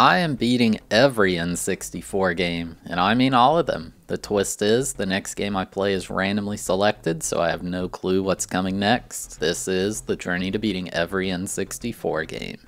I am beating every N64 game, and I mean all of them. The twist is, the next game I play is randomly selected, so I have no clue what's coming next. This is the journey to beating every N64 game.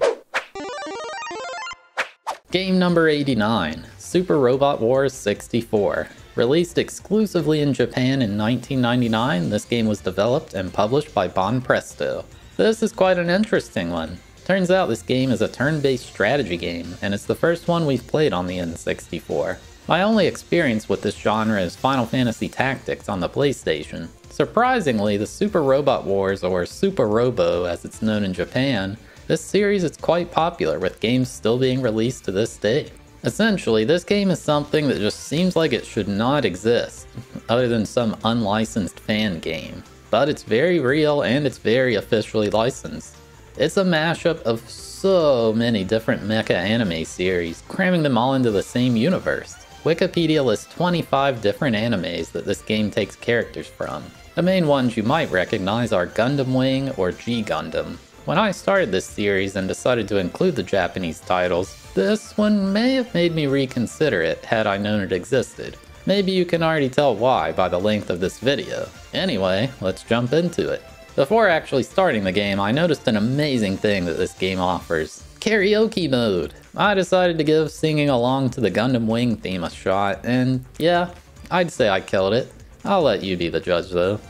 Game number 89, Super Robot Wars 64. Released exclusively in Japan in 1999, this game was developed and published by Bonpresto. This is quite an interesting one. Turns out this game is a turn-based strategy game, and it's the first one we've played on the N64. My only experience with this genre is Final Fantasy Tactics on the PlayStation. Surprisingly, the Super Robot Wars, or Super Robo as it's known in Japan, this series is quite popular, with games still being released to this day. Essentially, this game is something that just seems like it should not exist, other than some unlicensed fan game. But it's very real and it's very officially licensed. It's a mashup of so many different mecha anime series, cramming them all into the same universe. Wikipedia lists 25 different animes that this game takes characters from. The main ones you might recognize are Gundam Wing or G-Gundam. When I started this series and decided to include the Japanese titles, this one may have made me reconsider it had I known it existed. Maybe you can already tell why by the length of this video. Anyway, let's jump into it. Before actually starting the game, I noticed an amazing thing that this game offers. Karaoke mode! I decided to give singing along to the Gundam Wing theme a shot, and yeah, I'd say I killed it. I'll let you be the judge though.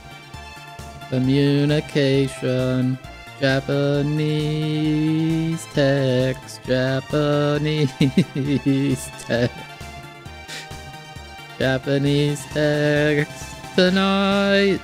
Communication, Japanese text, Japanese text, Japanese text tonight.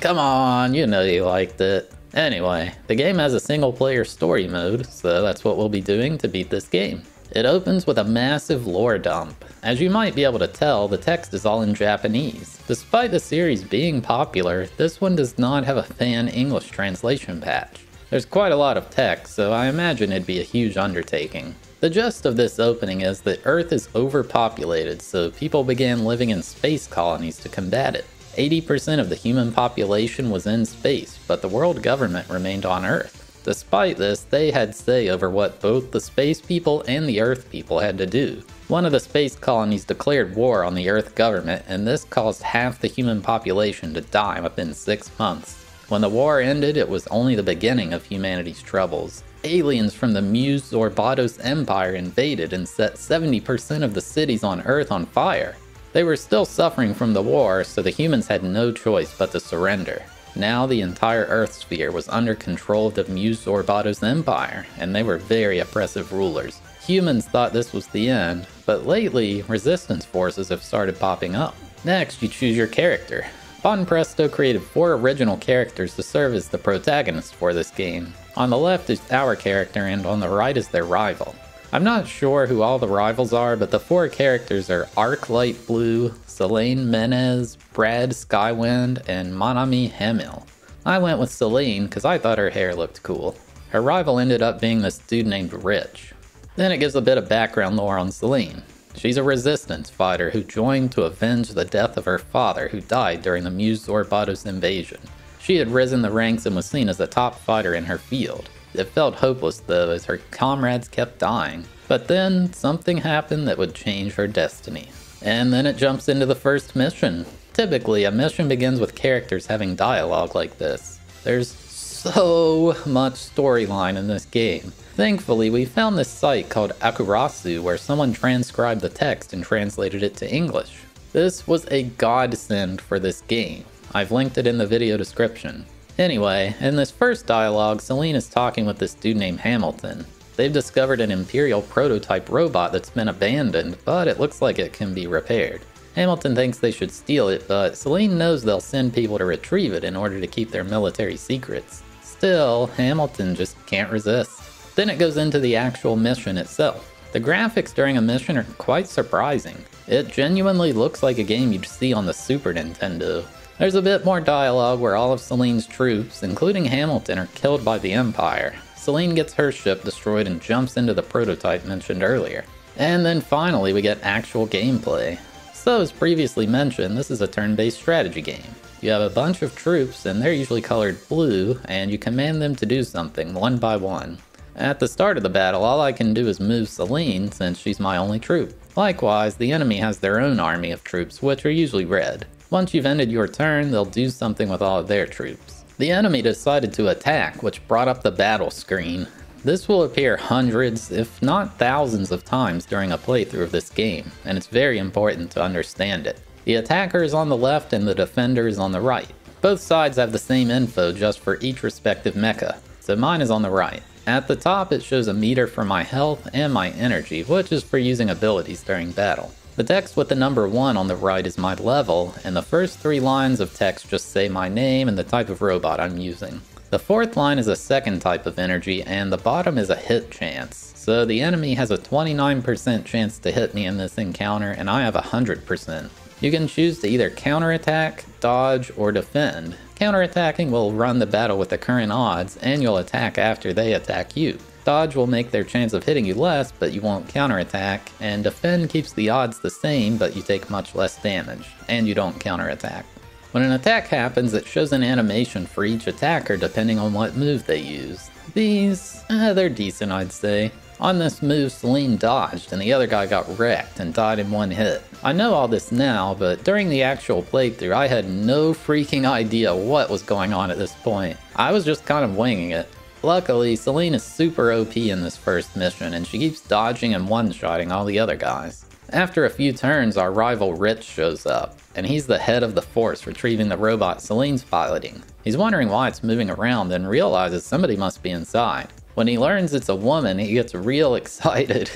Come on, you know you liked it. Anyway, the game has a single player story mode, so that's what we'll be doing to beat this game. It opens with a massive lore dump. As you might be able to tell, the text is all in Japanese. Despite the series being popular, this one does not have a fan English translation patch. There's quite a lot of text, so I imagine it'd be a huge undertaking. The gist of this opening is that Earth is overpopulated, so people began living in space colonies to combat it. 80% of the human population was in space, but the world government remained on Earth. Despite this, they had say over what both the space people and the Earth people had to do. One of the space colonies declared war on the Earth government, and this caused half the human population to die within 6 months. When the war ended, it was only the beginning of humanity's troubles. Aliens from the Muse Zorbados Empire invaded and set 70% of the cities on Earth on fire. They were still suffering from the war, so the humans had no choice but to surrender. Now the entire Earth sphere was under control of the Muse Zorbados Empire, and they were very oppressive rulers. Humans thought this was the end, but lately, resistance forces have started popping up. Next, you choose your character. Bonpresto created 4 original characters to serve as the protagonists for this game. On the left is our character, and on the right is their rival. I'm not sure who all the rivals are, but the 4 characters are Arclight Blue, Celine Menez, Brad Skywind, and Monami Hamill. I went with Celine because I thought her hair looked cool. Her rival ended up being this dude named Rich. Then it gives a bit of background lore on Celine. She's a resistance fighter who joined to avenge the death of her father who died during the Muse Zorbados invasion. She had risen the ranks and was seen as a top fighter in her field. It felt hopeless though, as her comrades kept dying. But then, something happened that would change her destiny. And then it jumps into the first mission. Typically, a mission begins with characters having dialogue like this. There's so much storyline in this game. Thankfully, we found this site called Akurasu where someone transcribed the text and translated it to English. This was a godsend for this game. I've linked it in the video description. Anyway, in this first dialogue, Celine is talking with this dude named Hamilton. They've discovered an Imperial prototype robot that's been abandoned, but it looks like it can be repaired. Hamilton thinks they should steal it, but Celine knows they'll send people to retrieve it in order to keep their military secrets. Still, Hamilton just can't resist. Then it goes into the actual mission itself. The graphics during a mission are quite surprising. It genuinely looks like a game you'd see on the Super Nintendo. There's a bit more dialogue where all of Celine's troops, including Hamilton, are killed by the Empire. Celine gets her ship destroyed and jumps into the prototype mentioned earlier. And then finally we get actual gameplay. So as previously mentioned, this is a turn-based strategy game. You have a bunch of troops and they're usually colored blue, and you command them to do something one by one. At the start of the battle, all I can do is move Celine since she's my only troop. Likewise, the enemy has their own army of troops, which are usually red. Once you've ended your turn, they'll do something with all of their troops. The enemy decided to attack, which brought up the battle screen. This will appear hundreds, if not thousands of times during a playthrough of this game, and it's very important to understand it. The attacker is on the left and the defender is on the right. Both sides have the same info just for each respective mecha, so mine is on the right. At the top it shows a meter for my health and my energy, which is for using abilities during battle. The text with the number 1 on the right is my level, and the first 3 lines of text just say my name and the type of robot I'm using. The fourth line is a second type of energy, and the bottom is a hit chance. So the enemy has a 29% chance to hit me in this encounter, and I have 100%. You can choose to either counterattack, dodge, or defend. Counterattacking will run the battle with the current odds, and you'll attack after they attack you. Dodge will make their chance of hitting you less, but you won't counterattack, and defend keeps the odds the same, but you take much less damage, and you don't counterattack. When an attack happens, it shows an animation for each attacker depending on what move they use. These, they're decent, I'd say. On this move, Celine dodged and the other guy got wrecked and died in one hit. I know all this now, but during the actual playthrough, I had no freaking idea what was going on at this point. I was just kind of winging it. Luckily, Celine is super OP in this first mission, and she keeps dodging and one-shotting all the other guys. After a few turns, our rival Rich shows up, and he's the head of the force retrieving the robot Celine's piloting. He's wondering why it's moving around and realizes somebody must be inside. When he learns it's a woman, he gets real excited.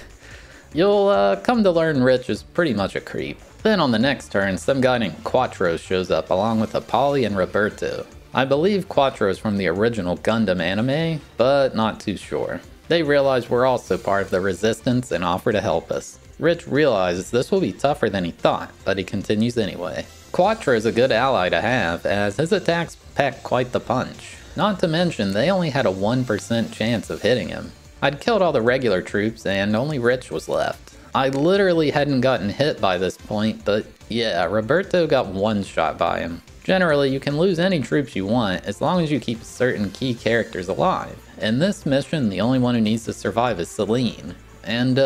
You'll come to learn Rich is pretty much a creep. Then on the next turn, some guy named Quattro shows up along with Apolli and Roberto. I believe Quattro is from the original Gundam anime, but not too sure. They realize we're also part of the resistance and offer to help us. Rich realizes this will be tougher than he thought, but he continues anyway. Quattro is a good ally to have, as his attacks pack quite the punch. Not to mention, they only had a 1% chance of hitting him. I'd killed all the regular troops, and only Rich was left. I literally hadn't gotten hit by this point, but yeah, Roberto got one shot by him. Generally, you can lose any troops you want, as long as you keep certain key characters alive. In this mission, the only one who needs to survive is Celine. And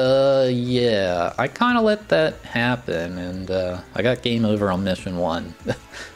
yeah, I kind of let that happen, and I got game over on mission 1.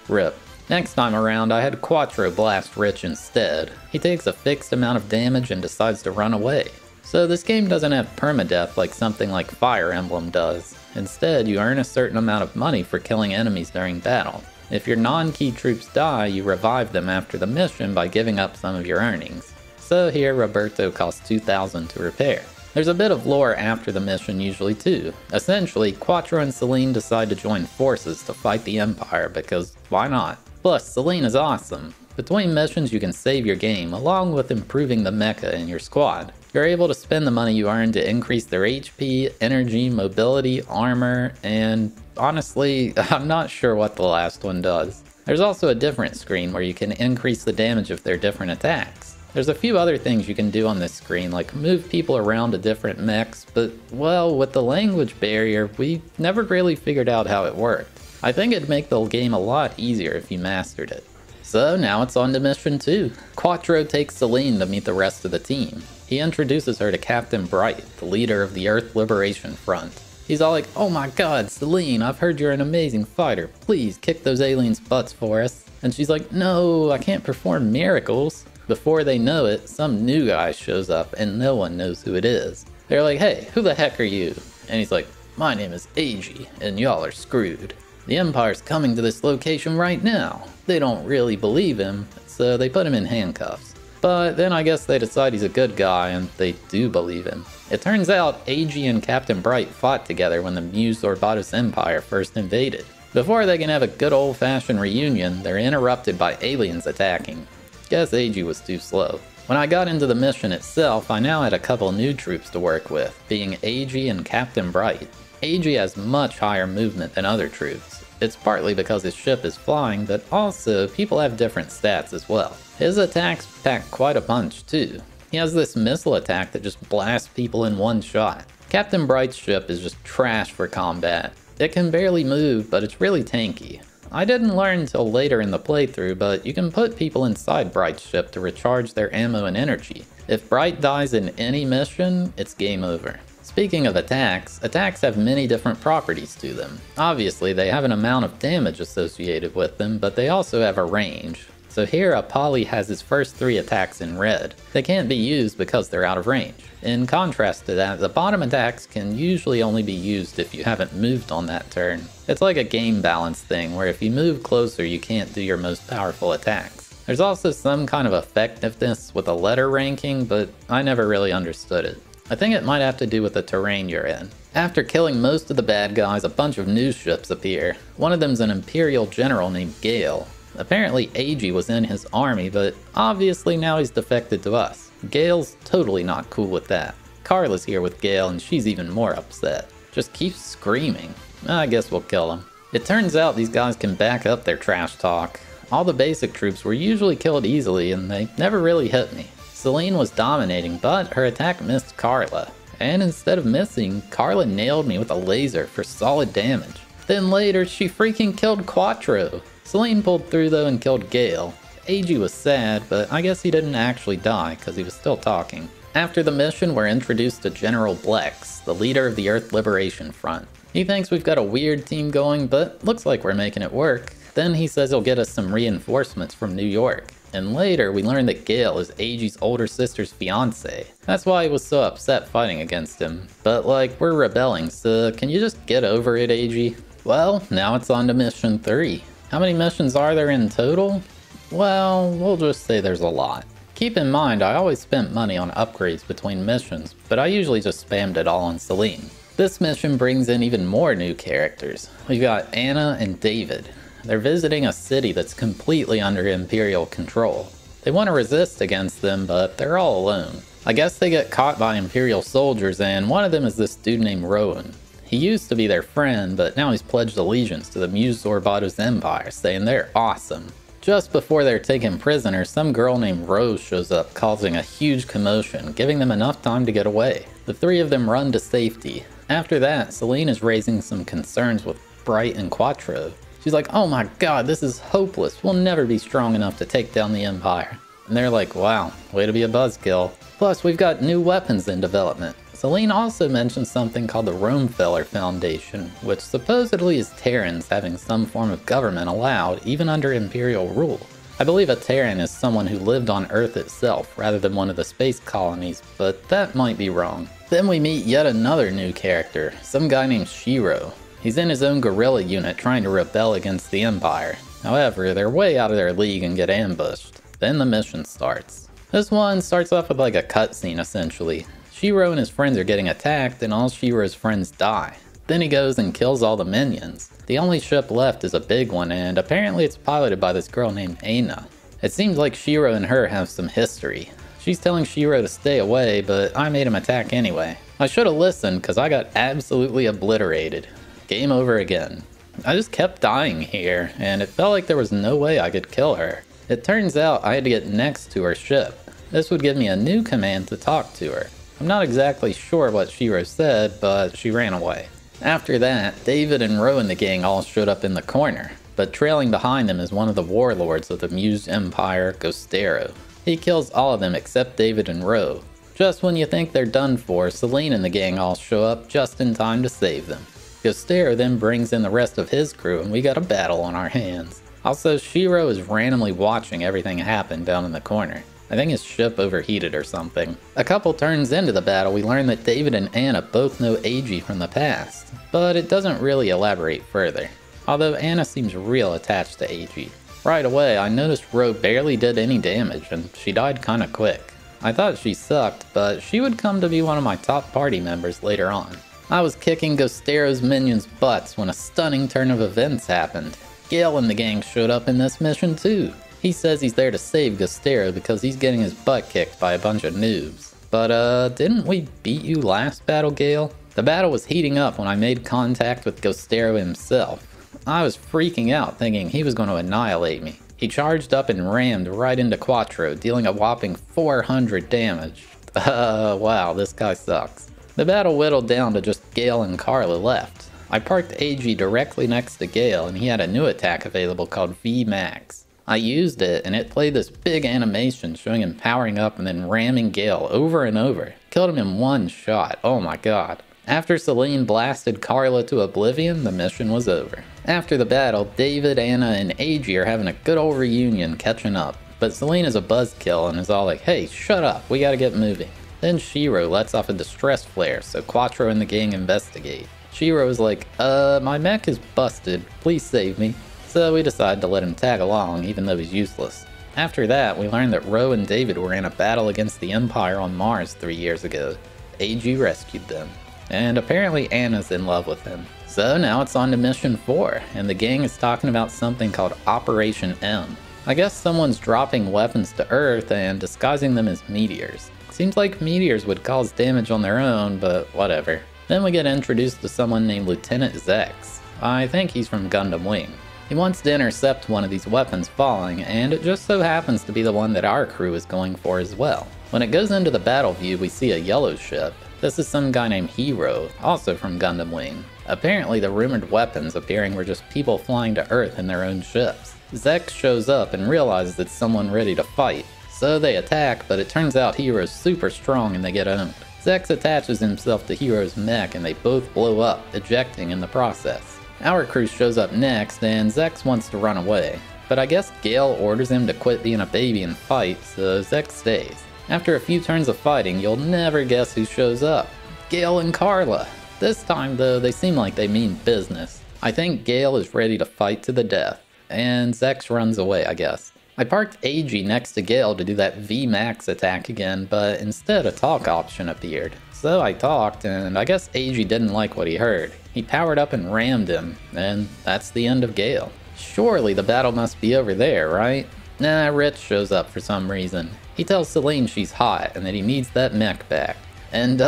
Rip. Next time around, I had Quattro blast Rich instead. He takes a fixed amount of damage and decides to run away. So this game doesn't have permadeath like something like Fire Emblem does. Instead, you earn a certain amount of money for killing enemies during battle. If your non-key troops die, you revive them after the mission by giving up some of your earnings. So here, Roberto costs 2,000 to repair. There's a bit of lore after the mission usually too. Essentially, Quattro and Celine decide to join forces to fight the Empire because why not? Plus, Celine is awesome. Between missions you can save your game, along with improving the mecha in your squad. You're able to spend the money you earn to increase their HP, energy, mobility, armor, and honestly, I'm not sure what the last one does. There's also a different screen where you can increase the damage of their different attacks. There's a few other things you can do on this screen, like move people around to different mechs, but well, with the language barrier, we never really figured out how it worked. I think it'd make the game a lot easier if you mastered it. So now it's on to mission 2. Quattro takes Celine to meet the rest of the team. He introduces her to Captain Bright, the leader of the Earth Liberation Front. He's all like, "Oh my god, Celine, I've heard you're an amazing fighter. Please kick those aliens' butts for us." And she's like, "No, I can't perform miracles." Before they know it, some new guy shows up and no one knows who it is. They're like, "Hey, who the heck are you?" And he's like, "My name is AG, and y'all are screwed. The Empire's coming to this location right now." They don't really believe him, so they put him in handcuffs. But then I guess they decide he's a good guy and they do believe him. It turns out AG and Captain Bright fought together when the Muse Zorbados Empire first invaded. Before they can have a good old-fashioned reunion, they're interrupted by aliens attacking. Guess AG was too slow. When I got into the mission itself, I now had a couple new troops to work with, being AG and Captain Bright. AG has much higher movement than other troops. It's partly because his ship is flying, but also people have different stats as well. His attacks pack quite a punch too. He has this missile attack that just blasts people in one shot. Captain Bright's ship is just trash for combat. It can barely move, but it's really tanky. I didn't learn until later in the playthrough, but you can put people inside Bright's ship to recharge their ammo and energy. If Bright dies in any mission, it's game over. Speaking of attacks, attacks have many different properties to them. Obviously, they have an amount of damage associated with them, but they also have a range. So here, Apolly has his first three attacks in red. They can't be used because they're out of range. In contrast to that, the bottom attacks can usually only be used if you haven't moved on that turn. It's like a game balance thing, where if you move closer, you can't do your most powerful attacks. There's also some kind of effectiveness with a letter ranking, but I never really understood it. I think it might have to do with the terrain you're in. After killing most of the bad guys, a bunch of new ships appear. One of them's an Imperial general named Gale. Apparently AG was in his army, but obviously now he's defected to us. Gale's totally not cool with that. Carla's here with Gale and she's even more upset. Just keeps screaming. I guess we'll kill him. It turns out these guys can back up their trash talk. All the basic troops were usually killed easily and they never really hit me. Celine was dominating, but her attack missed Carla. And instead of missing, Carla nailed me with a laser for solid damage. Then later, she freaking killed Quattro. Celine pulled through though and killed Gale. AG was sad, but I guess he didn't actually die because he was still talking. After the mission, we're introduced to General Blex, the leader of the Earth Liberation Front. He thinks we've got a weird team going, but looks like we're making it work. Then he says he'll get us some reinforcements from New York. And later, we learn that Gale is Eiji's older sister's fiancé. That's why he was so upset fighting against him. But like, we're rebelling, so can you just get over it, Eiji? Well, now it's on to mission 3. How many missions are there in total? Well, we'll just say there's a lot. Keep in mind, I always spent money on upgrades between missions, but I usually just spammed it all on Celine. This mission brings in even more new characters. We've got Anna and David. They're visiting a city that's completely under Imperial control. They want to resist against them, but they're all alone. I guess they get caught by Imperial soldiers, and one of them is this dude named Rowan. He used to be their friend, but now he's pledged allegiance to the Muse Zorbados Empire, saying they're awesome. Just before they're taken prisoner, some girl named Rose shows up, causing a huge commotion, giving them enough time to get away. The three of them run to safety. After that, Celine is raising some concerns with Bright and Quattro. She's like, oh my god, this is hopeless. We'll never be strong enough to take down the Empire. And they're like, wow, way to be a buzzkill. Plus, we've got new weapons in development. Celine also mentioned something called the Romefeller Foundation, which supposedly is Terrans having some form of government allowed, even under Imperial rule. I believe a Terran is someone who lived on Earth itself, rather than one of the space colonies, but that might be wrong. Then we meet yet another new character, some guy named Shiro. He's in his own guerrilla unit trying to rebel against the Empire. However, they're way out of their league and get ambushed. Then the mission starts. This one starts off with like a cutscene essentially. Shiro and his friends are getting attacked and all Shiro's friends die. Then he goes and kills all the minions. The only ship left is a big one and apparently it's piloted by this girl named Aina. It seems like Shiro and her have some history. She's telling Shiro to stay away, but I made him attack anyway. I should have listened because I got absolutely obliterated. Game over again. I just kept dying here, and it felt like there was no way I could kill her. It turns out I had to get next to her ship. This would give me a new command to talk to her. I'm not exactly sure what Shiro said, but she ran away. After that, David and Rowan and the gang all showed up in the corner, but trailing behind them is one of the warlords of the Muse Empire, Gostero. He kills all of them except David and Rowan. Just when you think they're done for, Celine and the gang all show up just in time to save them. Gostero then brings in the rest of his crew and we got a battle on our hands. Also, Shiro is randomly watching everything happen down in the corner. I think his ship overheated or something. A couple turns into the battle, we learn that David and Anna both know Eiji from the past, but it doesn't really elaborate further. Although Anna seems real attached to Eiji. Right away, I noticed Ro barely did any damage and she died kinda quick. I thought she sucked, but she would come to be one of my top party members later on. I was kicking Gostero's minions' butts when a stunning turn of events happened. Gale and the gang showed up in this mission too. He says he's there to save Gostero because he's getting his butt kicked by a bunch of noobs. But didn't we beat you last battle, Gale? The battle was heating up when I made contact with Gostero himself. I was freaking out thinking he was going to annihilate me. He charged up and rammed right into Quattro, dealing a whopping 400 damage. Wow, this guy sucks. The battle whittled down to just Gale and Carla left. I parked AG directly next to Gale and he had a new attack available called VMAX. I used it, and it played this big animation showing him powering up and then ramming Gale over and over. Killed him in one shot, oh my god. After Celine blasted Carla to oblivion, the mission was over. After the battle, David, Anna, and AG are having a good old reunion catching up. But Celine is a buzzkill and is all like, hey, shut up, we gotta get moving. Then Shiro lets off a distress flare, so Quattro and the gang investigate. Shiro is like, my mech is busted, please save me. So we decide to let him tag along, even though he's useless. After that, we learn that Ro and David were in a battle against the Empire on Mars 3 years ago. AG rescued them. And apparently Anna's in love with him. So now it's on to Mission 4, and the gang is talking about something called Operation M. I guess someone's dropping weapons to Earth and disguising them as meteors. Seems like meteors would cause damage on their own, but whatever. Then we get introduced to someone named Lieutenant Zex. I think he's from Gundam Wing. He wants to intercept one of these weapons falling, and it just so happens to be the one that our crew is going for as well. When it goes into the battle view, we see a yellow ship. This is some guy named Hero, also from Gundam Wing. Apparently the rumored weapons appearing were just people flying to Earth in their own ships. Zex shows up and realizes it's someone ready to fight. So they attack, but it turns out Hero's super strong and they get owned. Zex attaches himself to Hero's mech and they both blow up, ejecting in the process. Our crew shows up next, and Zex wants to run away. But I guess Gale orders him to quit being a baby and fight, so Zex stays. After a few turns of fighting, you'll never guess who shows up. Gale and Carla. This time, though, they seem like they mean business. I think Gale is ready to fight to the death, and Zex runs away, I guess. I parked AG next to Gale to do that VMAX attack again, but instead a talk option appeared. So I talked, and I guess AG didn't like what he heard. He powered up and rammed him, and that's the end of Gale. Surely the battle must be over there, right? Nah, Rich shows up for some reason. He tells Celine she's hot and that he needs that mech back. And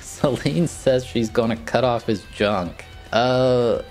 Celine says she's gonna cut off his junk. Yeah,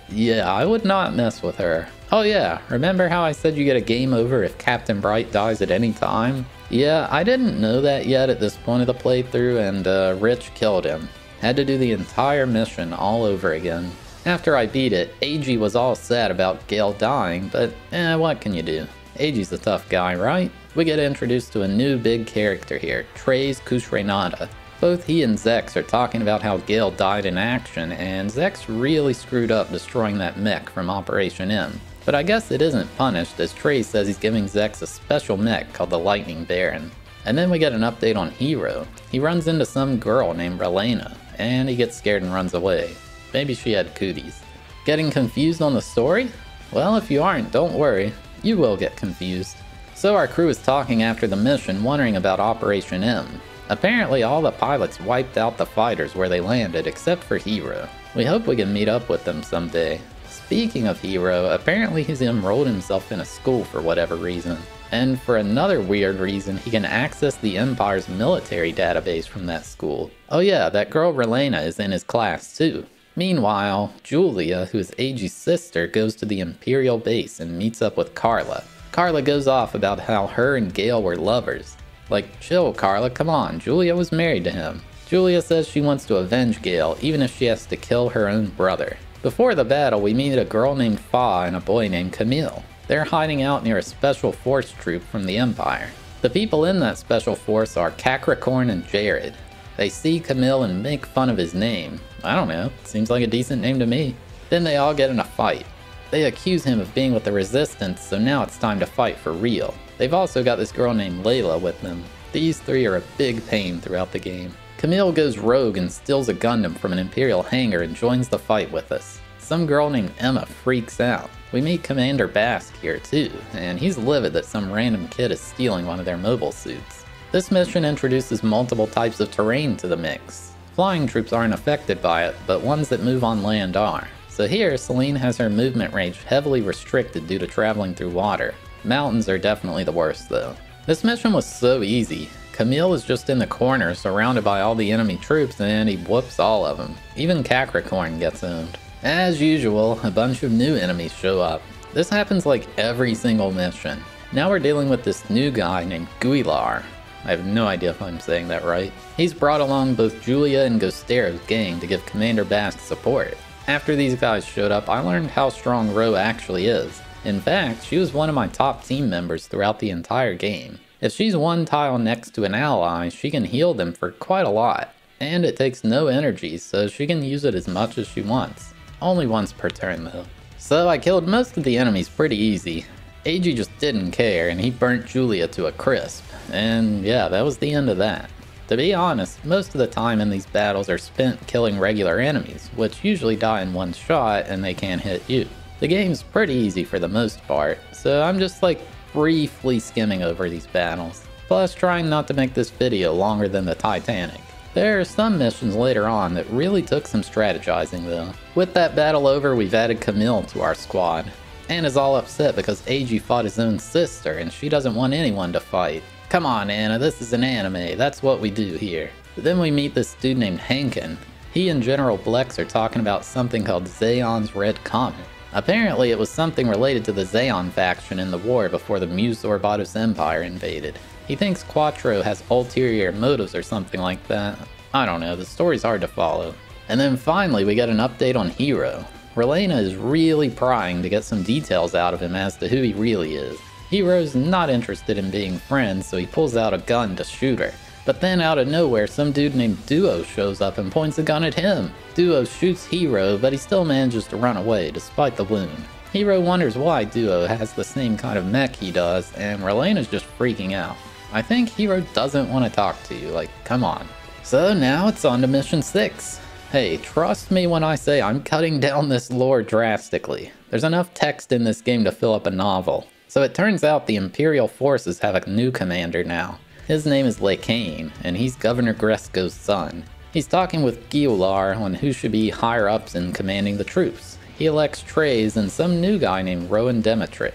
I would not mess with her. Oh yeah, remember how I said you get a game over if Captain Bright dies at any time? Yeah, I didn't know that yet at this point of the playthrough, and Rich killed him. Had to do the entire mission all over again. After I beat it, AG was all sad about Gale dying, but what can you do? AG's a tough guy, right? We get introduced to a new big character here, Treize Khushrenada. Both he and Zex are talking about how Gale died in action, and Zex really screwed up destroying that mech from Operation M. But I guess it isn't punished, as Treize says he's giving Zex a special mech called the Lightning Baron. And then we get an update on Hero. He runs into some girl named Relena, and he gets scared and runs away. Maybe she had cooties. Getting confused on the story? Well, if you aren't, don't worry. You will get confused. So our crew is talking after the mission, wondering about Operation M. Apparently all the pilots wiped out the fighters where they landed, except for Hero. We hope we can meet up with them someday. Speaking of Hero, apparently he's enrolled himself in a school for whatever reason. And for another weird reason, he can access the Empire's military database from that school. Oh yeah, that girl Relena is in his class too. Meanwhile, Julia, who is Eiji's sister, goes to the Imperial base and meets up with Carla. Carla goes off about how her and Gale were lovers. Like, chill Carla, come on, Julia was married to him. Julia says she wants to avenge Gale, even if she has to kill her own brother. Before the battle, we meet a girl named Fa and a boy named Camille. They're hiding out near a special force troop from the Empire. The people in that special force are Capricorn and Jared. They see Camille and make fun of his name. I don't know, seems like a decent name to me. Then they all get in a fight. They accuse him of being with the Resistance, so now it's time to fight for real. They've also got this girl named Layla with them. These three are a big pain throughout the game. Camille goes rogue and steals a Gundam from an Imperial hangar and joins the fight with us. Some girl named Emma freaks out. We meet Commander Basque here too, and he's livid that some random kid is stealing one of their mobile suits. This mission introduces multiple types of terrain to the mix. Flying troops aren't affected by it, but ones that move on land are. So here, Celine has her movement range heavily restricted due to traveling through water. Mountains are definitely the worst though. This mission was so easy. Camille is just in the corner surrounded by all the enemy troops and he whoops all of them. Even Capricorn gets owned. As usual, a bunch of new enemies show up. This happens like every single mission. Now we're dealing with this new guy named Guilar. I have no idea if I'm saying that right. He's brought along both Julia and Gostero's gang to give Commander Basque support. After these guys showed up, I learned how strong Ro actually is. In fact, she was one of my top team members throughout the entire game. If she's one tile next to an ally, she can heal them for quite a lot, and it takes no energy, so she can use it as much as she wants. Only once per turn though. So I killed most of the enemies pretty easy. AG just didn't care, and he burnt Julia to a crisp, and yeah, that was the end of that. To be honest, most of the time in these battles are spent killing regular enemies, which usually die in one shot and they can't hit you. The game's pretty easy for the most part, so I'm just like briefly skimming over these battles, plus trying not to make this video longer than the Titanic. There are some missions later on that really took some strategizing though. With that battle over, we've added Camille to our squad. Anna's is all upset because Eiji fought his own sister and she doesn't want anyone to fight. Come on Anna, this is an anime, that's what we do here. But then we meet this dude named Hankin. He and General Blex are talking about something called Zeon's Red Comet. Apparently it was something related to the Zeon faction in the war before the Muse Zorbados Empire invaded. He thinks Quattro has ulterior motives or something like that. I don't know, the story's hard to follow. And then finally we get an update on Hero. Relena is really prying to get some details out of him as to who he really is. Hero's not interested in being friends, so he pulls out a gun to shoot her. But then out of nowhere, some dude named Duo shows up and points a gun at him. Duo shoots Hero, but he still manages to run away despite the wound. Hero wonders why Duo has the same kind of mech he does, and Relena's just freaking out. I think Hero doesn't want to talk to you, like, come on. So now it's on to mission 6. Hey, trust me when I say I'm cutting down this lore drastically. There's enough text in this game to fill up a novel. So it turns out the Imperial forces have a new commander now. His name is LeCaine, and he's Governor Gresco's son. He's talking with Gular on who should be higher ups in commanding the troops. He elects Treize and some new guy named Rowan Demetrit.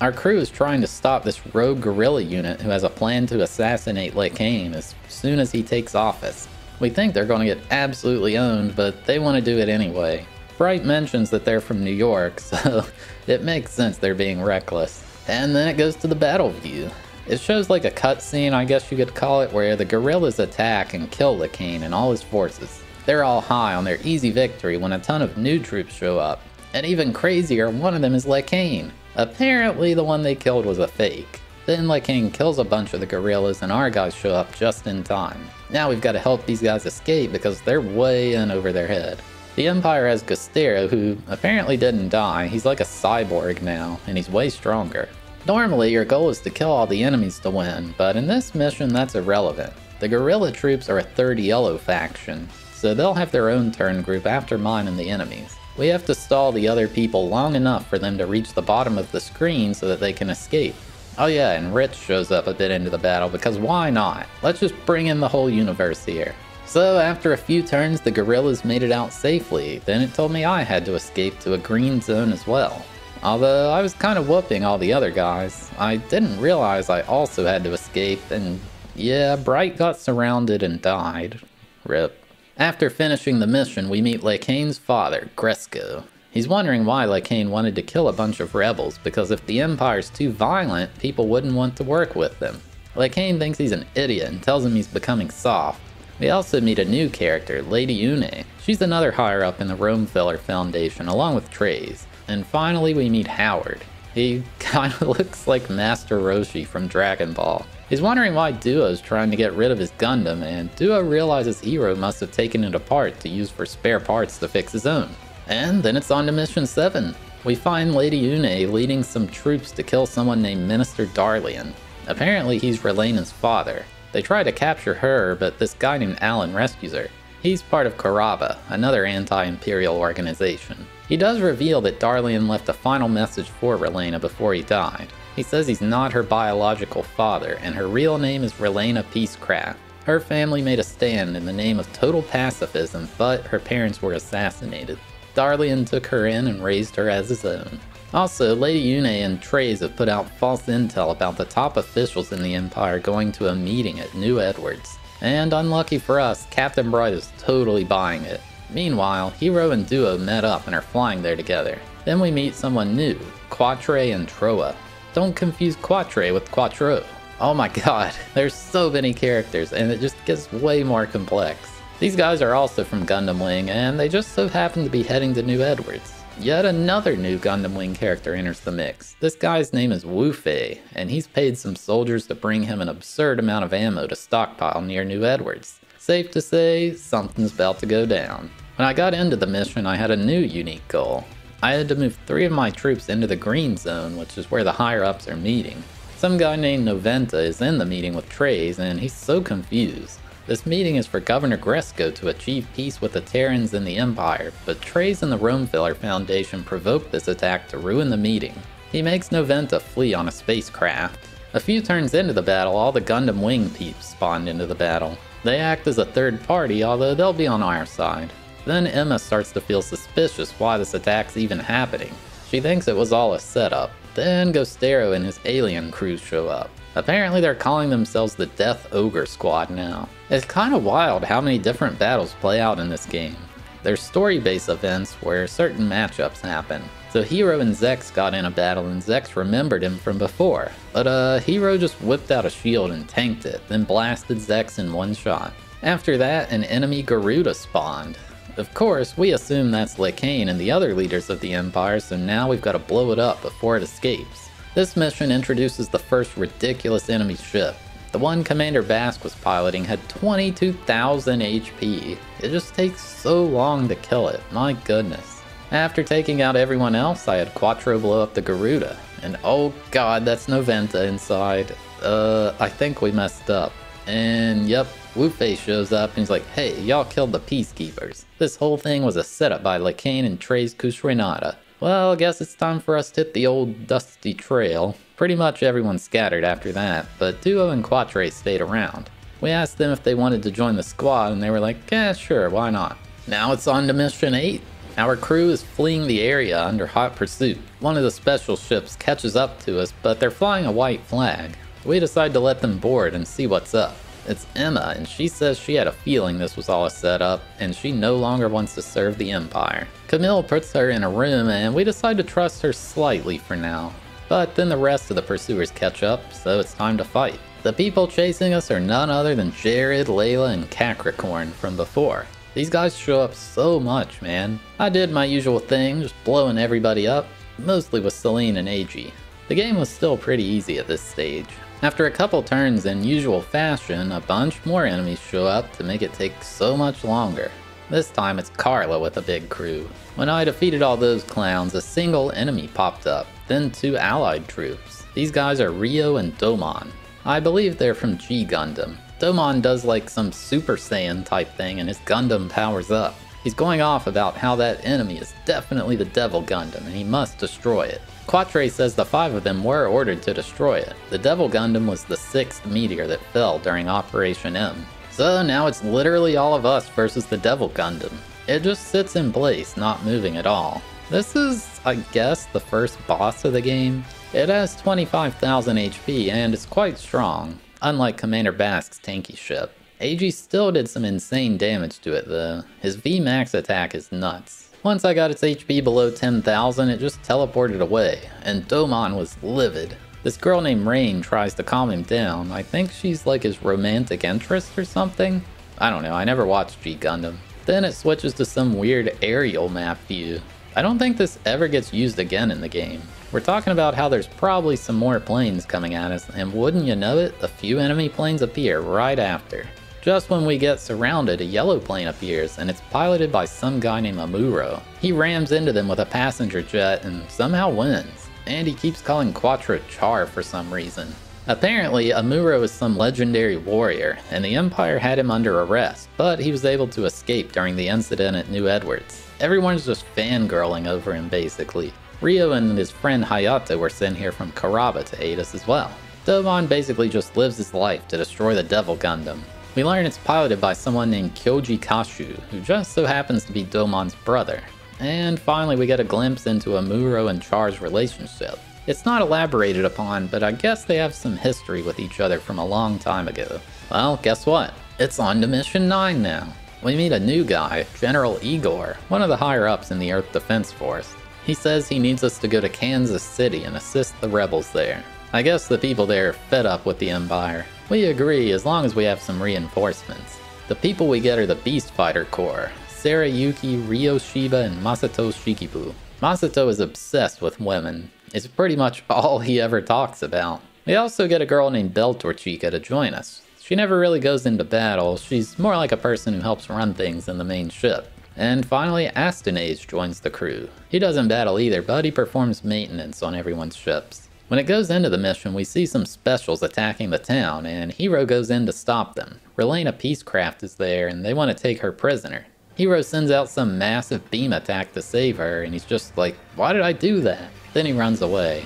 Our crew is trying to stop this rogue guerrilla unit who has a plan to assassinate LeCaine as soon as he takes office. We think they're going to get absolutely owned, but they want to do it anyway. Bright mentions that they're from New York, so it makes sense they're being reckless. And then it goes to the battle view. It shows like a cutscene, I guess you could call it, where the guerrillas attack and kill LeCaine and all his forces. They're all high on their easy victory when a ton of new troops show up. And even crazier, one of them is LeCaine. Apparently the one they killed was a fake. Then LeCaine kills a bunch of the guerrillas and our guys show up just in time. Now we've got to help these guys escape because they're way in over their head. The Empire has Gostero, who apparently didn't die. He's like a cyborg now, and he's way stronger. Normally, your goal is to kill all the enemies to win, but in this mission, that's irrelevant. The guerrilla troops are a 3rd yellow faction, so they'll have their own turn group after mine and the enemies. We have to stall the other people long enough for them to reach the bottom of the screen so that they can escape. Oh yeah, and Rich shows up a bit into the battle, because why not? Let's just bring in the whole universe here. So after a few turns, the guerrillas made it out safely. Then it told me I had to escape to a green zone as well. Although I was kind of whooping all the other guys, I didn't realize I also had to escape, and yeah, Bright got surrounded and died. RIP. After finishing the mission, we meet LeCaine's father, Gresco. He's wondering why LeCaine wanted to kill a bunch of rebels, because if the Empire's too violent, people wouldn't want to work with them. LeCaine thinks he's an idiot and tells him he's becoming soft. We also meet a new character, Lady Une. She's another higher up in the Romefeller Foundation, along with Treize. And finally we meet Howard. He kinda looks like Master Roshi from Dragon Ball. He's wondering why Duo's trying to get rid of his Gundam, and Duo realizes Hero must have taken it apart to use for spare parts to fix his own. And then it's on to mission 7. We find Lady Une leading some troops to kill someone named Minister Darlian. Apparently he's Relena's father. They try to capture her, but this guy named Alan rescues her. He's part of Karaba, another anti-imperial organization. He does reveal that Darlian left a final message for Relena before he died. He says he's not her biological father, and her real name is Relena Peacecraft. Her family made a stand in the name of total pacifism, but her parents were assassinated. Darlian took her in and raised her as his own. Also, Lady Une and Treize have put out false intel about the top officials in the Empire going to a meeting at New Edwards. And unlucky for us, Captain Bright is totally buying it. Meanwhile, Hero and Duo met up and are flying there together. Then we meet someone new, Quattro and Troa. Don't confuse Quattro with Quattro. Oh my god, there's so many characters and it just gets way more complex. These guys are also from Gundam Wing and they just so happen to be heading to New Edwards. Yet another new Gundam Wing character enters the mix. This guy's name is Wufei, and he's paid some soldiers to bring him an absurd amount of ammo to stockpile near New Edwards. Safe to say, something's about to go down. When I got into the mission, I had a new unique goal. I had to move 3 of my troops into the green zone, which is where the higher-ups are meeting. Some guy named Noventa is in the meeting with Treize, and he's so confused. This meeting is for Governor Gresco to achieve peace with the Terrans in the Empire, but Treize and the Romefeller Foundation provoked this attack to ruin the meeting. He makes Noventa flee on a spacecraft. A few turns into the battle, all the Gundam Wing peeps spawned into the battle. They act as a third party, although they'll be on our side. Then Emma starts to feel suspicious why this attack's even happening. She thinks it was all a setup. Then Gostero and his alien crew show up. Apparently they're calling themselves the Death Ogre Squad now. It's kinda wild how many different battles play out in this game. There's story-based events where certain matchups happen. So Hero and Zex got in a battle and Zex remembered him from before. But Hero just whipped out a shield and tanked it, then blasted Zex in one shot. After that, an enemy Garuda spawned. Of course, we assume that's LeCaine and the other leaders of the Empire, so now we've got to blow it up before it escapes. This mission introduces the first ridiculous enemy ship. The one Commander Basque was piloting had 22,000 HP. It just takes so long to kill it, my goodness. After taking out everyone else, I had Quattro blow up the Garuda. And oh god, that's Noventa inside. I think we messed up. And yep, Wufei shows up and he's like, hey, y'all killed the Peacekeepers. This whole thing was a setup by LeCaine and Treize Khushrenada. Well, I guess it's time for us to hit the old dusty trail. Pretty much everyone scattered after that, but Duo and Quattro stayed around. We asked them if they wanted to join the squad, and they were like, yeah, sure, why not? Now it's on to Mission 8. Our crew is fleeing the area under hot pursuit. One of the special ships catches up to us, but they're flying a white flag. We decide to let them board and see what's up. It's Emma, and she says she had a feeling this was all a setup, and she no longer wants to serve the Empire. Camille puts her in a room, and we decide to trust her slightly for now. But then the rest of the pursuers catch up, so it's time to fight. The people chasing us are none other than Jared, Layla, and Capricorn from before. These guys show up so much, man. I did my usual thing, just blowing everybody up, mostly with Celine and AG. The game was still pretty easy at this stage. After a couple turns in usual fashion, a bunch more enemies show up to make it take so much longer. This time it's Carla with a big crew. When I defeated all those clowns, a single enemy popped up, then 2 allied troops. These guys are Rio and Domon. I believe they're from G-Gundam. Domon does like some Super Saiyan type thing and his Gundam powers up. He's going off about how that enemy is definitely the Devil Gundam and he must destroy it. Quattro says the 5 of them were ordered to destroy it. The Devil Gundam was the 6th meteor that fell during Operation M. So now it's literally all of us versus the Devil Gundam. It just sits in place, not moving at all. This is, I guess, the first boss of the game. It has 25,000 HP and is quite strong, unlike Commander Basque's tanky ship. AG still did some insane damage to it though. His VMAX attack is nuts. Once I got its HP below 10,000, it just teleported away, and Domon was livid. This girl named Rain tries to calm him down. I think she's like his romantic interest or something? I don't know, I never watched G-Gundam. Then it switches to some weird aerial map view. I don't think this ever gets used again in the game. We're talking about how there's probably some more planes coming at us, and wouldn't you know it, a few enemy planes appear right after. Just when we get surrounded, a yellow plane appears, and it's piloted by some guy named Amuro. He rams into them with a passenger jet and somehow wins. And he keeps calling Quattro Char for some reason. Apparently, Amuro is some legendary warrior, and the Empire had him under arrest, but he was able to escape during the incident at New Edwards. Everyone's just fangirling over him, basically. Rio and his friend Hayato were sent here from Karaba to aid us as well. Domon basically just lives his life to destroy the Devil Gundam. We learn it's piloted by someone named Kyoji Kashu, who just so happens to be Domon's brother. And finally we get a glimpse into Amuro and Char's relationship. It's not elaborated upon, but I guess they have some history with each other from a long time ago. Well, guess what? It's on to Mission 9 now. We meet a new guy, General Igor, one of the higher-ups in the Earth Defense Force. He says he needs us to go to Kansas City and assist the rebels there. I guess the people there are fed up with the Empire. We agree as long as we have some reinforcements. The people we get are the Beast Fighter Corps, Sarayuki, Ryo Shiba, and Masato Shikibu. Masato is obsessed with women. It's pretty much all he ever talks about. We also get a girl named Bel Torchica to join us. She never really goes into battle, she's more like a person who helps run things in the main ship. And finally, Astonage joins the crew. He doesn't battle either, but he performs maintenance on everyone's ships. When it goes into the mission, we see some specials attacking the town, and Hero goes in to stop them. Relena Peacecraft is there, and they want to take her prisoner. Hero sends out some massive beam attack to save her, and he's just like, why did I do that? Then he runs away.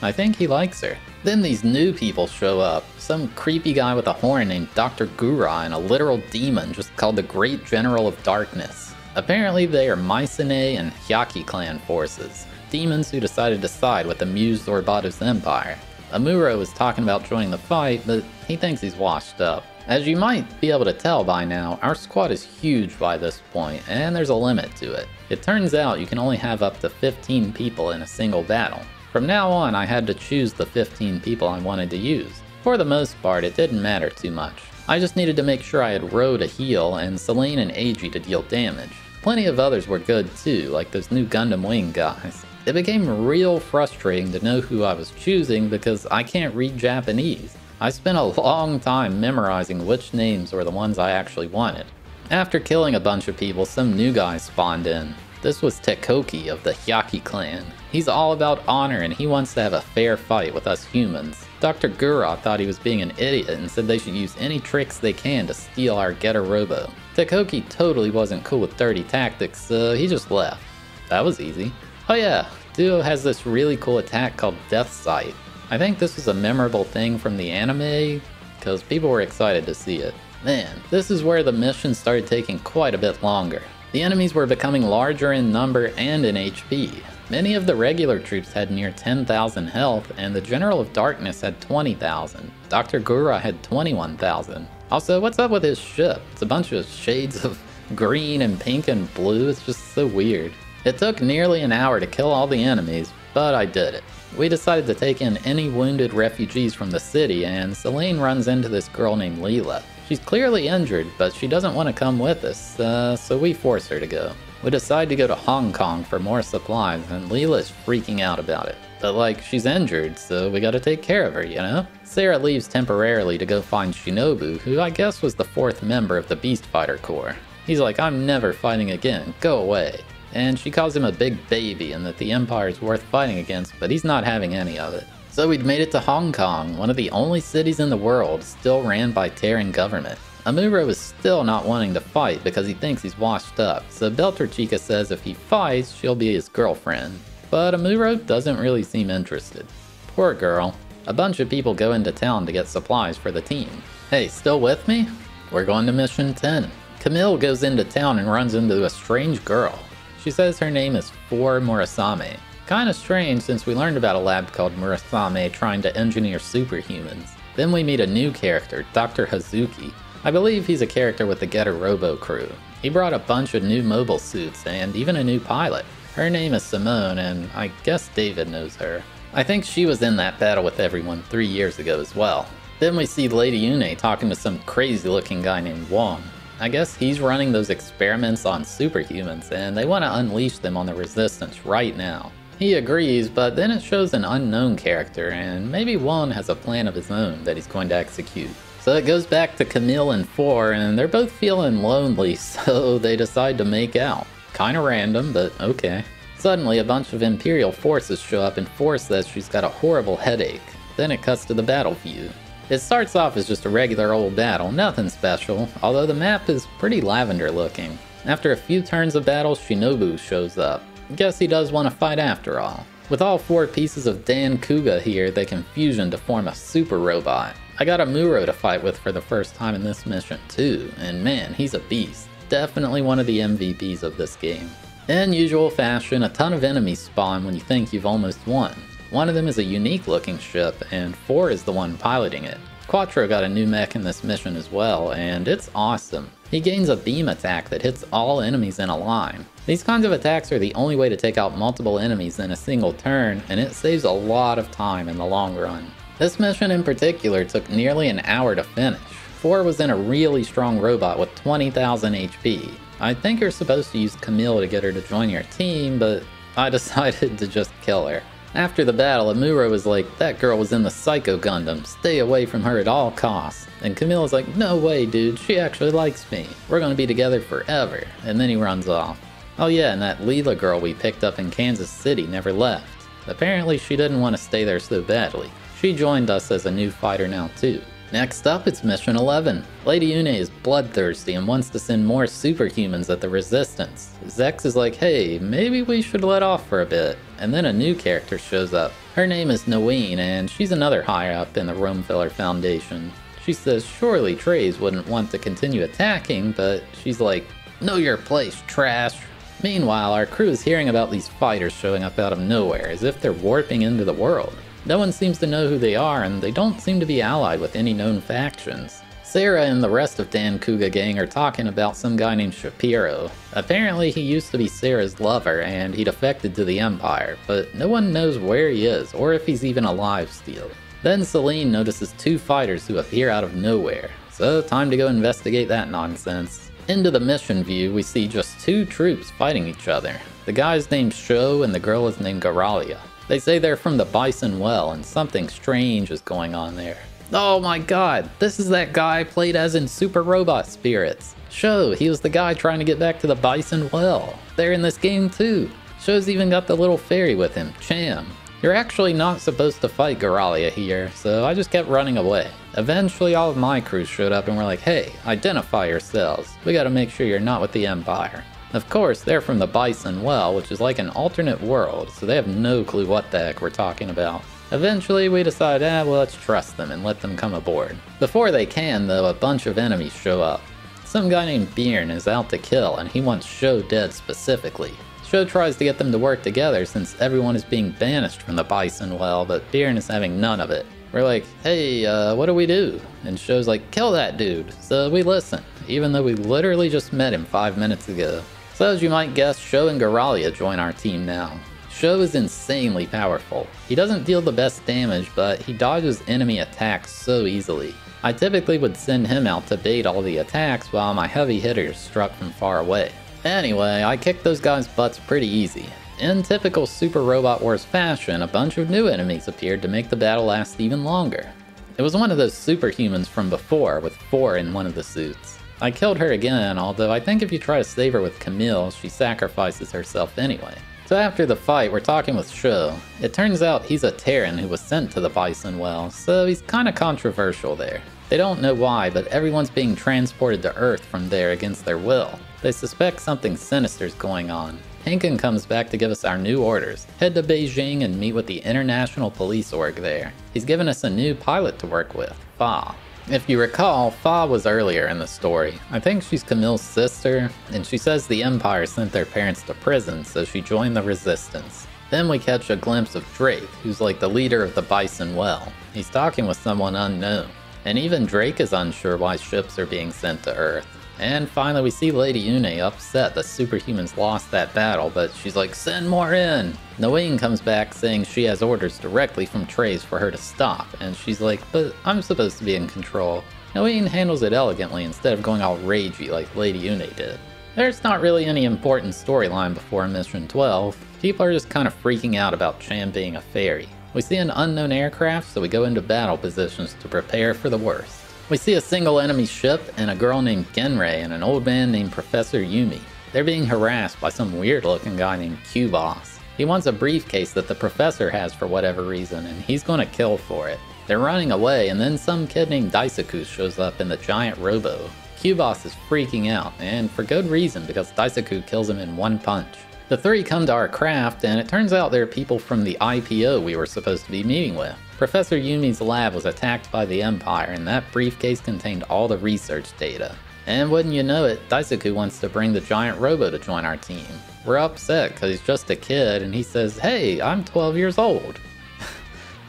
I think he likes her. Then these new people show up. Some creepy guy with a horn named Dr. Gura and a literal demon just called the Great General of Darkness. Apparently they are Mycenae and Hyaki clan forces, demons who decided to side with the Muse Zorbados Empire. Amuro is talking about joining the fight, but he thinks he's washed up. As you might be able to tell by now, our squad is huge by this point, and there's a limit to it. It turns out you can only have up to 15 people in a single battle. From now on, I had to choose the 15 people I wanted to use. For the most part, it didn't matter too much. I just needed to make sure I had Ro to heal and Celine and AG to deal damage. Plenty of others were good too, like those new Gundam Wing guys. It became real frustrating to know who I was choosing because I can't read Japanese. I spent a long time memorizing which names were the ones I actually wanted. After killing a bunch of people, some new guys spawned in. This was Tekoki of the Hyaki clan. He's all about honor and he wants to have a fair fight with us humans. Dr. Gura thought he was being an idiot and said they should use any tricks they can to steal our Getter Robo. Tekoki totally wasn't cool with dirty tactics, so he just left. That was easy. Oh yeah, Duo has this really cool attack called Death Sight. I think this was a memorable thing from the anime, because people were excited to see it. Man, this is where the mission started taking quite a bit longer. The enemies were becoming larger in number and in HP. Many of the regular troops had near 10,000 health, and the General of Darkness had 20,000. Dr. Gura had 21,000. Also, what's up with his ship? It's a bunch of shades of green and pink and blue, it's just so weird. It took nearly an hour to kill all the enemies, but I did it. We decided to take in any wounded refugees from the city, and Celine runs into this girl named Leela. She's clearly injured, but she doesn't want to come with us, so we force her to go. We decide to go to Hong Kong for more supplies, and Leela's freaking out about it. But like, she's injured, so we gotta take care of her, you know? Sarah leaves temporarily to go find Shinobu, who I guess was the fourth member of the Beast Fighter Corps. He's like, I'm never fighting again, go away. And she calls him a big baby and that the Empire's worth fighting against, but he's not having any of it. So we'd made it to Hong Kong, one of the only cities in the world still ran by Terran government. Amuro is still not wanting to fight because he thinks he's washed up, so Bel Torchica says if he fights, she'll be his girlfriend. But Amuro doesn't really seem interested. Poor girl. A bunch of people go into town to get supplies for the team. Hey, still with me? We're going to mission 10. Camille goes into town and runs into a strange girl. She says her name is Four Murasame. Kinda strange since we learned about a lab called Murasame trying to engineer superhumans. Then we meet a new character, Dr. Hazuki. I believe he's a character with the Getter Robo crew. He brought a bunch of new mobile suits and even a new pilot. Her name is Simone and I guess David knows her. I think she was in that battle with everyone 3 years ago as well. Then we see Lady Une talking to some crazy looking guy named Wong. I guess he's running those experiments on superhumans and they want to unleash them on the Resistance right now. He agrees, but then it shows an unknown character, and maybe Juan has a plan of his own that he's going to execute. So it goes back to Camille and Four, and they're both feeling lonely, so they decide to make out. Kinda random, but okay. Suddenly, a bunch of Imperial forces show up, and Four says she's got a horrible headache. Then it cuts to the battle view. It starts off as just a regular old battle, nothing special, although the map is pretty lavender looking. After a few turns of battle, Shinobu shows up. Guess he does want to fight after all. With all four pieces of Dan Kuga here, they can fusion to form a super robot. I got Amuro to fight with for the first time in this mission too, and man, he's a beast. Definitely one of the MVPs of this game. In usual fashion, a ton of enemies spawn when you think you've almost won. One of them is a unique looking ship, and Four is the one piloting it. Quattro got a new mech in this mission as well, and it's awesome. He gains a beam attack that hits all enemies in a line. These kinds of attacks are the only way to take out multiple enemies in a single turn, and it saves a lot of time in the long run. This mission in particular took nearly an hour to finish. Four was in a really strong robot with 20,000 HP. I think you're supposed to use Camille to get her to join your team, but I decided to just kill her. After the battle, Amuro was like, that girl was in the Psycho Gundam, stay away from her at all costs. And Camille was like, no way dude, she actually likes me, we're gonna be together forever. And then he runs off. Oh yeah, and that Leela girl we picked up in Kansas City never left. Apparently she didn't want to stay there so badly. She joined us as a new fighter now too. Next up, it's Mission 11. Lady Une is bloodthirsty and wants to send more superhumans at the Resistance. Zex is like, hey, maybe we should let off for a bit. And then a new character shows up. Her name is Noine, and she's another high-up in the Romefeller Foundation. She says surely Treize wouldn't want to continue attacking, but she's like, know your place, trash. Meanwhile, our crew is hearing about these fighters showing up out of nowhere, as if they're warping into the world. No one seems to know who they are, and they don't seem to be allied with any known factions. Sarah and the rest of Dan Kuga gang are talking about some guy named Shapiro. Apparently he used to be Sarah's lover, and he defected to the Empire, but no one knows where he is, or if he's even alive still. Then Celine notices two fighters who appear out of nowhere, so time to go investigate that nonsense. Into the mission view, we see just two troops fighting each other. The guy's named Sho, and the girl is named Garalia. They say they're from the Bison Well, and something strange is going on there. Oh my god, this is that guy I played as in Super Robot Spirits. Sho, he was the guy trying to get back to the Bison Well. They're in this game too. Sho's even got the little fairy with him, Cham. You're actually not supposed to fight Garalia here, so I just kept running away. Eventually all of my crew showed up and were like, hey, identify yourselves. We gotta make sure you're not with the Empire. Of course, they're from the Bison Well, which is like an alternate world, so they have no clue what the heck we're talking about. Eventually, we decide, well, let's trust them and let them come aboard. Before they can, though, a bunch of enemies show up. Some guy named Byrne is out to kill, and he wants Sho dead specifically. Sho tries to get them to work together since everyone is being banished from the Bison Well, but Byrne is having none of it. We're like, hey, what do we do? And Sho's like, kill that dude. So we listen, even though we literally just met him 5 minutes ago. So as you might guess, Sho and Garalia join our team now. Sho is insanely powerful. He doesn't deal the best damage, but he dodges enemy attacks so easily. I typically would send him out to bait all the attacks while my heavy hitters struck from far away. Anyway, I kicked those guys' butts pretty easy. In typical Super Robot Wars fashion, a bunch of new enemies appeared to make the battle last even longer. It was one of those superhumans from before, with four in one of the suits. I killed her again, although I think if you try to save her with Camille, she sacrifices herself anyway. So after the fight, we're talking with Sho. It turns out he's a Terran who was sent to the Bison Well, so he's kinda controversial there. They don't know why, but everyone's being transported to Earth from there against their will. They suspect something sinister's going on. Hinken comes back to give us our new orders. Head to Beijing and meet with the International Police Org there. He's given us a new pilot to work with, Fa. If you recall, Fa was earlier in the story. I think she's Camille's sister, and she says the Empire sent their parents to prison, so she joined the Resistance. Then we catch a glimpse of Drake, who's like the leader of the Bison Well. He's talking with someone unknown, and even Drake is unsure why ships are being sent to Earth. And finally we see Lady Une upset the superhumans lost that battle, but she's like, send more in! Noine comes back saying she has orders directly from Treize for her to stop, and she's like, but I'm supposed to be in control. Noine handles it elegantly instead of going all ragey like Lady Une did. There's not really any important storyline before Mission 12. People are just kind of freaking out about Cham being a fairy. We see an unknown aircraft, so we go into battle positions to prepare for the worst. We see a single enemy ship and a girl named Genrei and an old man named Professor Yumi. They're being harassed by some weird looking guy named Q-Boss. He wants a briefcase that the professor has for whatever reason, and he's gonna kill for it. They're running away, and then some kid named Daisaku shows up in the giant robo. Q-Boss is freaking out, and for good reason, because Daisaku kills him in one punch. The three come to our craft, and it turns out they're people from the IPO we were supposed to be meeting with. Professor Yumi's lab was attacked by the Empire, and that briefcase contained all the research data. And wouldn't you know it, Daisaku wants to bring the giant robo to join our team. We're upset because he's just a kid, and he says, hey, I'm 12 years old.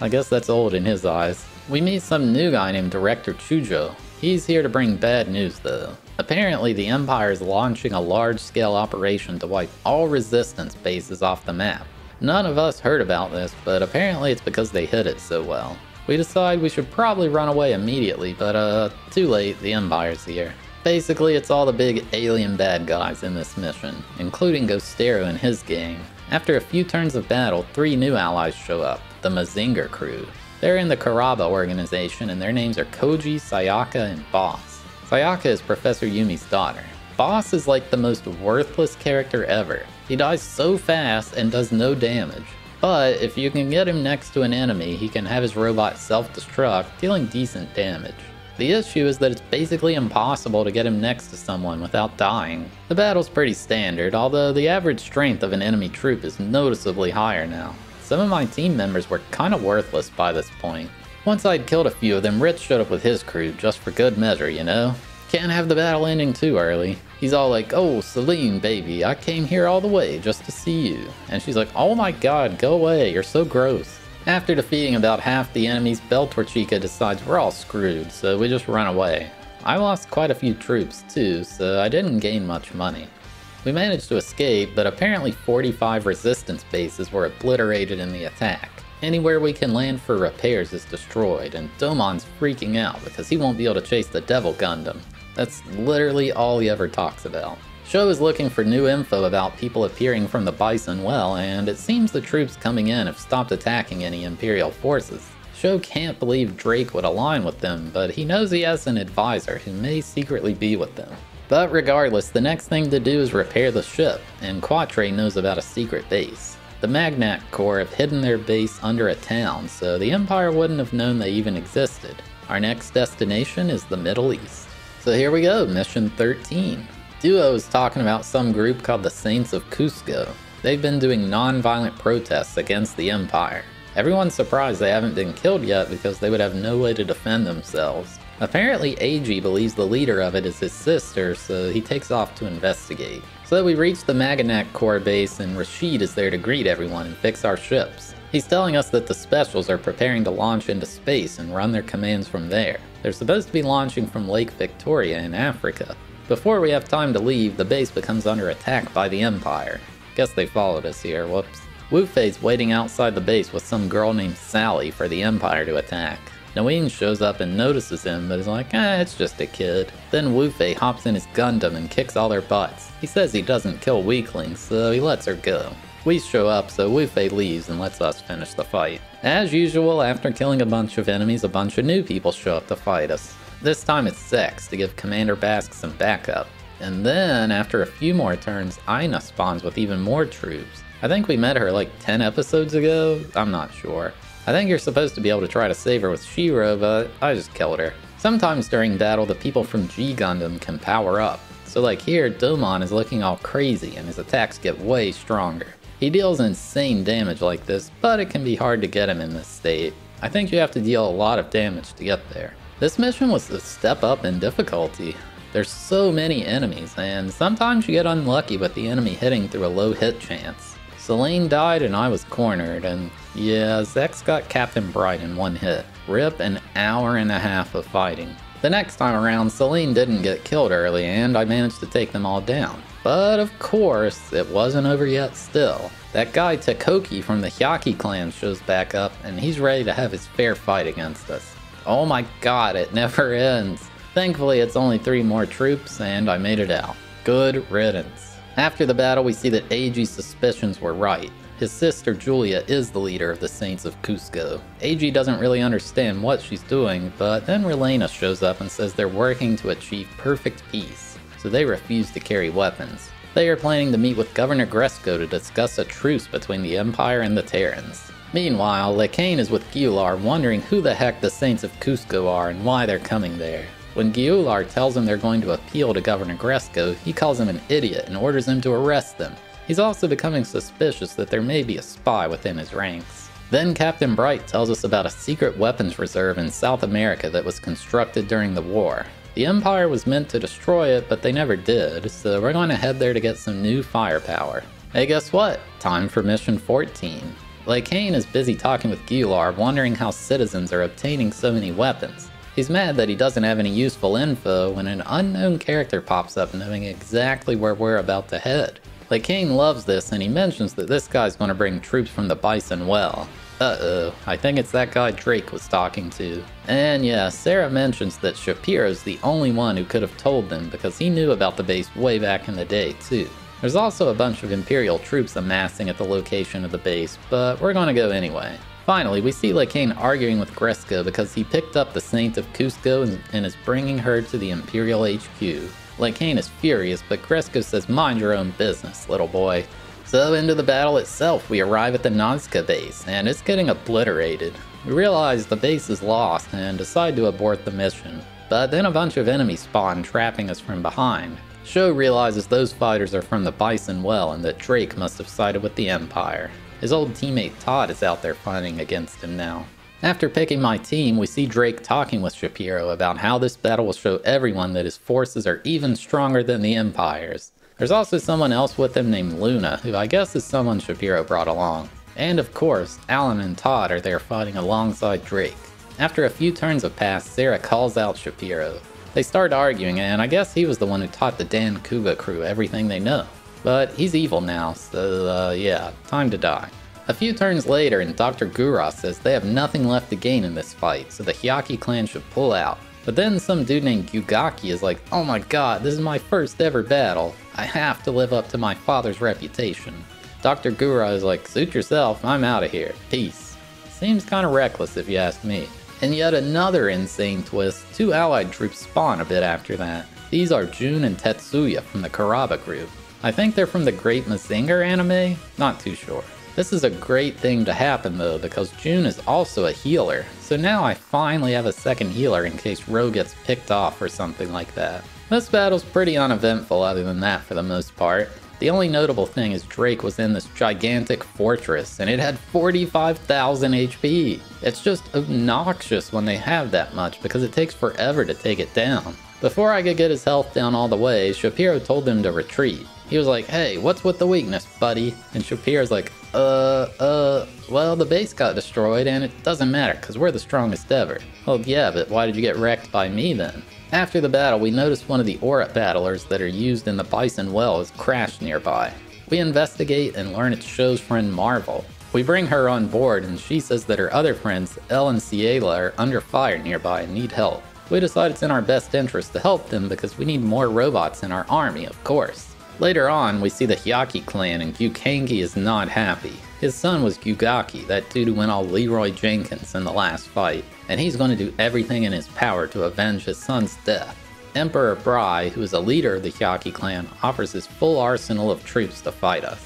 I guess that's old in his eyes. We meet some new guy named Director Chujo. He's here to bring bad news though. Apparently, the Empire is launching a large-scale operation to wipe all Resistance bases off the map. None of us heard about this, but apparently it's because they hid it so well. We decide we should probably run away immediately, but too late, the Empire's here. Basically, it's all the big alien bad guys in this mission, including Gostero and his gang. After a few turns of battle, three new allies show up, the Mazinger crew. They're in the Karaba organization and their names are Koji, Sayaka, and Boss. Sayaka is Professor Yumi's daughter. Boss is like the most worthless character ever. He dies so fast and does no damage. But if you can get him next to an enemy, he can have his robot self-destruct, dealing decent damage. The issue is that it's basically impossible to get him next to someone without dying. The battle's pretty standard, although the average strength of an enemy troop is noticeably higher now. Some of my team members were kinda worthless by this point. Once I'd killed a few of them, Rich showed up with his crew, just for good measure, you know? Can't have the battle ending too early. He's all like, "Oh, Celine, baby, I came here all the way just to see you." And she's like, "Oh my god, go away, you're so gross." After defeating about half the enemies, Beltorchica decides we're all screwed, so we just run away. I lost quite a few troops too, so I didn't gain much money. We managed to escape, but apparently 45 resistance bases were obliterated in the attack. Anywhere we can land for repairs is destroyed, and Domon's freaking out because he won't be able to chase the Devil Gundam. That's literally all he ever talks about. Sho is looking for new info about people appearing from the Bison Well, and it seems the troops coming in have stopped attacking any Imperial forces. Sho can't believe Drake would align with them, but he knows he has an advisor who may secretly be with them. But regardless, the next thing to do is repair the ship, and Quattro knows about a secret base. The Magnat Corps have hidden their base under a town, so the Empire wouldn't have known they even existed. Our next destination is the Middle East. So here we go, mission 13. Duo is talking about some group called the Saints of Cusco. They've been doing non-violent protests against the Empire. Everyone's surprised they haven't been killed yet because they would have no way to defend themselves. Apparently AG believes the leader of it is his sister, so he takes off to investigate. So we reach the Maganat Corps base and Rashid is there to greet everyone and fix our ships. He's telling us that the Specials are preparing to launch into space and run their commands from there. They're supposed to be launching from Lake Victoria in Africa. Before we have time to leave, the base becomes under attack by the Empire. Guess they followed us here, whoops. Wufei's waiting outside the base with some girl named Sally for the Empire to attack. Noine shows up and notices him, but is like, it's just a kid. Then Wufei hops in his Gundam and kicks all their butts. He says he doesn't kill weaklings, so he lets her go. We show up, so Wufei leaves and lets us finish the fight. As usual, after killing a bunch of enemies, a bunch of new people show up to fight us. This time it's Zex to give Commander Basque some backup. And then, after a few more turns, Aina spawns with even more troops. I think we met her like 10 episodes ago? I'm not sure. I think you're supposed to be able to try to save her with Shiro, but I just killed her. Sometimes during battle, the people from G-Gundam can power up. So like here, Domon is looking all crazy and his attacks get way stronger. He deals insane damage like this, but it can be hard to get him in this state. I think you have to deal a lot of damage to get there. This mission was a step up in difficulty. There's so many enemies, and sometimes you get unlucky with the enemy hitting through a low hit chance. Celine died and I was cornered, and yeah, Zex got Captain Bright in one hit. Rip an hour and a half of fighting. The next time around, Celine didn't get killed early, and I managed to take them all down. But of course, it wasn't over yet still. That guy Takoki from the Hyaki clan shows back up, and he's ready to have his fair fight against us. Oh my god, it never ends. Thankfully, it's only three more troops, and I made it out. Good riddance. After the battle, we see that Eiji's suspicions were right. His sister Julia is the leader of the Saints of Cusco. Eiji doesn't really understand what she's doing, but then Relena shows up and says they're working to achieve perfect peace, so they refuse to carry weapons. They are planning to meet with Governor Gresco to discuss a truce between the Empire and the Terrans. Meanwhile, LeCaine is with Gular, wondering who the heck the Saints of Cusco are and why they're coming there. When Gular tells him they're going to appeal to Governor Gresco, he calls him an idiot and orders him to arrest them. He's also becoming suspicious that there may be a spy within his ranks. Then Captain Bright tells us about a secret weapons reserve in South America that was constructed during the war. The Empire was meant to destroy it, but they never did, so we're going to head there to get some new firepower. Hey, guess what? Time for mission 14. LeCaine is busy talking with Gular, wondering how citizens are obtaining so many weapons. He's mad that he doesn't have any useful info when an unknown character pops up knowing exactly where we're about to head. LeCaine loves this and he mentions that this guy's going to bring troops from the Bison Well. Uh-oh, I think it's that guy Drake was talking to. And yeah, Sarah mentions that Shapiro's the only one who could have told them because he knew about the base way back in the day, too. There's also a bunch of Imperial troops amassing at the location of the base, but we're gonna go anyway. Finally, we see LeCaine arguing with Gresko because he picked up the Saint of Cusco and is bringing her to the Imperial HQ. LeCaine is furious, but Gresko says, "Mind your own business, little boy." So into the battle itself, we arrive at the Nazca base, and it's getting obliterated. We realize the base is lost and decide to abort the mission, but then a bunch of enemies spawn, trapping us from behind. Sho realizes those fighters are from the Bison Well and that Drake must have sided with the Empire. His old teammate Todd is out there fighting against him now. After picking my team, we see Drake talking with Shapiro about how this battle will show everyone that his forces are even stronger than the Empire's. There's also someone else with him named Luna, who I guess is someone Shapiro brought along. And of course, Alan and Todd are there fighting alongside Drake. After a few turns have passed, Sarah calls out Shapiro. They start arguing, and I guess he was the one who taught the Dan Kuga crew everything they know. But he's evil now, so yeah, time to die. A few turns later, and Dr. Gura says they have nothing left to gain in this fight, so the Hyaki clan should pull out. But then some dude named Yugaki is like, "Oh my god, this is my first ever battle. I have to live up to my father's reputation." Dr. Gura is like, "Suit yourself, I'm out of here. Peace." Seems kinda reckless if you ask me. And yet another insane twist, two allied troops spawn a bit after that. These are June and Tetsuya from the Karaba group. I think they're from the Great Mazinger anime? Not too sure. This is a great thing to happen though, because June is also a healer, so now I finally have a second healer in case Ro gets picked off or something like that. This battle's pretty uneventful other than that for the most part. The only notable thing is Drake was in this gigantic fortress, and it had 45,000 HP. It's just obnoxious when they have that much, because it takes forever to take it down. Before I could get his health down all the way, Shapiro told them to retreat. He was like, "Hey, what's with the weakness, buddy?" And Shapiro's like, well, the base got destroyed and it doesn't matter because we're the strongest ever." "Well, yeah, but why did you get wrecked by me then?" After the battle, we notice one of the aura battlers that are used in the Bison Well is crashed nearby. We investigate and learn it's Sho's friend Marvel. We bring her on board and she says that her other friends, Elle and Ciela, are under fire nearby and need help. We decide it's in our best interest to help them because we need more robots in our army, of course. Later on, we see the Hyaki clan, and Gyukangi is not happy. His son was Yugaki, that dude who went all Leroy Jenkins in the last fight, and he's going to do everything in his power to avenge his son's death. Emperor Brai, who is a leader of the Hyaki clan, offers his full arsenal of troops to fight us.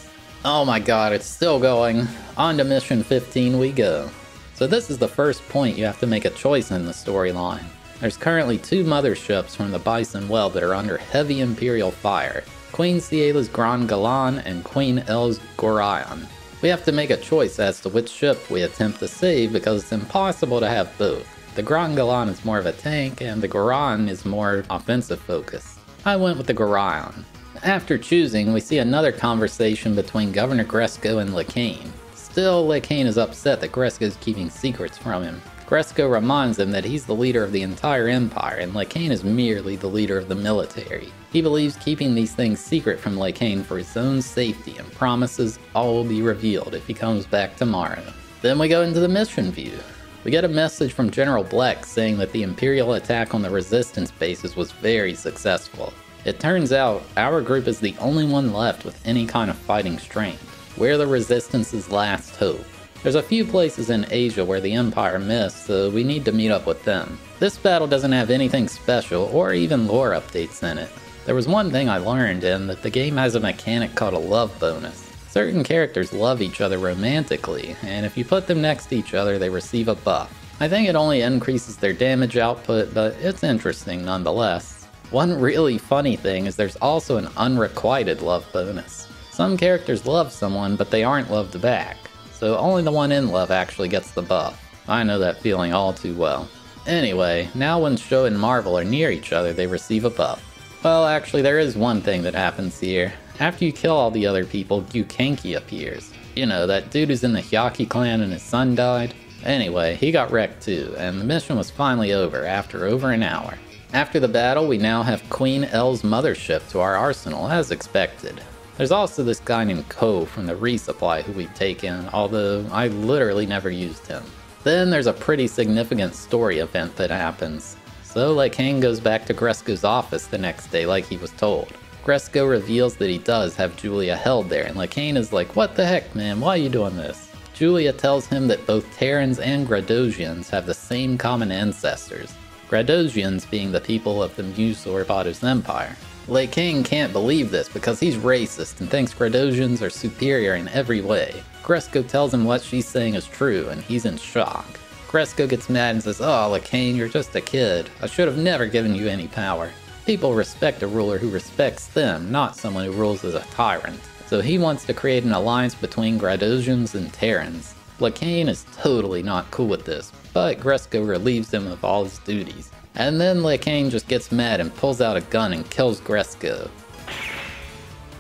Oh my god, it's still going. On to mission 15 we go. So this is the first point you have to make a choice in the storyline. There's currently two motherships from the Bison Well that are under heavy Imperial fire. Queen Ciela's Grand Galan and Queen Elle's Gorion. We have to make a choice as to which ship we attempt to save because it's impossible to have both. The Grand Galan is more of a tank and the Gorion is more offensive focused. I went with the Gorion. After choosing, we see another conversation between Governor Gresko and LeCaine. Still, LeCaine is upset that Gresko is keeping secrets from him. Gresko reminds him that he's the leader of the entire empire, and LeCaine is merely the leader of the military. He believes keeping these things secret from LeCaine for his own safety and promises all will be revealed if he comes back tomorrow. Then we go into the mission view. We get a message from General Bleck saying that the Imperial attack on the resistance bases was very successful. It turns out our group is the only one left with any kind of fighting strength. We're the resistance's last hope. There's a few places in Asia where the Empire missed, so we need to meet up with them. This battle doesn't have anything special or even lore updates in it. There was one thing I learned in that the game has a mechanic called a love bonus. Certain characters love each other romantically, and if you put them next to each other they receive a buff. I think it only increases their damage output, but it's interesting nonetheless. One really funny thing is there's also an unrequited love bonus. Some characters love someone, but they aren't loved back. So only the one in love actually gets the buff. I know that feeling all too well. Anyway, now when Sho and Marvel are near each other, they receive a buff. Well, actually there is one thing that happens here. After you kill all the other people, Gyukanki appears. You know, that dude who's in the Hyaki clan and his son died. Anyway, he got wrecked too, and the mission was finally over after over an hour. After the battle, we now have Queen Elle's mothership to our arsenal as expected. There's also this guy named Ko from the resupply who we've taken, although I literally never used him. Then there's a pretty significant story event that happens. So LeCaine goes back to Gresco's office the next day like he was told. Gresco reveals that he does have Julia held there, and LeCaine is like, "What the heck, man, why are you doing this?" Julia tells him that both Terrans and Gradosians have the same common ancestors, Gradosians being the people of the Muse Zorbados Empire. LeCaine can't believe this because he's racist and thinks Gradosians are superior in every way. Gresco tells him what she's saying is true, and he's in shock. Gresco gets mad and says, "Oh, LeCaine, you're just a kid. I should have never given you any power." People respect a ruler who respects them, not someone who rules as a tyrant. So he wants to create an alliance between Gradosians and Terrans. LeCaine is totally not cool with this, but Gresco relieves him of all his duties. And then LeCaine just gets mad and pulls out a gun and kills Gresco.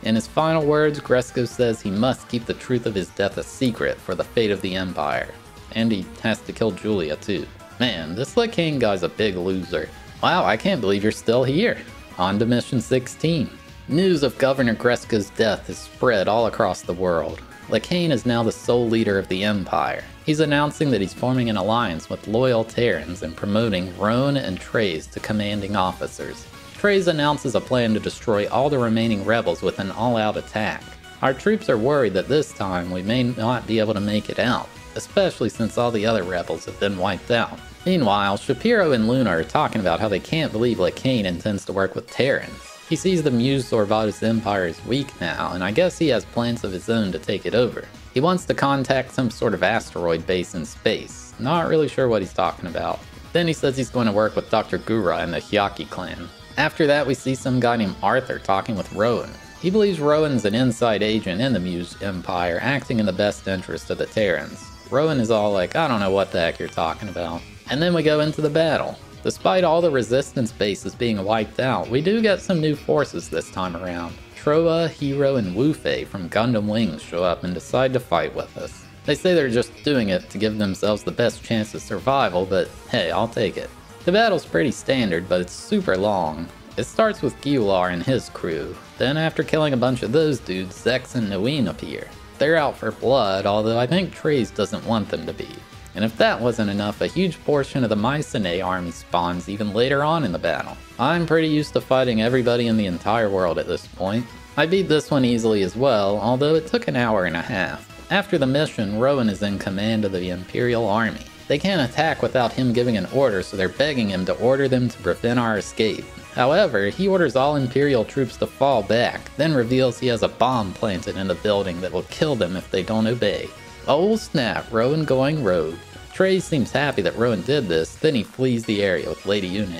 In his final words, Gresco says he must keep the truth of his death a secret for the fate of the Empire. And he has to kill Julia too. Man, this LeCaine guy's a big loser. Wow, I can't believe you're still here. On to mission 16. News of Governor Gresco's death is spread all across the world. LeCaine is now the sole leader of the Empire. He's announcing that he's forming an alliance with loyal Terrans and promoting Roan and Treize to commanding officers. Treize announces a plan to destroy all the remaining rebels with an all-out attack. Our troops are worried that this time we may not be able to make it out, especially since all the other rebels have been wiped out. Meanwhile, Shapiro and Luna are talking about how they can't believe LeCaine intends to work with Terrans. He sees the Muse Zorbados Empire is weak now, and I guess he has plans of his own to take it over. He wants to contact some sort of asteroid base in space. Not really sure what he's talking about. Then he says he's going to work with Dr. Gura and the Hyaki clan. After that, we see some guy named Arthur talking with Rowan. He believes Rowan's an inside agent in the Muse Empire, acting in the best interest of the Terrans. Rowan is all like, "I don't know what the heck you're talking about." And then we go into the battle. Despite all the resistance bases being wiped out, we do get some new forces this time around. Troa, Hero, and Wufei from Gundam Wing show up and decide to fight with us. They say they're just doing it to give themselves the best chance of survival, but hey, I'll take it. The battle's pretty standard, but it's super long. It starts with Gular and his crew. Then after killing a bunch of those dudes, Zex and Noeen appear. They're out for blood, although I think Treize doesn't want them to be. And if that wasn't enough, a huge portion of the Mycenae army spawns even later on in the battle. I'm pretty used to fighting everybody in the entire world at this point. I beat this one easily as well, although it took an hour and a half. After the mission, Rowan is in command of the Imperial Army. They can't attack without him giving an order, so they're begging him to order them to prevent our escape. However, he orders all Imperial troops to fall back, then reveals he has a bomb planted in the building that will kill them if they don't obey. Oh snap, Rowan going rogue. Treize seems happy that Rowan did this, then he flees the area with Lady Une.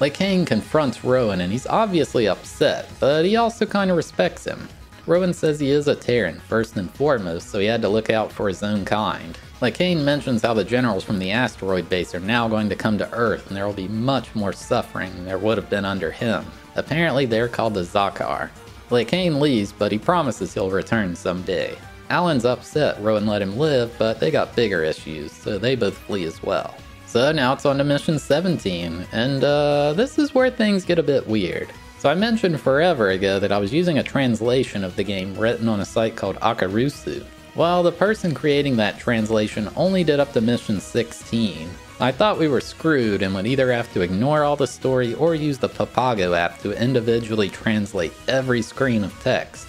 LeCaine confronts Rowan and he's obviously upset, but he also kinda respects him. Rowan says he is a Terran first and foremost, so he had to look out for his own kind. LeCaine mentions how the generals from the asteroid base are now going to come to Earth and there will be much more suffering than there would have been under him. Apparently they're called the Zakar. LeCaine leaves, but he promises he'll return someday. Alan's upset Rowan let him live, but they got bigger issues, so they both flee as well. So now it's on to mission 17, and this is where things get a bit weird. So I mentioned forever ago that I was using a translation of the game written on a site called Akarusu. Well, the person creating that translation only did up to mission 16. I thought we were screwed and would either have to ignore all the story or use the Papago app to individually translate every screen of text.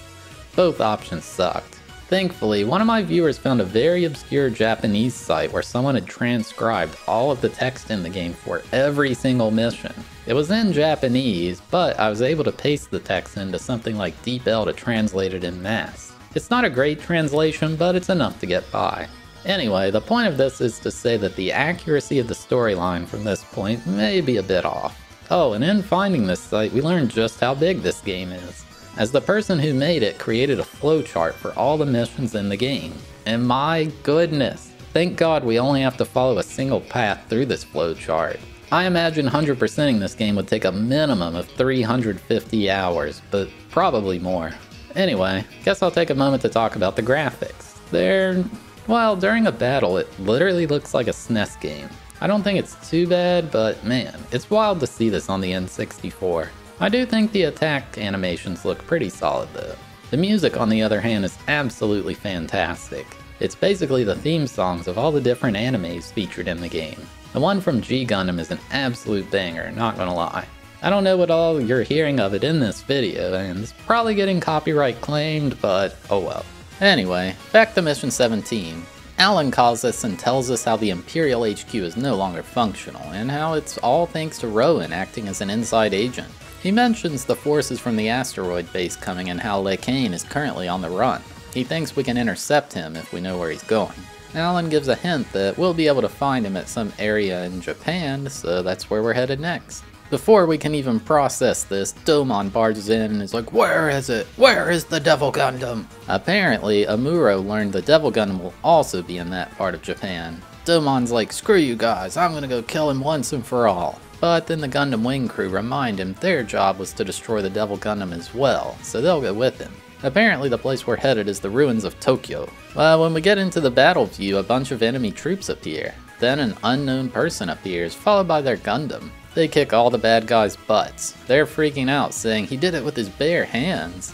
Both options sucked. Thankfully, one of my viewers found a very obscure Japanese site where someone had transcribed all of the text in the game for every single mission. It was in Japanese, but I was able to paste the text into something like DeepL to translate it en masse. It's not a great translation, but it's enough to get by. Anyway, the point of this is to say that the accuracy of the storyline from this point may be a bit off. Oh, and in finding this site, we learned just how big this game is, as the person who made it created a flowchart for all the missions in the game. And my goodness, thank God we only have to follow a single path through this flowchart. I imagine 100%ing this game would take a minimum of 350 hours, but probably more. Anyway, guess I'll take a moment to talk about the graphics. They're, well, during a battle, it literally looks like a SNES game. I don't think it's too bad, but man, it's wild to see this on the N64. I do think the attack animations look pretty solid though. The music, on the other hand, is absolutely fantastic. It's basically the theme songs of all the different animes featured in the game. The one from G-Gundam is an absolute banger, not gonna lie. I don't know what all you're hearing of it in this video, and it's probably getting copyright claimed, but oh well. Anyway, back to Mission 17. Alan calls us and tells us how the Imperial HQ is no longer functional, and how it's all thanks to Rowan acting as an inside agent. He mentions the forces from the asteroid base coming and how LeCaine is currently on the run. He thinks we can intercept him if we know where he's going. Alan gives a hint that we'll be able to find him at some area in Japan, so that's where we're headed next. Before we can even process this, Domon barges in and is like, "Where is it? Where is the Devil Gundam?" Apparently, Amuro learned the Devil Gundam will also be in that part of Japan. Domon's like, "Screw you guys, I'm gonna go kill him once and for all." But then the Gundam Wing crew remind him their job was to destroy the Devil Gundam as well, so they'll go with him. Apparently the place we're headed is the ruins of Tokyo. Well, when we get into the battle view, a bunch of enemy troops appear. Then an unknown person appears, followed by their Gundam. They kick all the bad guys' butts. They're freaking out, saying he did it with his bare hands.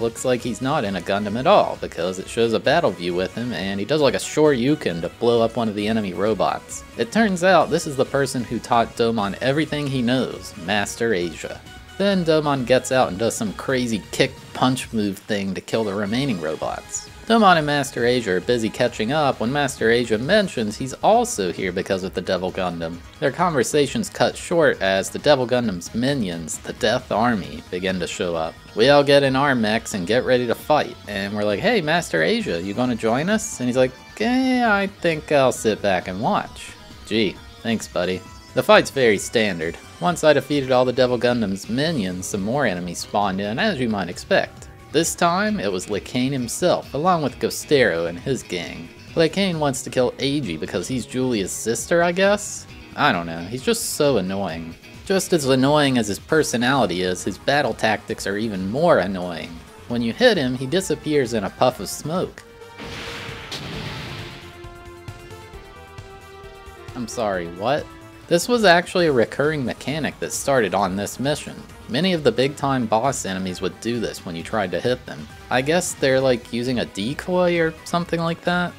Looks like he's not in a Gundam at all, because it shows a battle view with him, and he does like a Shoryuken to blow up one of the enemy robots. It turns out this is the person who taught Domon everything he knows, Master Asia. Then Domon gets out and does some crazy kick-punch move thing to kill the remaining robots. Domon and Master Asia are busy catching up when Master Asia mentions he's also here because of the Devil Gundam. Their conversation's cut short as the Devil Gundam's minions, the Death Army, begin to show up. We all get in our mechs and get ready to fight, and we're like, "Hey, Master Asia, you gonna join us?" And he's like, "Yeah, I think I'll sit back and watch." Gee, thanks buddy. The fight's very standard. Once I defeated all the Devil Gundam's minions, some more enemies spawned in, as you might expect. This time, it was LeCaine himself, along with Gostero and his gang. LeCaine wants to kill AG because he's Julia's sister, I guess? I don't know, he's just so annoying. Just as annoying as his personality is, his battle tactics are even more annoying. When you hit him, he disappears in a puff of smoke. I'm sorry, what? This was actually a recurring mechanic that started on this mission. Many of the big time boss enemies would do this when you tried to hit them. I guess they're like using a decoy or something like that.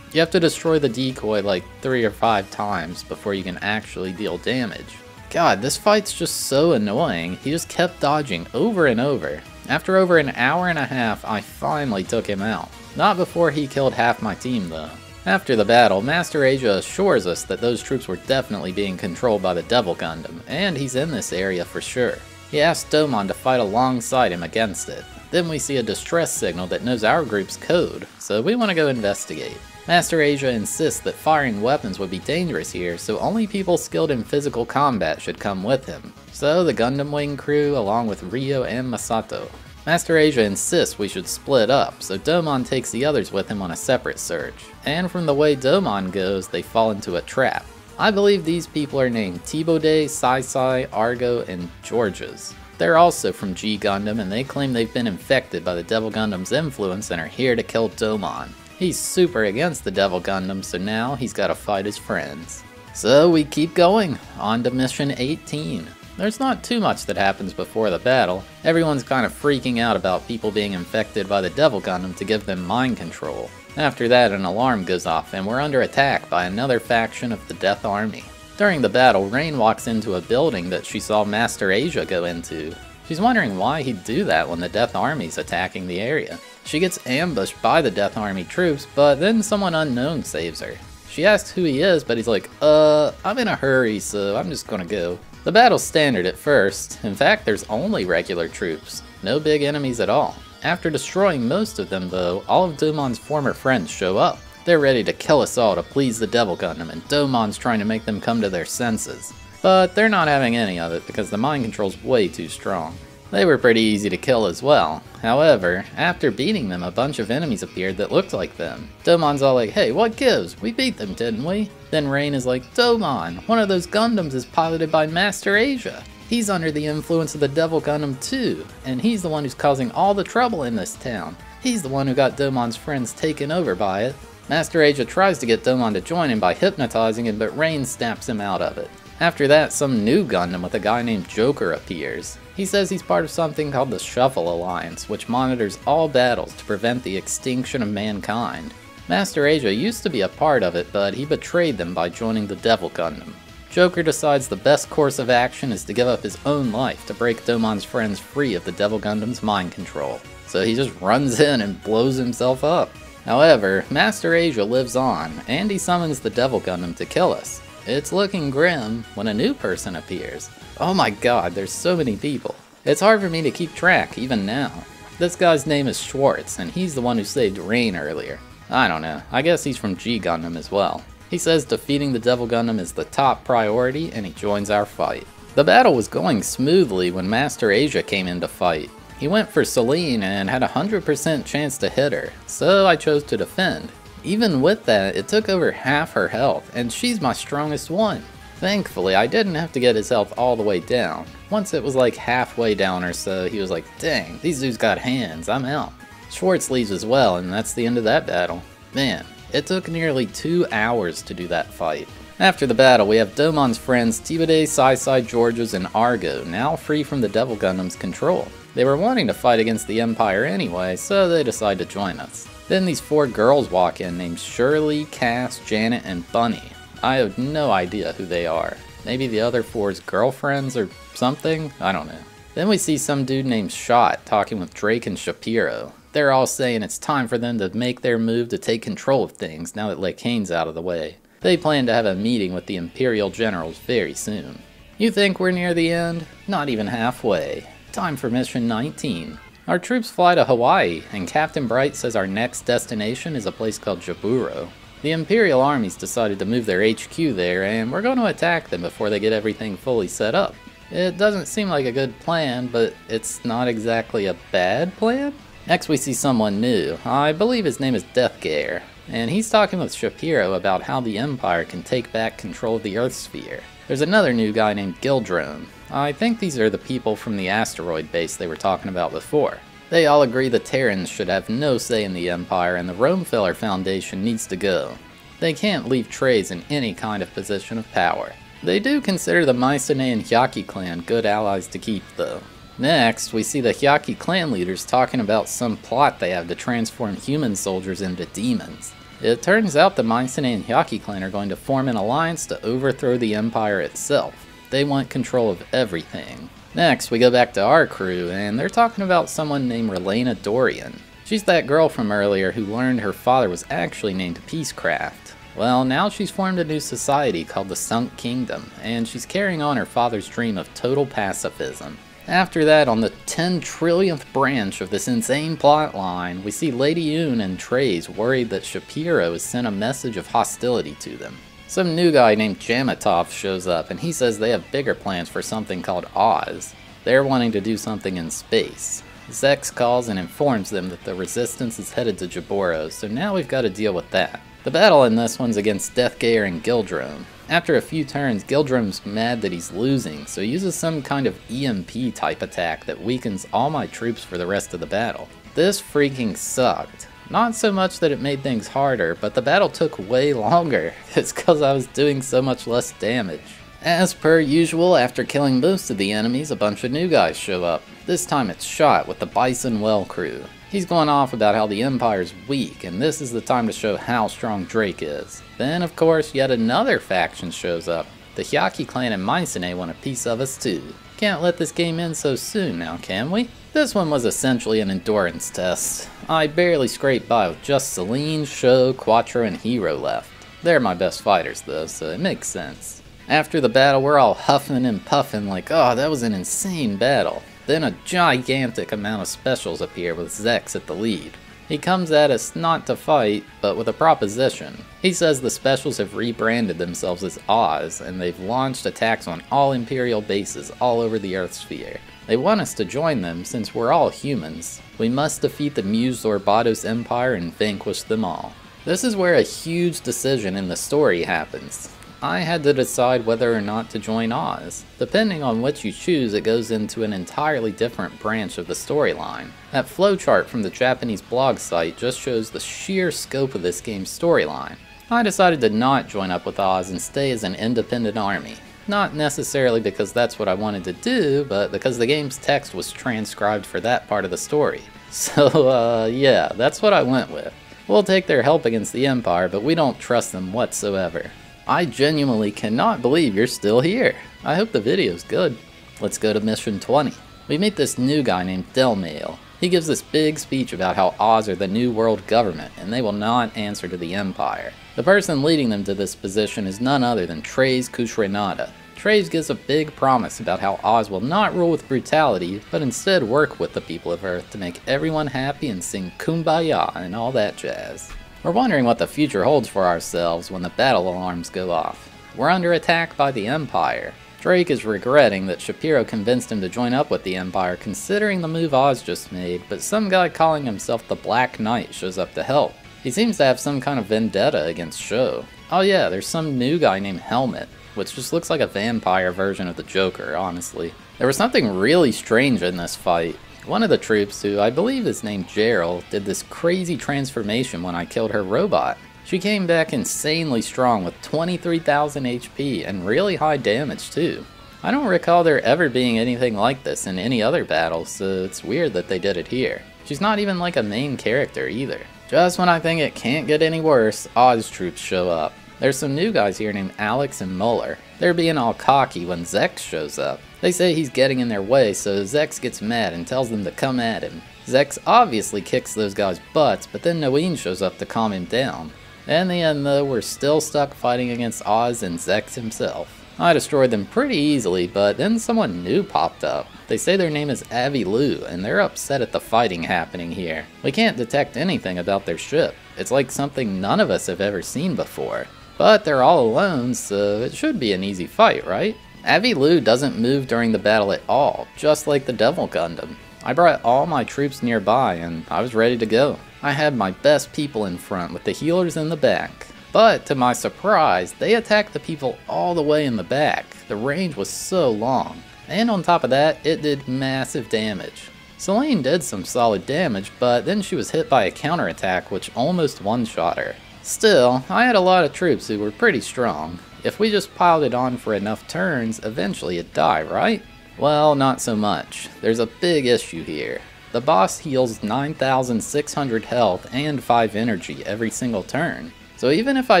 You have to destroy the decoy like 3 or 5 times before you can actually deal damage. God, this fight's just so annoying. He just kept dodging over and over. After over an hour and a half, I finally took him out. Not before he killed half my team though. After the battle, Master Asia assures us that those troops were definitely being controlled by the Devil Gundam, and he's in this area for sure. He asks Domon to fight alongside him against it. Then we see a distress signal that knows our group's code, so we want to go investigate. Master Asia insists that firing weapons would be dangerous here, so only people skilled in physical combat should come with him. So the Gundam Wing crew, along with Ryo and Masato. Master Asia insists we should split up, so Domon takes the others with him on a separate search. And from the way Domon goes, they fall into a trap. I believe these people are named Tibode, Saisai, Argo, and Georges. They're also from G Gundam, and they claim they've been infected by the Devil Gundam's influence and are here to kill Domon. He's super against the Devil Gundam, so now he's gotta fight his friends. So we keep going, on to Mission 18. There's not too much that happens before the battle. Everyone's kind of freaking out about people being infected by the Devil Gundam to give them mind control. After that, an alarm goes off and we're under attack by another faction of the Death Army. During the battle, Rain walks into a building that she saw Master Asia go into. She's wondering why he'd do that when the Death Army's attacking the area. She gets ambushed by the Death Army troops, but then someone unknown saves her. She asks who he is, but he's like, I'm in a hurry, so I'm just gonna go." The battle's standard at first. In fact, there's only regular troops. No big enemies at all. After destroying most of them though, all of Domon's former friends show up. They're ready to kill us all to please the Devil Gundam, and Domon's trying to make them come to their senses. But they're not having any of it because the mind control's way too strong. They were pretty easy to kill as well. However, after beating them, a bunch of enemies appeared that looked like them. Domon's all like, "Hey, what gives? We beat them, didn't we?" Then Rain is like, "Domon, one of those Gundams is piloted by Master Asia. He's under the influence of the Devil Gundam too, and he's the one who's causing all the trouble in this town. He's the one who got Domon's friends taken over by it." Master Asia tries to get Domon to join him by hypnotizing him, but Rain snaps him out of it. After that, some new Gundam with a guy named Joker appears. He says he's part of something called the Shuffle Alliance, which monitors all battles to prevent the extinction of mankind. Master Asia used to be a part of it, but he betrayed them by joining the Devil Gundam. Joker decides the best course of action is to give up his own life to break Domon's friends free of the Devil Gundam's mind control, so he just runs in and blows himself up. However, Master Asia lives on, and he summons the Devil Gundam to kill us. It's looking grim when a new person appears. Oh my god, there's so many people. It's hard for me to keep track, even now. This guy's name is Schwartz, and he's the one who saved Rain earlier. I don't know, I guess he's from G-Gundam as well. He says defeating the Devil Gundam is the top priority, and he joins our fight. The battle was going smoothly when Master Asia came in to fight. He went for Celine and had a 100% chance to hit her, so I chose to defend. Even with that, it took over half her health, and she's my strongest one. Thankfully, I didn't have to get his health all the way down. Once it was like halfway down or so, he was like, dang, these dudes got hands, I'm out. Schwartz leaves as well, and that's the end of that battle. Man, it took nearly 2 hours to do that fight. After the battle, we have Domon's friends Tibide, Saisai, Georges, and Argo, now free from the Devil Gundam's control. They were wanting to fight against the Empire anyway, so they decide to join us. Then these four girls walk in named Shirley, Cass, Janet, and Bunny. I have no idea who they are. Maybe the other four's girlfriends or something? I don't know. Then we see some dude named Shot talking with Drake and Shapiro. They're all saying it's time for them to make their move to take control of things now that LeCaine's out of the way. They plan to have a meeting with the Imperial Generals very soon. You think we're near the end? Not even halfway. Time for Mission 19. Our troops fly to Hawaii, and Captain Bright says our next destination is a place called Jaburo. The Imperial armies decided to move their HQ there, and we're going to attack them before they get everything fully set up. It doesn't seem like a good plan, but it's not exactly a bad plan? Next we see someone new. I believe his name is Deathgear, and he's talking with Shapiro about how the Empire can take back control of the Earth sphere. There's another new guy named Gildrome. I think these are the people from the asteroid base they were talking about before. They all agree the Terrans should have no say in the Empire and the Romefeller Foundation needs to go. They can't leave Treize in any kind of position of power. They do consider the Mycenae and Hyaki clan good allies to keep though. Next, we see the Hyaki clan leaders talking about some plot they have to transform human soldiers into demons. It turns out the Mycenae and Hyaki clan are going to form an alliance to overthrow the Empire itself. They want control of everything. Next, we go back to our crew, and they're talking about someone named Relena Dorian. She's that girl from earlier who learned her father was actually named Peacecraft. Well, now she's formed a new society called the Sunk Kingdom, and she's carrying on her father's dream of total pacifism. After that, on the 10 trillionth branch of this insane plotline, we see Lady Une and Treize worried that Shapiro has sent a message of hostility to them. Some new guy named Jamatov shows up, and he says they have bigger plans for something called Oz. They're wanting to do something in space. Zex calls and informs them that the resistance is headed to Jaburo, so now we've got to deal with that. The battle in this one's against Deathgear and Gildrome. After a few turns, Gildrome's mad that he's losing, so he uses some kind of EMP type attack that weakens all my troops for the rest of the battle. This freaking sucked. Not so much that it made things harder, but the battle took way longer. It's cause I was doing so much less damage. As per usual, after killing most of the enemies, a bunch of new guys show up. This time it's Shot with the Bison Well crew. He's going off about how the Empire's weak, and this is the time to show how strong Drake is. Then, of course, yet another faction shows up. The Hyaki clan and Mycenae want a piece of us too. Can't let this game end so soon now, can we? This one was essentially an endurance test. I barely scraped by with just Celine, Sho, Quattro, and Hero left. They're my best fighters though, so it makes sense. After the battle, we're all huffing and puffing like, oh, that was an insane battle. Then a gigantic amount of specials appear with Zex at the lead. He comes at us not to fight, but with a proposition. He says the specials have rebranded themselves as Oz, and they've launched attacks on all Imperial bases all over the Earth sphere. They want us to join them since we're all humans. We must defeat the Muse Zorbados Empire and vanquish them all. This is where a huge decision in the story happens. I had to decide whether or not to join Oz. Depending on which you choose, it goes into an entirely different branch of the storyline. That flowchart from the Japanese blog site just shows the sheer scope of this game's storyline. I decided to not join up with Oz and stay as an independent army. Not necessarily because that's what I wanted to do, but because the game's text was transcribed for that part of the story. So, yeah, that's what I went with. We'll take their help against the Empire, but we don't trust them whatsoever. I genuinely cannot believe you're still here. I hope the video's good. Let's go to mission 20. We meet this new guy named Delmail. He gives this big speech about how Oz are the new world government, and they will not answer to the Empire. The person leading them to this position is none other than Treize Khushrenada. Treize gives a big promise about how Oz will not rule with brutality, but instead work with the people of Earth to make everyone happy and sing Kumbaya and all that jazz. We're wondering what the future holds for ourselves when the battle alarms go off. We're under attack by the Empire. Drake is regretting that Shapiro convinced him to join up with the Empire considering the move Oz just made, but some guy calling himself the Black Knight shows up to help. He seems to have some kind of vendetta against Sho. Oh yeah, there's some new guy named Helmet, which just looks like a vampire version of the Joker, honestly. There was something really strange in this fight. One of the troops, who I believe is named Gerald, did this crazy transformation when I killed her robot. She came back insanely strong with 23,000 HP and really high damage too. I don't recall there ever being anything like this in any other battle, so it's weird that they did it here. She's not even like a main character either. Just when I think it can't get any worse, Oz troops show up. There's some new guys here named Alex and Muller. They're being all cocky when Zex shows up. They say he's getting in their way, so Zex gets mad and tells them to come at him. Zex obviously kicks those guys' butts, but then Noine shows up to calm him down. In the end though, we're still stuck fighting against Oz and Zex himself. I destroyed them pretty easily, but then someone new popped up. They say their name is Avi Lu, and they're upset at the fighting happening here. We can't detect anything about their ship. It's like something none of us have ever seen before. But they're all alone, so it should be an easy fight, right? Avi Lu doesn't move during the battle at all, just like the Devil Gundam. I brought all my troops nearby, and I was ready to go. I had my best people in front with the healers in the back. But to my surprise, they attacked the people all the way in the back. The range was so long. And on top of that, it did massive damage. Celine did some solid damage, but then she was hit by a counterattack which almost one-shot her. Still, I had a lot of troops who were pretty strong. If we just piled it on for enough turns, eventually it'd die, right? Well, not so much. There's a big issue here. The boss heals 9,600 health and 5 energy every single turn. So even if I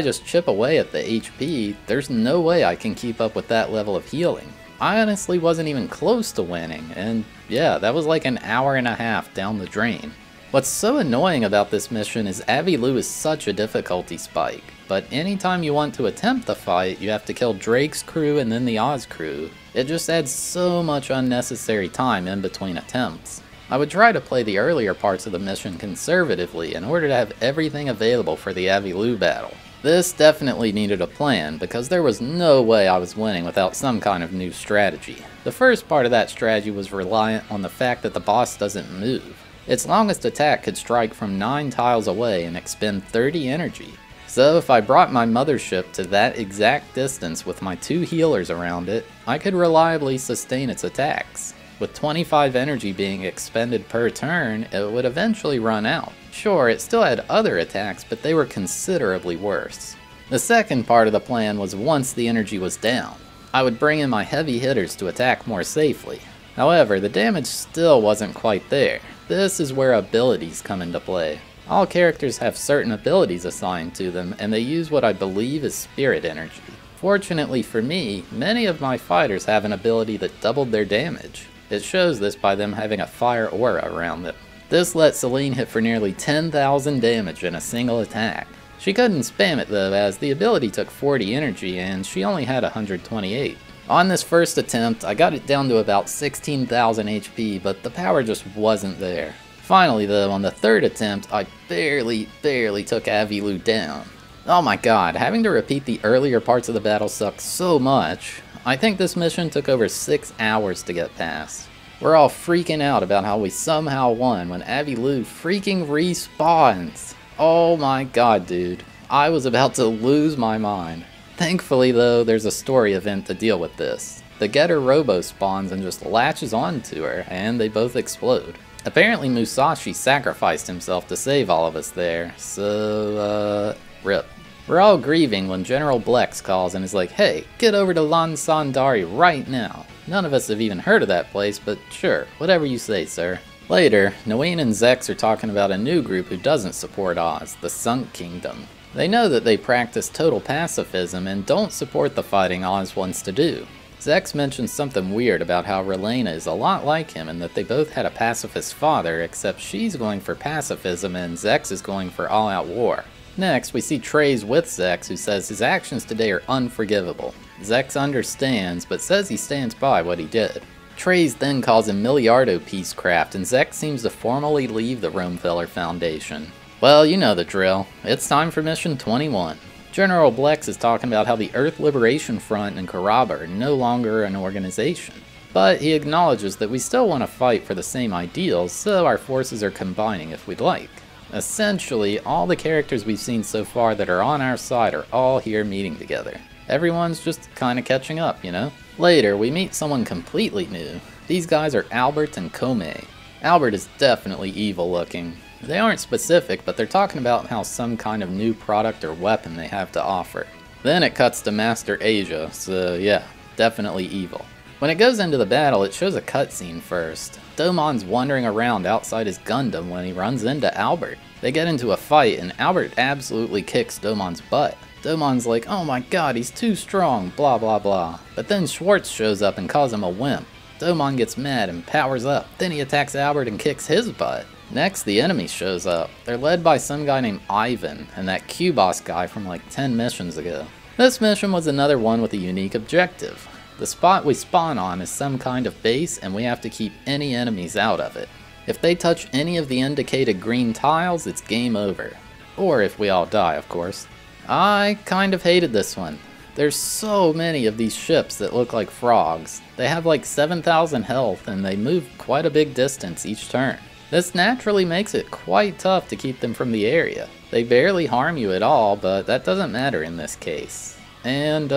just chip away at the HP, there's no way I can keep up with that level of healing. I honestly wasn't even close to winning, and yeah, that was like an hour and a half down the drain. What's so annoying about this mission is Avi Lu is such a difficulty spike, but anytime you want to attempt the fight, you have to kill Drake's crew and then the Oz crew. It just adds so much unnecessary time in between attempts. I would try to play the earlier parts of the mission conservatively in order to have everything available for the Avi Lu battle. This definitely needed a plan because there was no way I was winning without some kind of new strategy. The first part of that strategy was reliant on the fact that the boss doesn't move. Its longest attack could strike from 9 tiles away and expend 30 energy. So if I brought my mothership to that exact distance with my 2 healers around it, I could reliably sustain its attacks. With 25 energy being expended per turn, it would eventually run out. Sure, it still had other attacks, but they were considerably worse. The second part of the plan was once the energy was down, I would bring in my heavy hitters to attack more safely. However, the damage still wasn't quite there. This is where abilities come into play. All characters have certain abilities assigned to them, and they use what I believe is spirit energy. Fortunately for me, many of my fighters have an ability that doubled their damage. It shows this by them having a fire aura around them. This let Celine hit for nearly 10,000 damage in a single attack. She couldn't spam it though, as the ability took 40 energy and she only had 128. On this first attempt, I got it down to about 16,000 HP, but the power just wasn't there. Finally though, on the third attempt, I barely took Avi Lu down. Oh my god, having to repeat the earlier parts of the battle sucks so much. I think this mission took over 6 hours to get past. We're all freaking out about how we somehow won when Avi Lu freaking respawns. Oh my god, dude. I was about to lose my mind. Thankfully though, there's a story event to deal with this. The Getter Robo spawns and just latches onto her, and they both explode. Apparently Musashi sacrificed himself to save all of us there, so, RIP. We're all grieving when General Blex calls and is like, hey, get over to Lansandari right now. None of us have even heard of that place, but sure, whatever you say, sir. Later, Noine and Zex are talking about a new group who doesn't support Oz, the Sunk Kingdom. They know that they practice total pacifism and don't support the fighting Oz wants to do. Zex mentions something weird about how Relena is a lot like him and that they both had a pacifist father, except she's going for pacifism and Zex is going for all-out war. Next, we see Treize with Zex, who says his actions today are unforgivable. Zex understands, but says he stands by what he did. Treize then calls him Miliardo Peacecraft, and Zex seems to formally leave the Romefeller Foundation. Well, you know the drill. It's time for Mission 21. General Blex is talking about how the Earth Liberation Front and Karaba are no longer an organization. But he acknowledges that we still want to fight for the same ideals, so our forces are combining if we'd like. Essentially, all the characters we've seen so far that are on our side are all here meeting together. Everyone's just kinda catching up, you know? Later, we meet someone completely new. These guys are Albert and Komei. Albert is definitely evil looking. They aren't specific, but they're talking about how some kind of new product or weapon they have to offer. Then it cuts to Master Asia, so yeah, definitely evil. When it goes into the battle, it shows a cutscene first. Domon's wandering around outside his Gundam when he runs into Albert. They get into a fight and Albert absolutely kicks Domon's butt. Domon's like, oh my god, he's too strong, blah blah blah. But then Schwartz shows up and calls him a wimp. Domon gets mad and powers up, then he attacks Albert and kicks his butt. Next, the enemy shows up. They're led by some guy named Ivan and that Q-Boss guy from like 10 missions ago. This mission was another one with a unique objective. The spot we spawn on is some kind of base and we have to keep any enemies out of it. If they touch any of the indicated green tiles, it's game over. Or if we all die, of course. I kind of hated this one. There's so many of these ships that look like frogs. They have like 7,000 health and they move quite a big distance each turn. This naturally makes it quite tough to keep them from the area. They barely harm you at all, but that doesn't matter in this case. And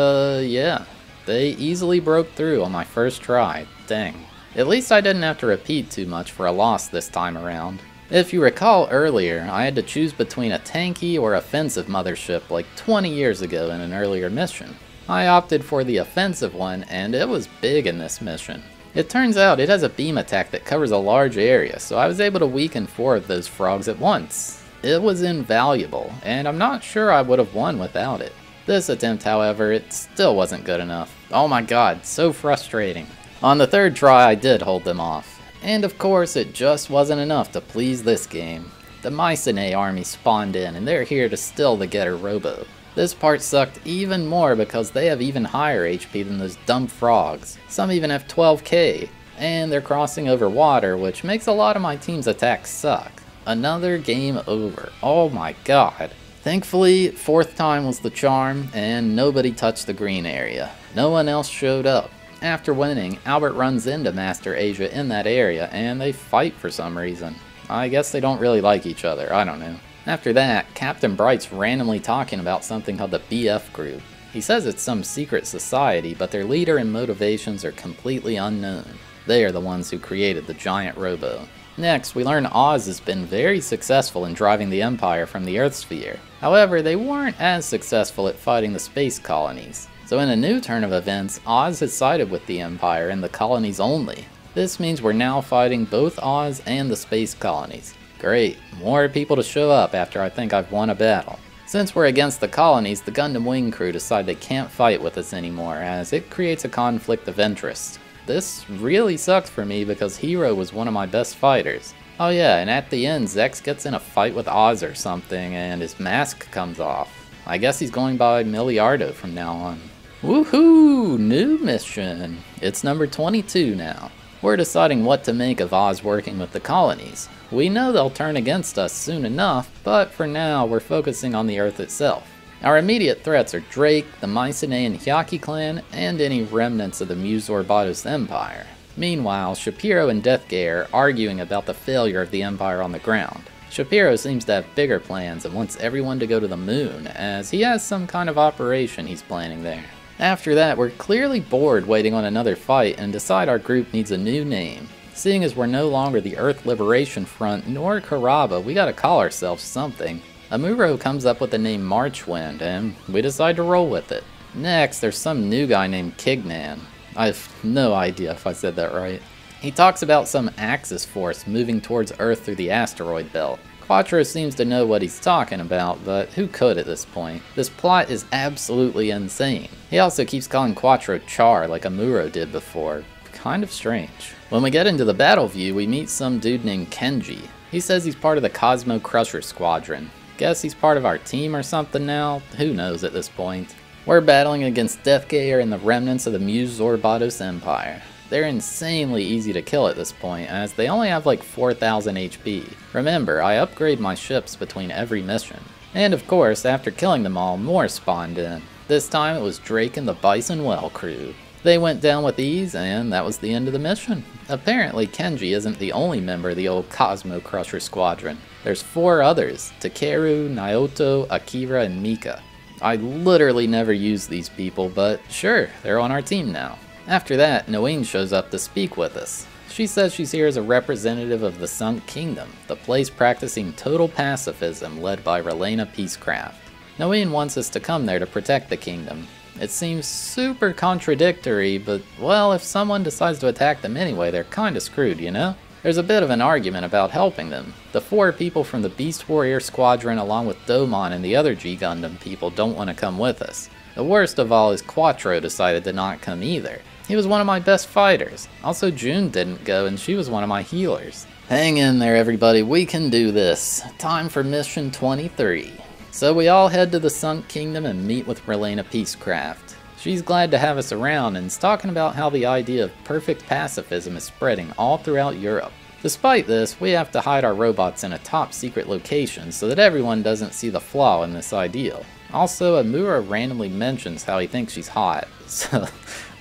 yeah. They easily broke through on my first try, dang. At least I didn't have to repeat too much for a loss this time around. If you recall earlier, I had to choose between a tanky or offensive mothership like 20 years ago in an earlier mission. I opted for the offensive one and it was big in this mission. It turns out it has a beam attack that covers a large area, so I was able to weaken 4 of those frogs at once. It was invaluable, and I'm not sure I would have won without it. This attempt, however, it still wasn't good enough. Oh my god, so frustrating. On the third try, I did hold them off. And of course, it just wasn't enough to please this game. The Mycenae army spawned in, and they're here to steal the Getter Robo. This part sucked even more because they have even higher HP than those dumb frogs. Some even have 12k, and they're crossing over water, which makes a lot of my team's attacks suck. Another game over. Oh my god. Thankfully, 4th time was the charm, and nobody touched the green area. No one else showed up. After winning, Albert runs into Master Asia in that area, and they fight for some reason. I guess they don't really like each other, I don't know. After that, Captain Bright's randomly talking about something called the BF Group. He says it's some secret society, but their leader and motivations are completely unknown. They are the ones who created the giant robo. Next, we learn Oz has been very successful in driving the Empire from the Earth sphere. However, they weren't as successful at fighting the space colonies. So in a new turn of events, Oz has sided with the Empire and the colonies only. This means we're now fighting both Oz and the space colonies. Great, more people to show up after I think I've won a battle. Since we're against the colonies, the Gundam Wing crew decide they can't fight with us anymore, as it creates a conflict of interest. This really sucked for me because Hero was one of my best fighters. Oh yeah, and at the end Zex gets in a fight with Oz or something and his mask comes off. I guess he's going by Miliardo from now on. Woohoo! New mission! It's number 22 now. We're deciding what to make of Oz working with the colonies. We know they'll turn against us soon enough, but for now we're focusing on the Earth itself. Our immediate threats are Drake, the Mycenae and Hyaki clan, and any remnants of the Muse Zorbados Empire. Meanwhile, Shapiro and Deathgear are arguing about the failure of the Empire on the ground. Shapiro seems to have bigger plans and wants everyone to go to the moon, as he has some kind of operation he's planning there. After that, we're clearly bored waiting on another fight and decide our group needs a new name. Seeing as we're no longer the Earth Liberation Front nor Karaba, we gotta call ourselves something. Amuro comes up with the name Marchwind, and we decide to roll with it. Next, there's some new guy named Kignan. I've no idea if I said that right. He talks about some Axis force moving towards Earth through the asteroid belt. Quattro seems to know what he's talking about, but who could at this point? This plot is absolutely insane. He also keeps calling Quattro Char like Amuro did before. Kind of strange. When we get into the battle view, we meet some dude named Kenji. He says he's part of the Cosmo Crusher Squadron. Guess he's part of our team or something now? Who knows at this point. We're battling against Death Gayer and the remnants of the Muse Zorbados Empire. They're insanely easy to kill at this point, as they only have like 4,000 HP. Remember, I upgrade my ships between every mission. And of course, after killing them all, more spawned in. This time it was Drake and the Bison Well crew. They went down with ease, and that was the end of the mission. Apparently, Kenji isn't the only member of the old Cosmo Crusher Squadron. There's four others, Takeru, Naoto, Akira, and Mika. I literally never used these people, but sure, they're on our team now. After that, Noine shows up to speak with us. She says she's here as a representative of the Sunk Kingdom, the place practicing total pacifism led by Relena Peacecraft. Noine wants us to come there to protect the kingdom. It seems super contradictory, but well, if someone decides to attack them anyway, they're kinda screwed, you know? There's a bit of an argument about helping them. The four people from the Beast Warrior Squadron along with Domon and the other G-Gundam people don't want to come with us. The worst of all is Quattro decided to not come either. He was one of my best fighters. Also, June didn't go and she was one of my healers. Hang in there everybody, we can do this. Time for mission 23. So we all head to the Sunk Kingdom and meet with Relena Peacecraft. She's glad to have us around and is talking about how the idea of perfect pacifism is spreading all throughout Europe. Despite this, we have to hide our robots in a top secret location so that everyone doesn't see the flaw in this ideal. Also, Amuro randomly mentions how he thinks she's hot, so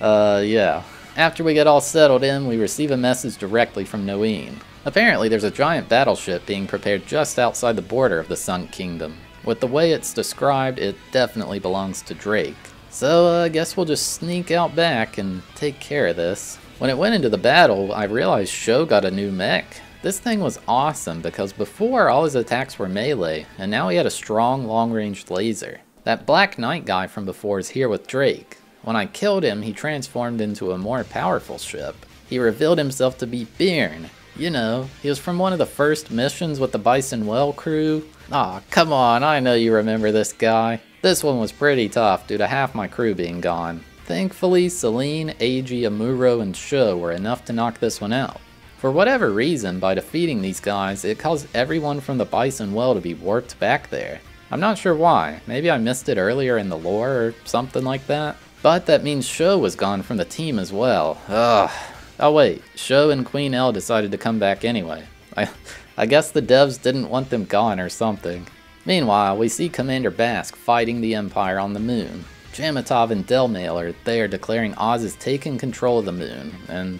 yeah. After we get all settled in, we receive a message directly from Noine. Apparently there's a giant battleship being prepared just outside the border of the Sunk Kingdom. With the way it's described, it definitely belongs to Drake. So I guess we'll just sneak out back and take care of this. When it went into the battle, I realized Sho got a new mech. This thing was awesome because before all his attacks were melee, and now he had a strong long-range laser. That Black Knight guy from before is here with Drake. When I killed him, he transformed into a more powerful ship. He revealed himself to be Byrne. You know, he was from one of the first missions with the Bison Well crew. Aw, come on, I know you remember this guy. This one was pretty tough due to half my crew being gone. Thankfully, Celine, AG, Amuro, and Sho were enough to knock this one out. For whatever reason, by defeating these guys, it caused everyone from the Bison Well to be warped back there. I'm not sure why, maybe I missed it earlier in the lore or something like that. But that means Sho was gone from the team as well. Ugh. Oh wait, Sho and Queen L decided to come back anyway. I guess the devs didn't want them gone or something. Meanwhile, we see Commander Basque fighting the Empire on the moon. Jamatov and Delmail are there declaring Oz is taking control of the moon, and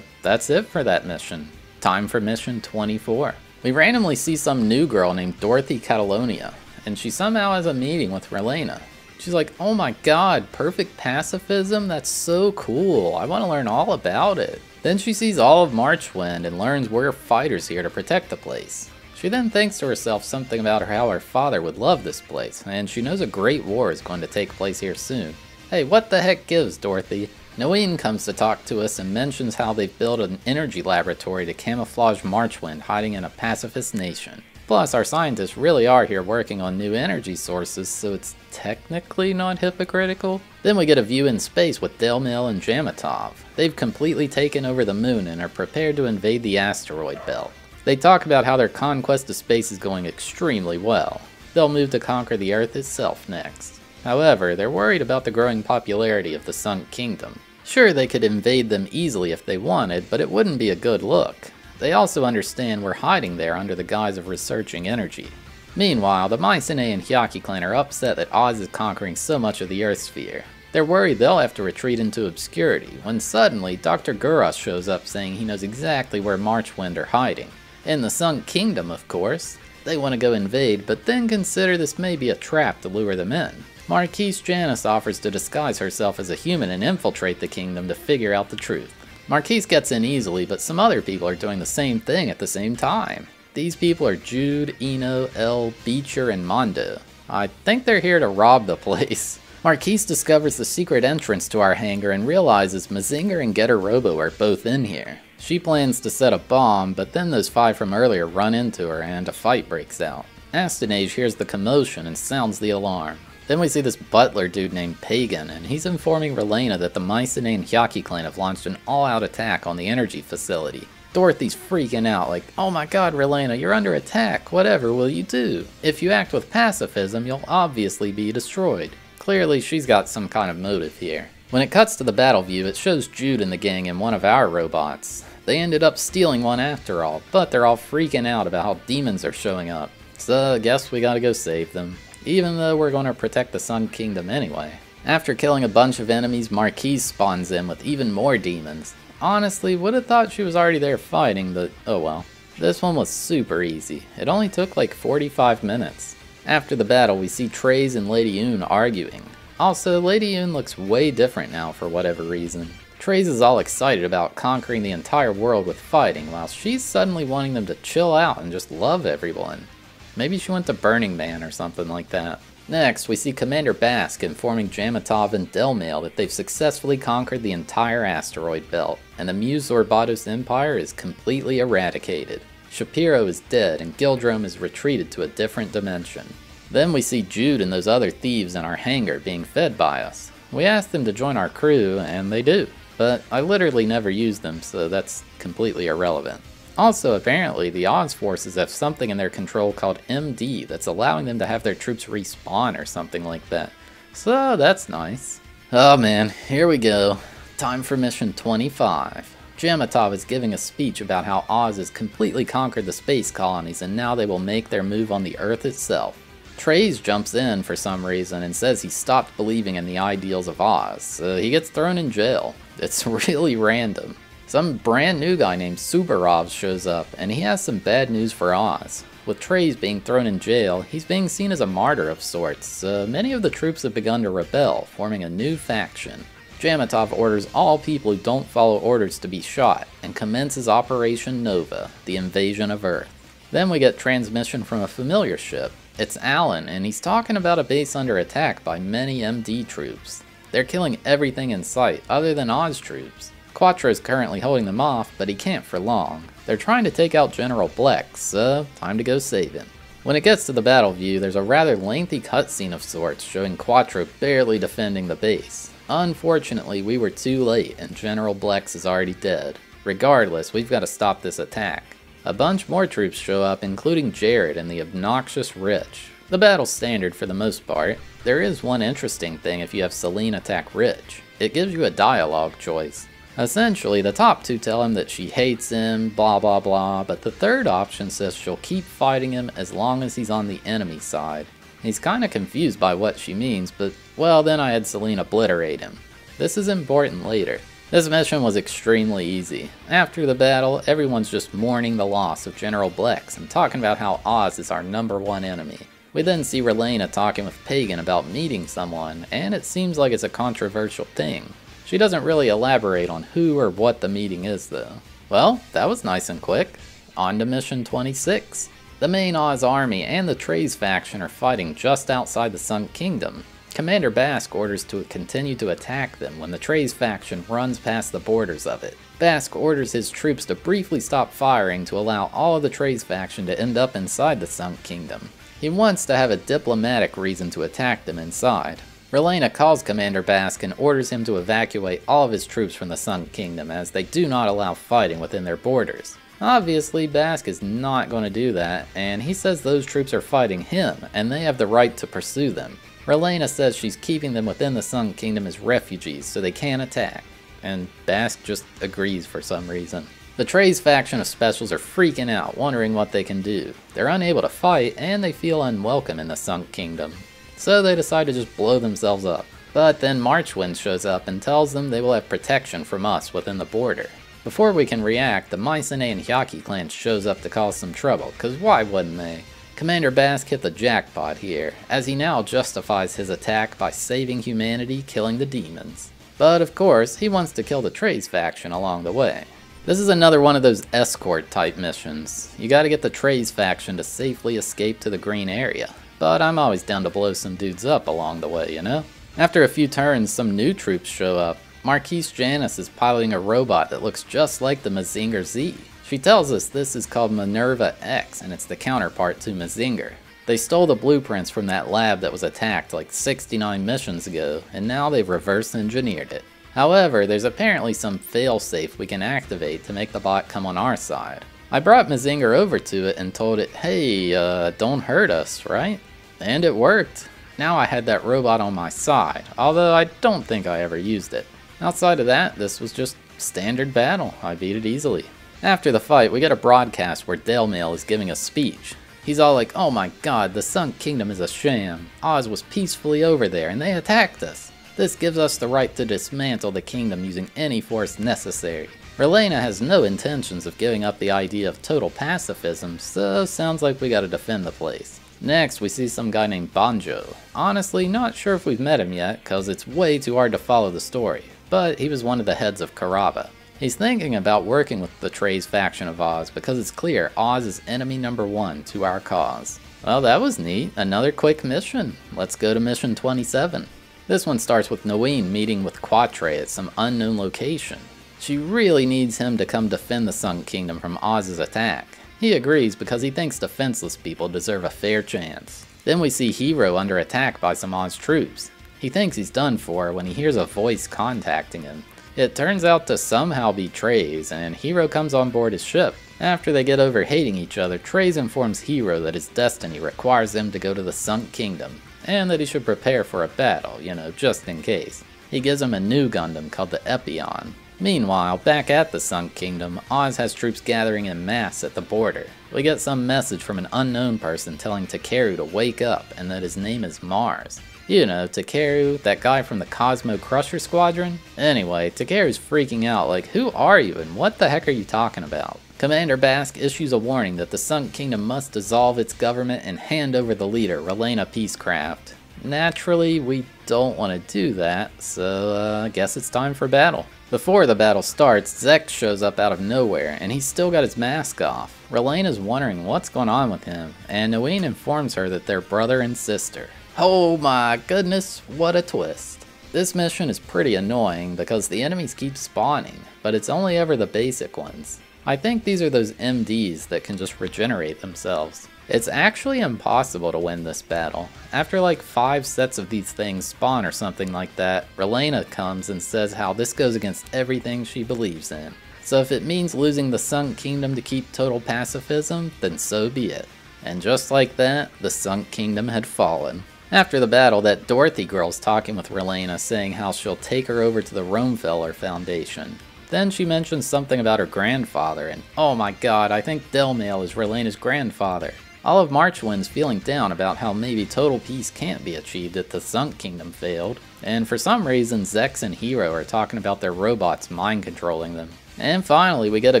that's it for that mission. Time for mission 24. We randomly see some new girl named Dorothy Catalonia, and she somehow has a meeting with Relena. She's like, oh my god, perfect pacifism? That's so cool, I want to learn all about it. Then she sees all of Marchwind and learns we're fighters here to protect the place. She then thinks to herself something about how her father would love this place, and she knows a great war is going to take place here soon. Hey, what the heck gives, Dorothy? Noine comes to talk to us and mentions how they've built an energy laboratory to camouflage Marchwind hiding in a pacifist nation. Plus, our scientists really are here working on new energy sources, so it's technically not hypocritical. Then we get a view in space with Delmail and Jamatov. They've completely taken over the moon and are prepared to invade the asteroid belt. They talk about how their conquest of space is going extremely well. They'll move to conquer the Earth itself next. However, they're worried about the growing popularity of the Sunk Kingdom. Sure, they could invade them easily if they wanted, but it wouldn't be a good look. They also understand we're hiding there under the guise of researching energy. Meanwhile, the Mycenae and Hyaki clan are upset that Oz is conquering so much of the Earth sphere. They're worried they'll have to retreat into obscurity, when suddenly Dr. Guros shows up saying he knows exactly where Marchwind are hiding. In the Sunk Kingdom, of course. They want to go invade, but then consider this may be a trap to lure them in. Marquise Janice offers to disguise herself as a human and infiltrate the kingdom to figure out the truth. Marquise gets in easily, but some other people are doing the same thing at the same time. These people are Jude, Eno, L, Beecher, and Mondo. I think they're here to rob the place. Marquise discovers the secret entrance to our hangar and realizes Mazinger and Getter Robo are both in here. She plans to set a bomb, but then those five from earlier run into her and a fight breaks out. Astonage hears the commotion and sounds the alarm. Then we see this butler dude named Pagan, and he's informing Relena that the Mycenae and Hyaki clan have launched an all-out attack on the energy facility. Dorothy's freaking out, like, oh my god, Relena, you're under attack, whatever will you do? If you act with pacifism, you'll obviously be destroyed. Clearly, she's got some kind of motive here. When it cuts to the battle view, it shows Jude and the gang in one of our robots. They ended up stealing one after all, but they're all freaking out about how demons are showing up. So I guess we gotta go save them, even though we're gonna protect the Sun Kingdom anyway. After killing a bunch of enemies, Marquise spawns in with even more demons. Honestly, would have thought she was already there fighting, but oh well. This one was super easy. It only took like 45 minutes. After the battle, we see Treize and Lady Une arguing. Also, Lady Une looks way different now for whatever reason. Treize is all excited about conquering the entire world with fighting, while she's suddenly wanting them to chill out and just love everyone. Maybe she went to Burning Man or something like that. Next, we see Commander Basque informing Jamatov and Delmail that they've successfully conquered the entire asteroid belt, and the Muse Zorbados Empire is completely eradicated. Shapiro is dead, and Gildrome is retreated to a different dimension. Then we see Jude and those other thieves in our hangar being fed by us. We ask them to join our crew, and they do. But I literally never use them, so that's completely irrelevant. Also, apparently, the Oz forces have something in their control called MD that's allowing them to have their troops respawn or something like that. So that's nice. Oh man, here we go. Time for mission 25. Jamatov is giving a speech about how Oz has completely conquered the space colonies and now they will make their move on the Earth itself. Treize jumps in for some reason and says he stopped believing in the ideals of Oz, so he gets thrown in jail. It's really random. Some brand new guy named Subarov shows up, and he has some bad news for Oz. With Treize being thrown in jail, he's being seen as a martyr of sorts, so many of the troops have begun to rebel, forming a new faction. Jamatov orders all people who don't follow orders to be shot, and commences Operation Nova, the invasion of Earth. Then we get transmission from a familiar ship. It's Alan, and he's talking about a base under attack by many MD troops. They're killing everything in sight, other than Oz troops. Quattro is currently holding them off, but he can't for long. They're trying to take out General Blex, so time to go save him. When it gets to the battle view, there's a rather lengthy cutscene of sorts showing Quattro barely defending the base. Unfortunately, we were too late and General Blex is already dead. Regardless, we've got to stop this attack. A bunch more troops show up, including Jared and the obnoxious Rich. The battle's standard for the most part. There is one interesting thing if you have Celine attack Rich. It gives you a dialogue choice. Essentially, the top two tell him that she hates him, blah blah blah, but the third option says she'll keep fighting him as long as he's on the enemy side. He's kinda confused by what she means, but well, then I had Celine obliterate him. This is important later. This mission was extremely easy. After the battle, everyone's just mourning the loss of General Blex and talking about how Oz is our #1 enemy. We then see Relena talking with Pagan about meeting someone, and it seems like it's a controversial thing. She doesn't really elaborate on who or what the meeting is though. Well, that was nice and quick. On to mission 26. The main Oz army and the Treize faction are fighting just outside the Sun Kingdom. Commander Basque orders to continue to attack them when the Treize faction runs past the borders of it. Basque orders his troops to briefly stop firing to allow all of the Treize faction to end up inside the Sun Kingdom. He wants to have a diplomatic reason to attack them inside. Relena calls Commander Basque and orders him to evacuate all of his troops from the Sun Kingdom as they do not allow fighting within their borders. Obviously, Basque is not going to do that, and he says those troops are fighting him, and they have the right to pursue them. Relena says she's keeping them within the Sun Kingdom as refugees so they can't attack, and Basque just agrees for some reason. The Treize faction of Specials are freaking out, wondering what they can do. They're unable to fight, and they feel unwelcome in the Sun Kingdom. So they decide to just blow themselves up. But then Marchwind shows up and tells them they will have protection from us within the border. Before we can react, the Mycenae and Hyaki clan shows up to cause some trouble, cause why wouldn't they? Commander Basque hit the jackpot here, as he now justifies his attack by saving humanity, killing the demons. But of course, he wants to kill the Treize faction along the way. This is another one of those escort type missions. You gotta get the Treize faction to safely escape to the green area, but I'm always down to blow some dudes up along the way, you know? After a few turns, some new troops show up. Marquise Janice is piloting a robot that looks just like the Mazinger Z. She tells us this is called Minerva X, and it's the counterpart to Mazinger. They stole the blueprints from that lab that was attacked like 69 missions ago, and now they've reverse engineered it. However, there's apparently some failsafe we can activate to make the bot come on our side. I brought Mazinger over to it and told it, hey, don't hurt us, right? And it worked. Now I had that robot on my side, although I don't think I ever used it. Outside of that, this was just standard battle. I beat it easily. After the fight, we get a broadcast where Dalemale is giving a speech. He's all like, oh my god, the Sun Kingdom is a sham. Oz was peacefully over there and they attacked us. This gives us the right to dismantle the kingdom using any force necessary. Relena has no intentions of giving up the idea of total pacifism, so sounds like we gotta defend the place. Next, we see some guy named Banjo. Honestly, not sure if we've met him yet, cause it's way too hard to follow the story, but he was one of the heads of Karaba. He's thinking about working with the Treize faction of Oz because it's clear Oz is enemy number one to our cause. Well, that was neat. Another quick mission. Let's go to mission 27. This one starts with Noine meeting with Quattro at some unknown location. She really needs him to come defend the Sun Kingdom from Oz's attack. He agrees because he thinks defenseless people deserve a fair chance. Then we see Hero under attack by some Oz troops. He thinks he's done for when he hears a voice contacting him. It turns out to somehow be Treize, and Hero comes on board his ship. After they get over hating each other, Treize informs Hero that his destiny requires him to go to the Sunk Kingdom, and that he should prepare for a battle, you know, just in case. He gives him a new Gundam called the Epion. Meanwhile, back at the Sunk Kingdom, Oz has troops gathering en masse at the border. We get some message from an unknown person telling Takeru to wake up and that his name is Mars. You know, Takeru, that guy from the Cosmo Crusher Squadron? Anyway, Takeru's freaking out like, who are you and what the heck are you talking about? Commander Basque issues a warning that the Sunk Kingdom must dissolve its government and hand over the leader, Relena Peacecraft. Naturally, we don't want to do that, so I guess it's time for battle. Before the battle starts, Zex shows up out of nowhere, and he's still got his mask off. Relena's wondering what's going on with him, and Noine informs her that they're brother and sister. Oh my goodness, what a twist. This mission is pretty annoying because the enemies keep spawning, but it's only ever the basic ones. I think these are those MDs that can just regenerate themselves. It's actually impossible to win this battle. After like 5 sets of these things spawn or something like that, Relena comes and says how this goes against everything she believes in. So if it means losing the Sunk Kingdom to keep total pacifism, then so be it. And just like that, the Sunk Kingdom had fallen. After the battle, that Dorothy girl's talking with Relena, saying how she'll take her over to the Romefeller Foundation. Then she mentions something about her grandfather, and oh my god, I think Dalemale is Relena's grandfather. All of Marchwind's feeling down about how maybe total peace can't be achieved if the Sunk Kingdom failed, and for some reason Zex and Hero are talking about their robots mind controlling them. And finally, we get a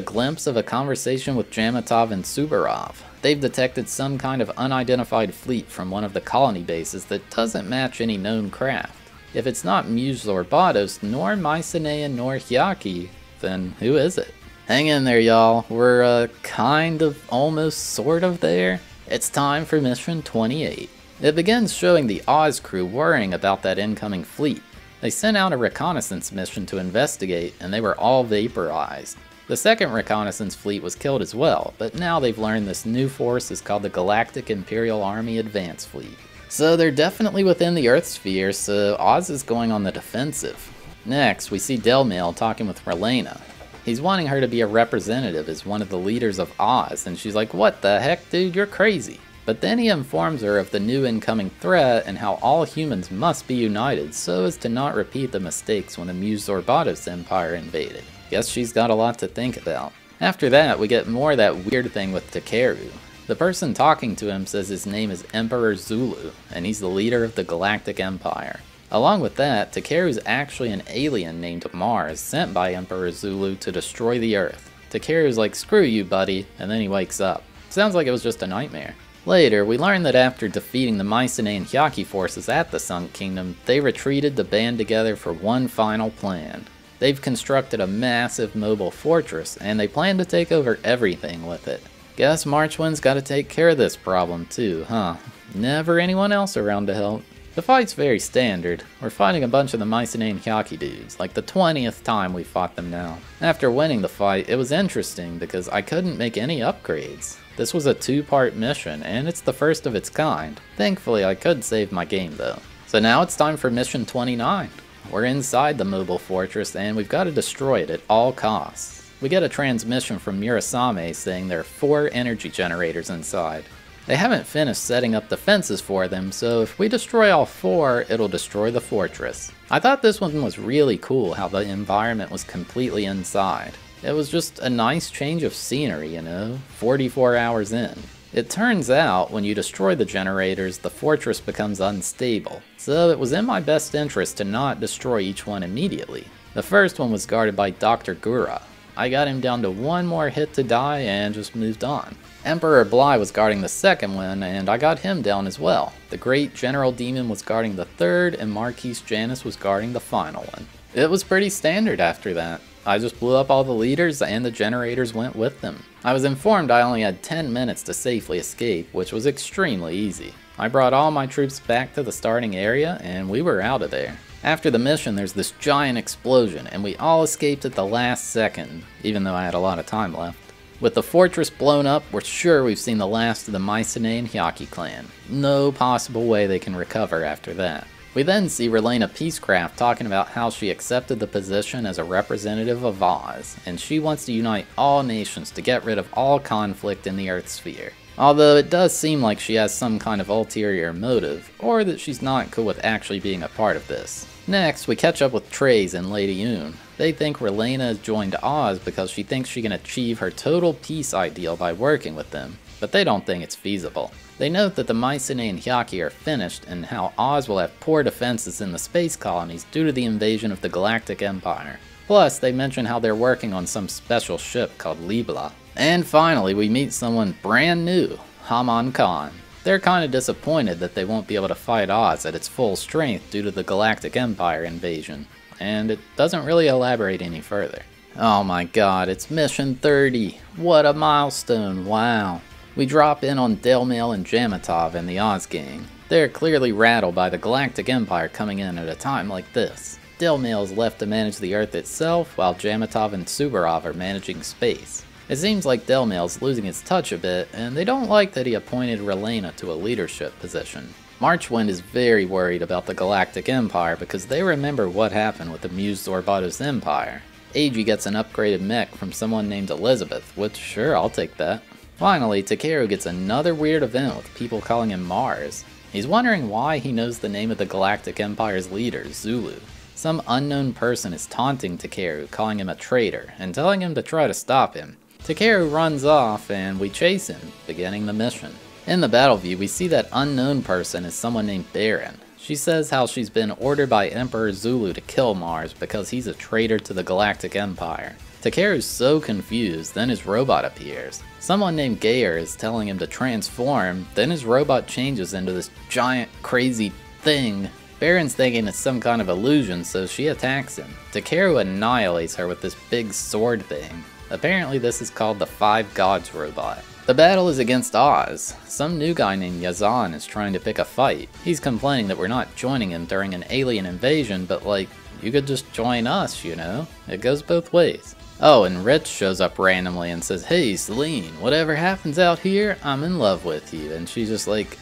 glimpse of a conversation with Jamatov and Subarov. They've detected some kind of unidentified fleet from one of the colony bases that doesn't match any known craft. If it's not Muse Zorbados, nor Mycenaean, nor Hyaki, then who is it? Hang in there, y'all. We're kind of, almost, sort of there. It's time for mission 28. It begins showing the Oz crew worrying about that incoming fleet. They sent out a reconnaissance mission to investigate, and they were all vaporized. The second reconnaissance fleet was killed as well, but now they've learned this new force is called the Galactic Imperial Army Advance Fleet. So they're definitely within the Earth sphere, so Oz is going on the defensive. Next, we see Dalemale talking with Relena. He's wanting her to be a representative as one of the leaders of Oz, and she's like, what the heck, dude, you're crazy. But then he informs her of the new incoming threat and how all humans must be united so as to not repeat the mistakes when the Muse Zorbados Empire invaded. Guess she's got a lot to think about. After that, we get more of that weird thing with Takeru. The person talking to him says his name is Emperor Zulu, and he's the leader of the Galactic Empire. Along with that, Takeru's actually an alien named Mars sent by Emperor Zulu to destroy the Earth. Takeru's like, screw you, buddy, and then he wakes up. Sounds like it was just a nightmare. Later, we learn that after defeating the Mycenaean Hyaki forces at the Sunk Kingdom, they retreated to band together for one final plan. They've constructed a massive mobile fortress, and they plan to take over everything with it. Guess Marchwind's gotta take care of this problem too, huh? Never anyone else around to help. The fight's very standard. We're fighting a bunch of the Mycenaean Hyaki dudes, like the 20th time we fought them now. After winning the fight, it was interesting because I couldn't make any upgrades. This was a two-part mission, and it's the first of its kind. Thankfully, I could save my game though. So now it's time for mission 29. We're inside the mobile fortress, and we've got to destroy it at all costs. We get a transmission from Murasame saying there are 4 energy generators inside. They haven't finished setting up the fences for them, so if we destroy all 4, it'll destroy the fortress. I thought this one was really cool how the environment was completely inside. It was just a nice change of scenery, you know, 44 hours in. It turns out when you destroy the generators, the fortress becomes unstable, so it was in my best interest to not destroy each one immediately. The first one was guarded by Dr. Gura. I got him down to one more hit to die and just moved on. Emperor Bly was guarding the second one, and I got him down as well. The Great General Demon was guarding the third, and Marquise Janus was guarding the final one. It was pretty standard after that. I just blew up all the leaders, and the generators went with them. I was informed I only had 10 minutes to safely escape, which was extremely easy. I brought all my troops back to the starting area, and we were out of there. After the mission, there's this giant explosion, and we all escaped at the last second, even though I had a lot of time left. With the fortress blown up, we're sure we've seen the last of the Mycenaean Hyaki clan. No possible way they can recover after that. We then see Relena Peacecraft talking about how she accepted the position as a representative of Oz, and she wants to unite all nations to get rid of all conflict in the Earth sphere. Although it does seem like she has some kind of ulterior motive, or that she's not cool with actually being a part of this. Next, we catch up with Treize and Lady Une. They think Relena has joined Oz because she thinks she can achieve her total peace ideal by working with them, but they don't think it's feasible. They note that the Mycenaean Hyaki are finished and how Oz will have poor defenses in the space colonies due to the invasion of the Galactic Empire. Plus, they mention how they're working on some special ship called Libla. And finally, we meet someone brand new, Haman Khan. They're kinda disappointed that they won't be able to fight Oz at its full strength due to the Galactic Empire invasion, and it doesn't really elaborate any further. Oh my god, it's mission 30. What a milestone, wow. We drop in on Delmail and Jamatov and the Oz gang. They're clearly rattled by the Galactic Empire coming in at a time like this. Delmail's left to manage the Earth itself, while Jamatov and Suvorov are managing space. It seems like Delmail's losing his touch a bit, and they don't like that he appointed Relena to a leadership position. Marchwind is very worried about the Galactic Empire because they remember what happened with the Muse Zorbados Empire. AG gets an upgraded mech from someone named Elizabeth, which sure, I'll take that. Finally, Takeru gets another weird event with people calling him Mars. He's wondering why he knows the name of the Galactic Empire's leader, Zulu. Some unknown person is taunting Takeru, calling him a traitor, and telling him to try to stop him. Takeru runs off, and we chase him, beginning the mission. In the battle view, we see that unknown person is someone named Baron. She says how she's been ordered by Emperor Zulu to kill Mars because he's a traitor to the Galactic Empire. Takeru's so confused, then his robot appears. Someone named Gayer is telling him to transform, then his robot changes into this giant, crazy thing. Baron's thinking it's some kind of illusion, so she attacks him. Takeru annihilates her with this big sword thing. Apparently this is called the Five Gods robot. The battle is against Oz. Some new guy named Yazan is trying to pick a fight. He's complaining that we're not joining him during an alien invasion, but like, you could just join us, you know? It goes both ways. Oh, and Rich shows up randomly and says, "Hey Celine, whatever happens out here, I'm in love with you." And she's just like,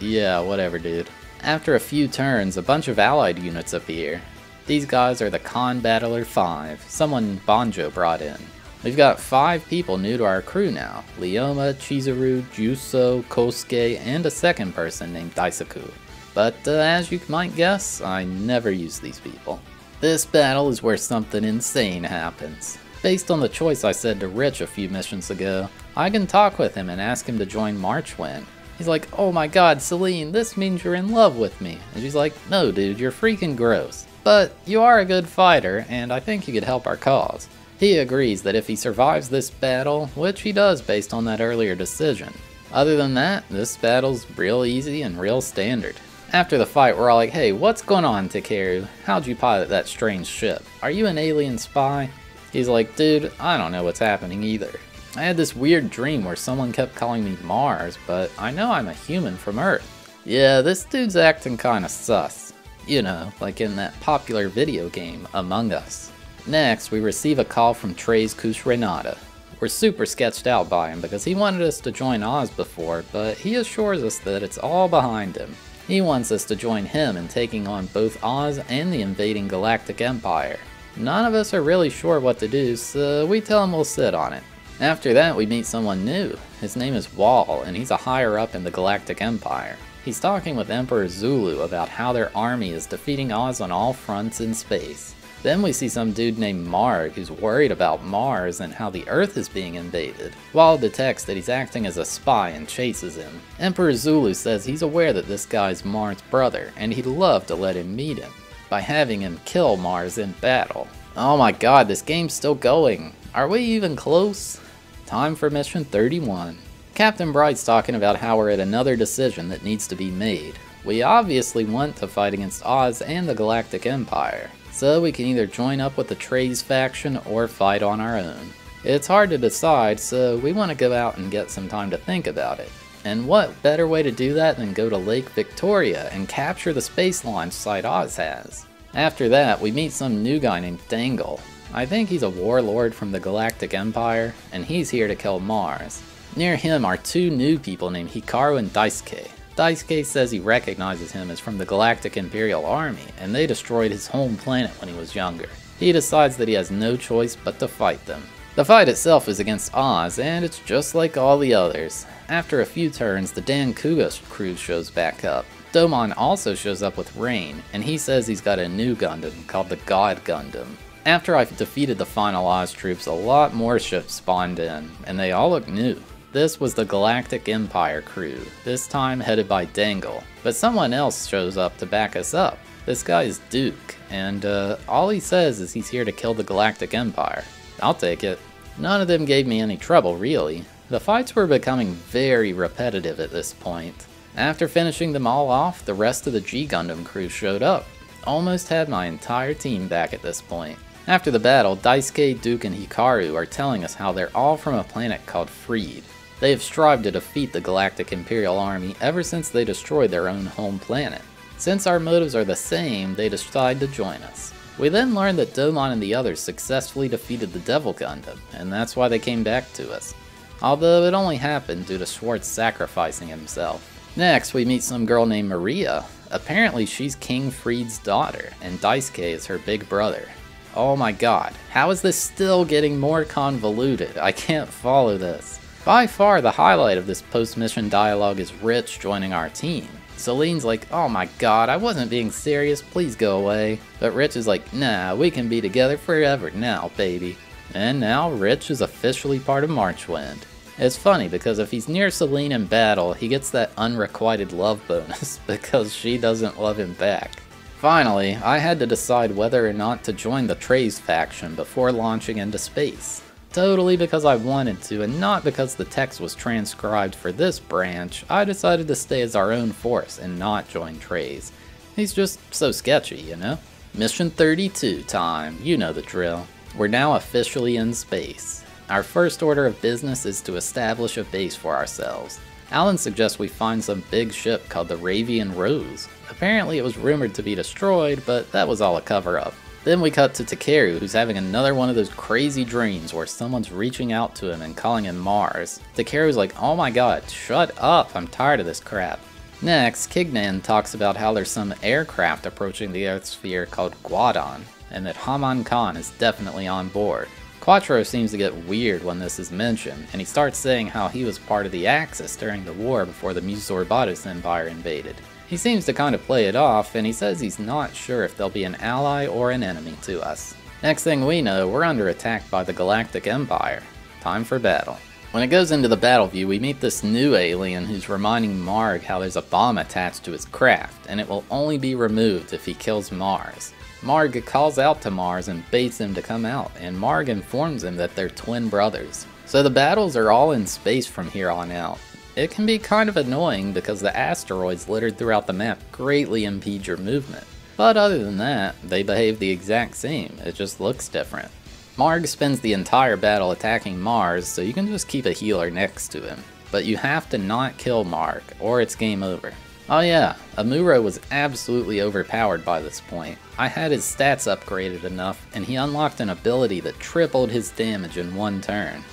yeah, whatever dude. After a few turns, a bunch of allied units appear. These guys are the Khan Battler 5, someone Banjo brought in. We've got 5 people new to our crew now, Leoma, Chizuru, Juso, Kosuke, and a second person named Daisaku. But as you might guess, I never use these people. This battle is where something insane happens. Based on the choice I said to Rich a few missions ago, I can talk with him and ask him to join Marchwind. He's like, "Oh my god, Celine, this means you're in love with me." And she's like, "No dude, you're freaking gross. But you are a good fighter, and I think you could help our cause." He agrees that if he survives this battle, which he does based on that earlier decision. Other than that, this battle's real easy and real standard. After the fight, we're all like, hey, what's going on, Takeru? How'd you pilot that strange ship? Are you an alien spy? He's like, dude, I don't know what's happening either. I had this weird dream where someone kept calling me Mars, but I know I'm a human from Earth. Yeah, this dude's acting kinda sus. You know, like in that popular video game, Among Us. Next, we receive a call from Treize Khushrenada. We're super sketched out by him because he wanted us to join Oz before, but he assures us that it's all behind him. He wants us to join him in taking on both Oz and the invading Galactic Empire. None of us are really sure what to do, so we tell him we'll sit on it. After that, we meet someone new. His name is Wall, and he's a higher up in the Galactic Empire. He's talking with Emperor Zulu about how their army is defeating Oz on all fronts in space. Then we see some dude named Marg who's worried about Mars and how the Earth is being invaded. Wall detects that he's acting as a spy and chases him. Emperor Zulu says he's aware that this guy's Mar's brother, and he'd love to let him meet him by having him kill Mars in battle. Oh my god, this game's still going. Are we even close? Time for mission 31. Captain Bright's talking about how we're at another decision that needs to be made. We obviously want to fight against Oz and the Galactic Empire, so we can either join up with the Treize faction or fight on our own. It's hard to decide, so we want to go out and get some time to think about it. And what better way to do that than go to Lake Victoria and capture the space launch site Oz has. After that, we meet some new guy named Dangle. I think he's a warlord from the Galactic Empire, and he's here to kill Mars. Near him are two new people named Hikaru and Daisuke. Daisuke says he recognizes him as from the Galactic Imperial Army, and they destroyed his home planet when he was younger. He decides that he has no choice but to fight them. The fight itself is against Oz, and it's just like all the others. After a few turns, the Dan Kuga's crew shows back up. Domon also shows up with Rain, and he says he's got a new Gundam called the God Gundam. After I've defeated the final Oz troops, a lot more ships spawned in, and they all look new. This was the Galactic Empire crew, this time headed by Dangle, but someone else shows up to back us up. This guy is Duke, and all he says is he's here to kill the Galactic Empire. I'll take it. None of them gave me any trouble, really. The fights were becoming very repetitive at this point. After finishing them all off, the rest of the G-Gundam crew showed up. Almost had my entire team back at this point. After the battle, Daisuke, Duke, and Hikaru are telling us how they're all from a planet called Freed. They have strived to defeat the Galactic Imperial Army ever since they destroyed their own home planet. Since our motives are the same, they decide to join us. We then learn that Domon and the others successfully defeated the Devil Gundam, and that's why they came back to us. Although it only happened due to Schwartz sacrificing himself. Next, we meet some girl named Maria. Apparently she's King Freed's daughter, and Daisuke is her big brother. Oh my god, how is this still getting more convoluted? I can't follow this. By far the highlight of this post-mission dialogue is Rich joining our team. Celine's like, oh my god, I wasn't being serious, please go away. But Rich is like, nah, we can be together forever now, baby. And now Rich is officially part of Marchwind. It's funny because if he's near Celine in battle, he gets that unrequited love bonus because she doesn't love him back. Finally, I had to decide whether or not to join the Treize faction before launching into space. Totally because I wanted to and not because the text was transcribed for this branch, I decided to stay as our own force and not join Treize. He's just so sketchy, you know? Mission 32 time, you know the drill. We're now officially in space. Our first order of business is to establish a base for ourselves. Alan suggests we find some big ship called the Ravian Rose. Apparently it was rumored to be destroyed, but that was all a cover-up. Then we cut to Takeru, who's having another one of those crazy dreams where someone's reaching out to him and calling him Mars. Takeru's like, oh my god, shut up, I'm tired of this crap. Next, Kignan talks about how there's some aircraft approaching the Earth sphere called Guadon, and that Haman Khan is definitely on board. Quattro seems to get weird when this is mentioned, and he starts saying how he was part of the Axis during the war before the Muse Zorbados Empire invaded. He seems to kind of play it off, and he says he's not sure if they'll be an ally or an enemy to us. Next thing we know, we're under attack by the Galactic Empire. Time for battle. When it goes into the battle view, we meet this new alien who's reminding Marg how there's a bomb attached to his craft, and it will only be removed if he kills Mars. Marg calls out to Mars and baits him to come out, and Marg informs him that they're twin brothers. So the battles are all in space from here on out. It can be kind of annoying because the asteroids littered throughout the map greatly impede your movement, but other than that, they behave the exact same, it just looks different. Marg spends the entire battle attacking Mars, so you can just keep a healer next to him, but you have to not kill Marg, or it's game over. Oh yeah, Amuro was absolutely overpowered by this point. I had his stats upgraded enough, and he unlocked an ability that tripled his damage in one turn.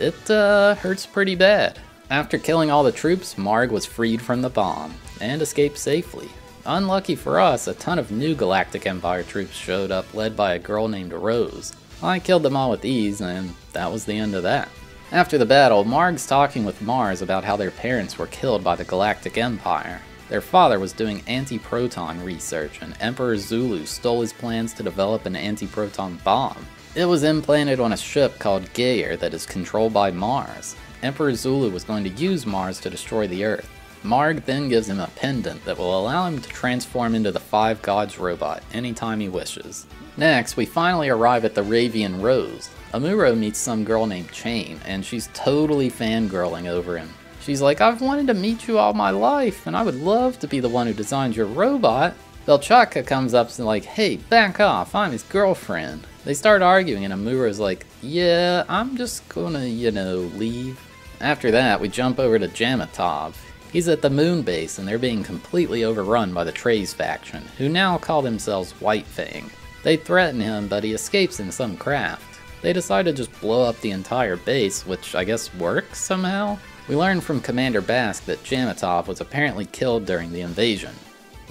It hurts pretty bad. After killing all the troops, Marg was freed from the bomb, and escaped safely. Unlucky for us, a ton of new Galactic Empire troops showed up, led by a girl named Rose. I killed them all with ease, and that was the end of that. After the battle, Marg's talking with Mars about how their parents were killed by the Galactic Empire. Their father was doing anti-proton research, and Emperor Zulu stole his plans to develop an anti-proton bomb. It was implanted on a ship called Gayer that is controlled by Mars. Emperor Zulu was going to use Mars to destroy the Earth. Marg then gives him a pendant that will allow him to transform into the Five Gods robot anytime he wishes. Next, we finally arrive at the Ravian Rose. Amuro meets some girl named Chain, and she's totally fangirling over him. She's like, "I've wanted to meet you all my life, and I would love to be the one who designed your robot." Belchaka comes up and is like, "Hey, back off, I'm his girlfriend." They start arguing, and Amuro's like, "Yeah, I'm just gonna, leave." After that, we jump over to Jamatov. He's at the moon base and they're being completely overrun by the Treize faction, who now call themselves White Fang. They threaten him, but he escapes in some craft. They decide to just blow up the entire base, which I guess works somehow? We learn from Commander Basque that Jamatov was apparently killed during the invasion.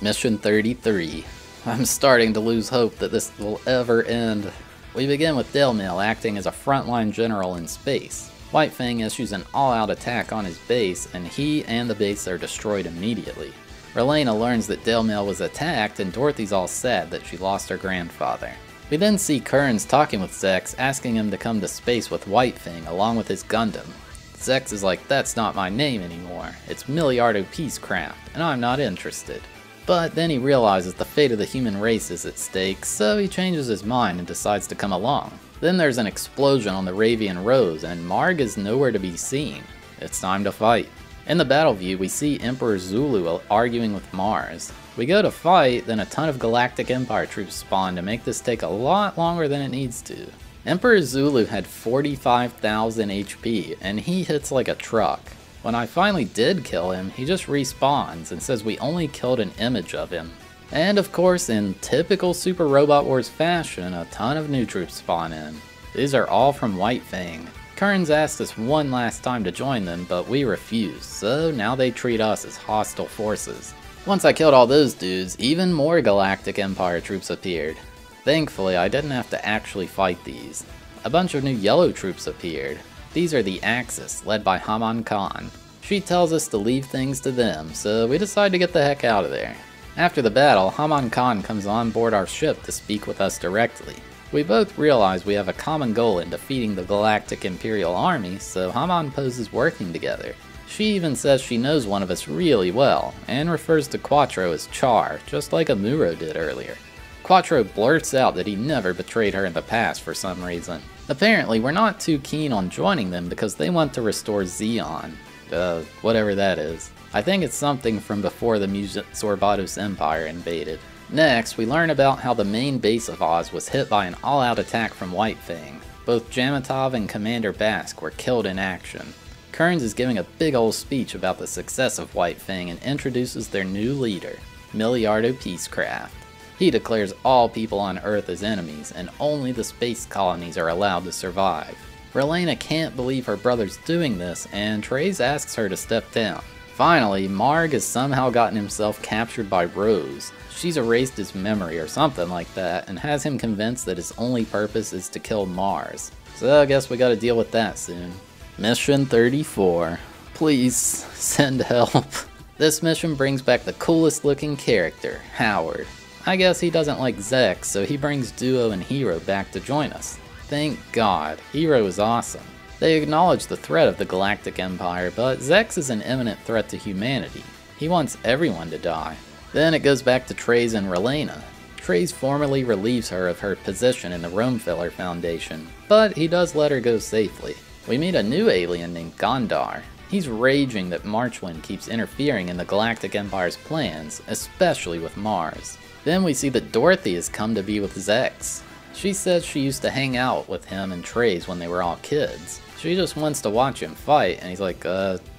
Mission 33. I'm starting to lose hope that this will ever end. We begin with Delmil acting as a frontline general in space. White Fang issues an all-out attack on his base, and he and the base are destroyed immediately. Relena learns that Delmil was attacked, and Dorothy's all sad that she lost her grandfather. We then see Kearns talking with Zex, asking him to come to space with White Fang along with his Gundam. Zex is like, "That's not my name anymore, it's Miliardo Peacecraft, and I'm not interested." But then he realizes the fate of the human race is at stake, so he changes his mind and decides to come along. Then there's an explosion on the Ravian Rose, and Marg is nowhere to be seen. It's time to fight. In the battle view, we see Emperor Zulu arguing with Mars. We go to fight, then a ton of Galactic Empire troops spawn to make this take a lot longer than it needs to. Emperor Zulu had 45,000 HP, and he hits like a truck. When I finally did kill him, he just respawns and says we only killed an image of him. And of course, in typical Super Robot Wars fashion, a ton of new troops spawn in. These are all from White Fang. Kearns asked us one last time to join them, but we refused, so now they treat us as hostile forces. Once I killed all those dudes, even more Galactic Empire troops appeared. Thankfully, I didn't have to actually fight these. A bunch of new yellow troops appeared. These are the Axis, led by Haman Khan. She tells us to leave things to them, so we decide to get the heck out of there. After the battle, Haman Khan comes on board our ship to speak with us directly. We both realize we have a common goal in defeating the Galactic Imperial Army, so Haman poses working together. She even says she knows one of us really well, and refers to Quattro as Char, just like Amuro did earlier. Quattro blurts out that he never betrayed her in the past for some reason. Apparently, we're not too keen on joining them because they want to restore Zeon. Whatever that is. I think it's something from before the Muse Zorbados Empire invaded. Next, we learn about how the main base of Oz was hit by an all-out attack from White Fang. Both Jamatov and Commander Basque were killed in action. Kearns is giving a big old speech about the success of White Fang and introduces their new leader, Miliardo Peacecraft. He declares all people on Earth as enemies, and only the space colonies are allowed to survive. Relena can't believe her brother's doing this, and Treize asks her to step down. Finally, Marg has somehow gotten himself captured by Rose. She's erased his memory or something like that, and has him convinced that his only purpose is to kill Mars. So I guess we gotta deal with that soon. Mission 34. Please, send help. This mission brings back the coolest looking character, Howard. I guess he doesn't like Zex, so he brings Duo and Hero back to join us. Thank God, Hero is awesome. They acknowledge the threat of the Galactic Empire, but Zex is an imminent threat to humanity. He wants everyone to die. Then it goes back to Treize and Relena. Treize formally relieves her of her position in the Romefeller Foundation, but he does let her go safely. We meet a new alien named Gondar. He's raging that Marchwind keeps interfering in the Galactic Empire's plans, especially with Mars. Then we see that Dorothy has come to be with Zex. She says she used to hang out with him and Treize when they were all kids. She just wants to watch him fight, and he's like,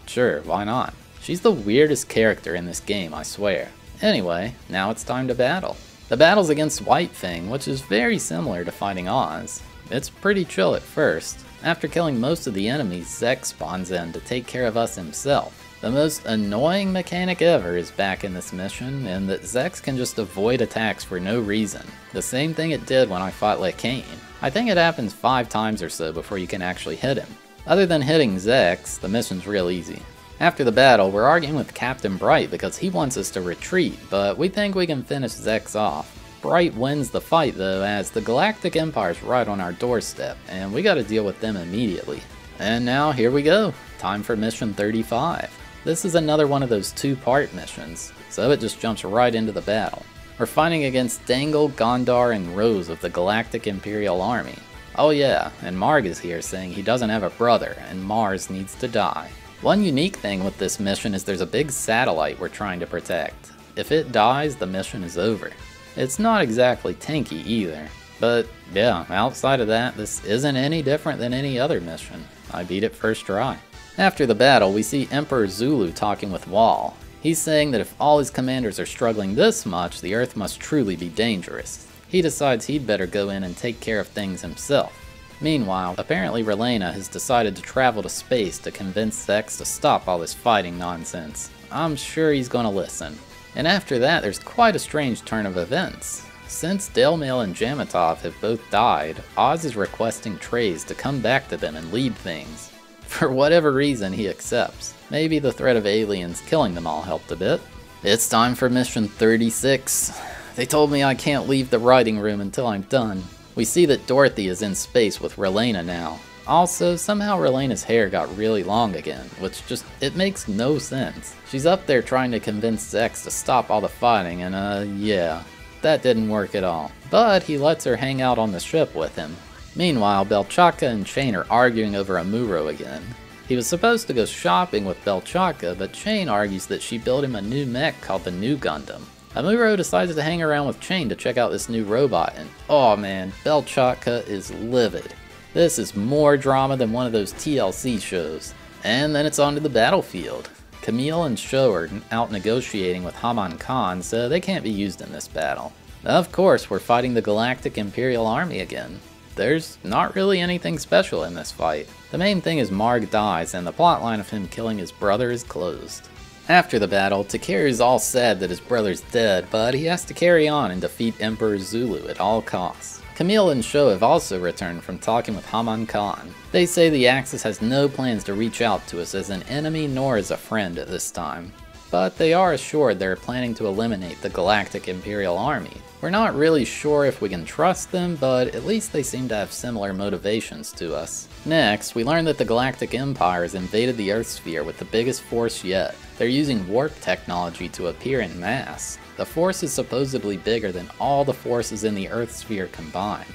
sure, why not? She's the weirdest character in this game, I swear. Anyway, now it's time to battle. The battle's against White Fang, which is very similar to fighting Oz. It's pretty chill at first. After killing most of the enemies, Zex spawns in to take care of us himself. The most annoying mechanic ever is back in this mission, and that Zex can just avoid attacks for no reason. The same thing it did when I fought LeCaine. I think it happens 5 times or so before you can actually hit him. Other than hitting Zex, the mission's real easy. After the battle, we're arguing with Captain Bright because he wants us to retreat, but we think we can finish Zex off. Bright wins the fight though, as the Galactic Empire's right on our doorstep, and we gotta deal with them immediately. And now here we go, time for mission 35. This is another one of those 2-part missions, so it just jumps right into the battle. We're fighting against Dangle, Gondar, and Rose of the Galactic Imperial Army. Oh yeah, and Marg is here saying he doesn't have a brother, and Mars needs to die. One unique thing with this mission is there's a big satellite we're trying to protect. If it dies, the mission is over. It's not exactly tanky either, but yeah, outside of that, this isn't any different than any other mission. I beat it first try. After the battle, we see Emperor Zulu talking with Wall. He's saying that if all his commanders are struggling this much, the Earth must truly be dangerous. He decides he'd better go in and take care of things himself. Meanwhile, apparently Relena has decided to travel to space to convince Zex to stop all this fighting nonsense. I'm sure he's gonna listen. And after that, there's quite a strange turn of events. Since Delmail and Jamatov have both died, Oz is requesting Treize to come back to them and lead things. For whatever reason, he accepts. Maybe the threat of aliens killing them all helped a bit. It's time for mission 36. They told me I can't leave the writing room until I'm done. We see that Dorothy is in space with Relena now. Also, somehow Relena's hair got really long again, which just, it makes no sense. She's up there trying to convince Zex to stop all the fighting and yeah, that didn't work at all. But he lets her hang out on the ship with him. Meanwhile, Belchaka and Chain are arguing over Amuro again. He was supposed to go shopping with Belchaka, but Chain argues that she built him a new mech called the New Gundam. Amuro decides to hang around with Chain to check out this new robot, and oh man, Belchaka is livid. This is more drama than one of those TLC shows. And then it's onto the battlefield. Camille and Sho are out negotiating with Haman Khan, so they can't be used in this battle. Of course, we're fighting the Galactic Imperial Army again. There's not really anything special in this fight. The main thing is Marg dies, and the plotline of him killing his brother is closed. After the battle, Takeru's all sad that his brother's dead, but he has to carry on and defeat Emperor Zulu at all costs. Camille and Sho have also returned from talking with Haman Khan. They say the Axis has no plans to reach out to us as an enemy nor as a friend at this time. But they are assured they're planning to eliminate the Galactic Imperial Army. We're not really sure if we can trust them, but at least they seem to have similar motivations to us. Next, we learn that the Galactic Empire has invaded the Earth sphere with the biggest force yet. They're using warp technology to appear in mass. The force is supposedly bigger than all the forces in the Earth sphere combined.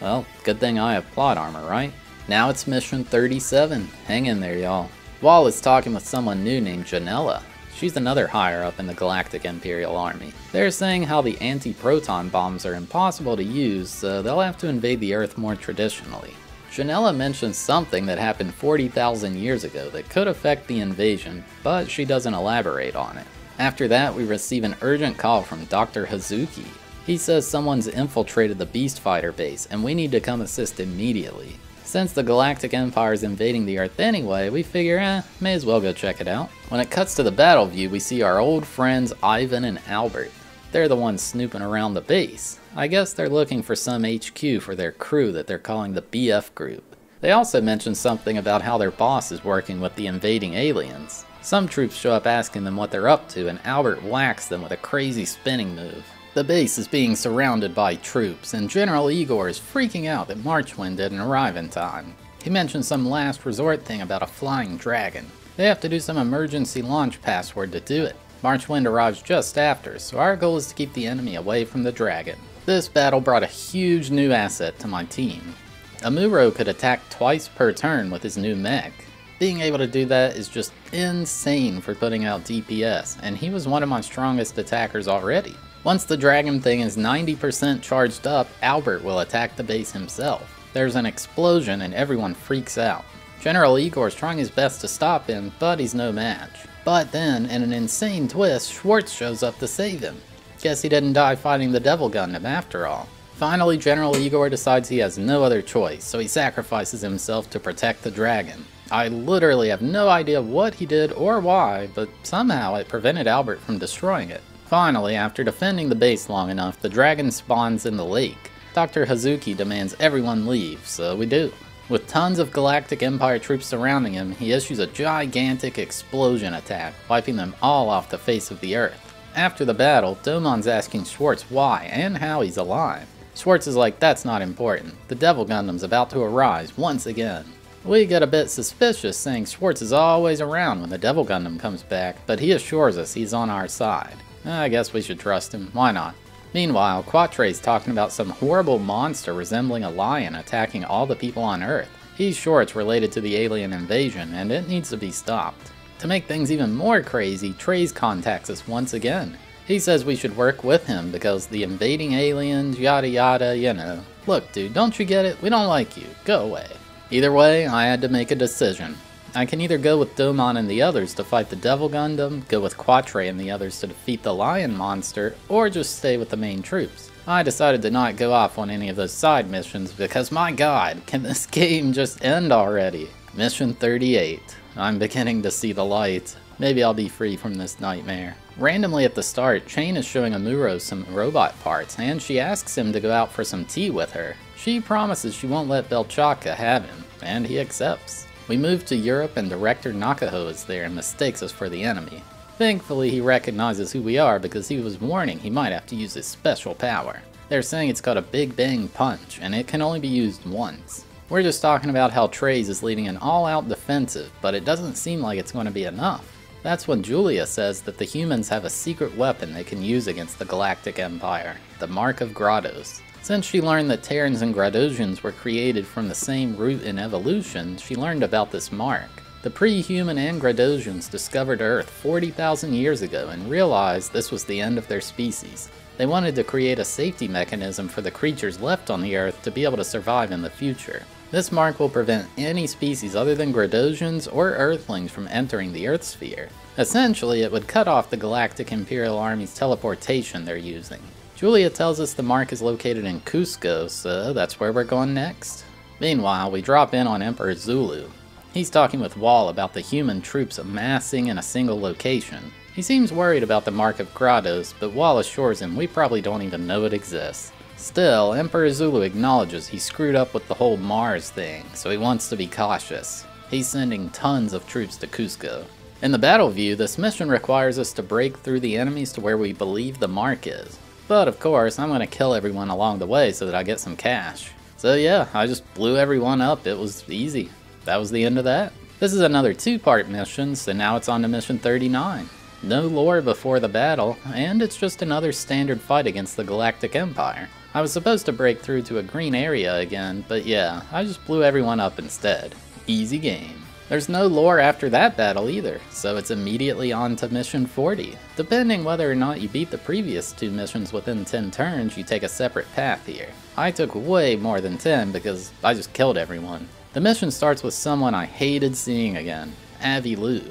Well, good thing I have plot armor, right? Now it's mission 37. Hang in there, y'all. Wall is talking with someone new named Janella. She's another higher up in the Galactic Imperial Army. They're saying how the anti-proton bombs are impossible to use, so they'll have to invade the Earth more traditionally. Janella mentions something that happened 40,000 years ago that could affect the invasion, but she doesn't elaborate on it. After that, we receive an urgent call from Dr. Hazuki. He says someone's infiltrated the Beast Fighter base and we need to come assist immediately. Since the Galactic Empire is invading the Earth anyway, we figure, may as well go check it out. When it cuts to the battle view, we see our old friends Ivan and Albert. They're the ones snooping around the base. I guess they're looking for some HQ for their crew that they're calling the BF Group. They also mention something about how their boss is working with the invading aliens. Some troops show up asking them what they're up to, and Albert whacks them with a crazy spinning move. The base is being surrounded by troops, and General Igor is freaking out that Marchwind didn't arrive in time. He mentions some last resort thing about a flying dragon. They have to do some emergency launch password to do it. Marchwind arrives just after, so our goal is to keep the enemy away from the dragon. This battle brought a huge new asset to my team. Amuro could attack twice per turn with his new mech. Being able to do that is just insane for putting out DPS, and he was one of my strongest attackers already. Once the dragon thing is 90% charged up, Albert will attack the base himself. There's an explosion and everyone freaks out. General Igor is trying his best to stop him, but he's no match. But then, in an insane twist, Schwartz shows up to save him. Guess he didn't die fighting the Devil Gundam after all. Finally, General Igor decides he has no other choice, so he sacrifices himself to protect the dragon. I literally have no idea what he did or why, but somehow it prevented Albert from destroying it. Finally, after defending the base long enough, the dragon spawns in the lake. Dr. Hazuki demands everyone leave, so we do. With tons of Galactic Empire troops surrounding him, he issues a gigantic explosion attack, wiping them all off the face of the earth. After the battle, Domon's asking Schwartz why and how he's alive. Schwartz is like, that's not important. The Devil Gundam's about to arise once again. We get a bit suspicious, saying Schwartz is always around when the Devil Gundam comes back, but he assures us he's on our side. I guess we should trust him, why not? Meanwhile, Quattre's talking about some horrible monster resembling a lion attacking all the people on Earth. He's sure it's related to the alien invasion, and it needs to be stopped. To make things even more crazy, Treize contacts us once again. He says we should work with him because the invading aliens, yada yada, you know. Look dude, don't you get it? We don't like you. Go away. Either way, I had to make a decision. I can either go with Domon and the others to fight the Devil Gundam, go with Quattro and the others to defeat the lion monster, or just stay with the main troops. I decided to not go off on any of those side missions because my god, can this game just end already? Mission 38. I'm beginning to see the light. Maybe I'll be free from this nightmare. Randomly at the start, Chain is showing Amuro some robot parts, and she asks him to go out for some tea with her. She promises she won't let Belchaka have him, and he accepts. We move to Europe and Director Nakaho is there and mistakes us for the enemy. Thankfully he recognizes who we are because he was warning he might have to use his special power. They're saying it's got a Big Bang Punch and it can only be used once. We're just talking about how Treize is leading an all-out defensive, but it doesn't seem like it's going to be enough. That's when Julia says that the humans have a secret weapon they can use against the Galactic Empire, the Mark of Grados. Since she learned that Terrans and Gradosians were created from the same root in evolution, she learned about this mark. The pre-human and Gradosians discovered Earth 40,000 years ago and realized this was the end of their species. They wanted to create a safety mechanism for the creatures left on the Earth to be able to survive in the future. This mark will prevent any species other than Gradosians or Earthlings from entering the Earth sphere. Essentially, it would cut off the Galactic Imperial Army's teleportation they're using. Julia tells us the mark is located in Cusco, so that's where we're going next. Meanwhile, we drop in on Emperor Zulu. He's talking with Wall about the human troops amassing in a single location. He seems worried about the Mark of Grados, but Wall assures him we probably don't even know it exists. Still, Emperor Zulu acknowledges he screwed up with the whole Mars thing, so he wants to be cautious. He's sending tons of troops to Cusco. In the battle view, this mission requires us to break through the enemies to where we believe the mark is. But of course, I'm gonna kill everyone along the way so that I get some cash. So yeah, I just blew everyone up, it was easy. That was the end of that. This is another two-part mission, so now it's on to mission 39. No lore before the battle, and it's just another standard fight against the Galactic Empire. I was supposed to break through to a green area again, but yeah, I just blew everyone up instead. Easy game. There's no lore after that battle either, so it's immediately on to mission 40. Depending whether or not you beat the previous two missions within 10 turns, you take a separate path here. I took way more than 10 because I just killed everyone. The mission starts with someone I hated seeing again, Avi Lu.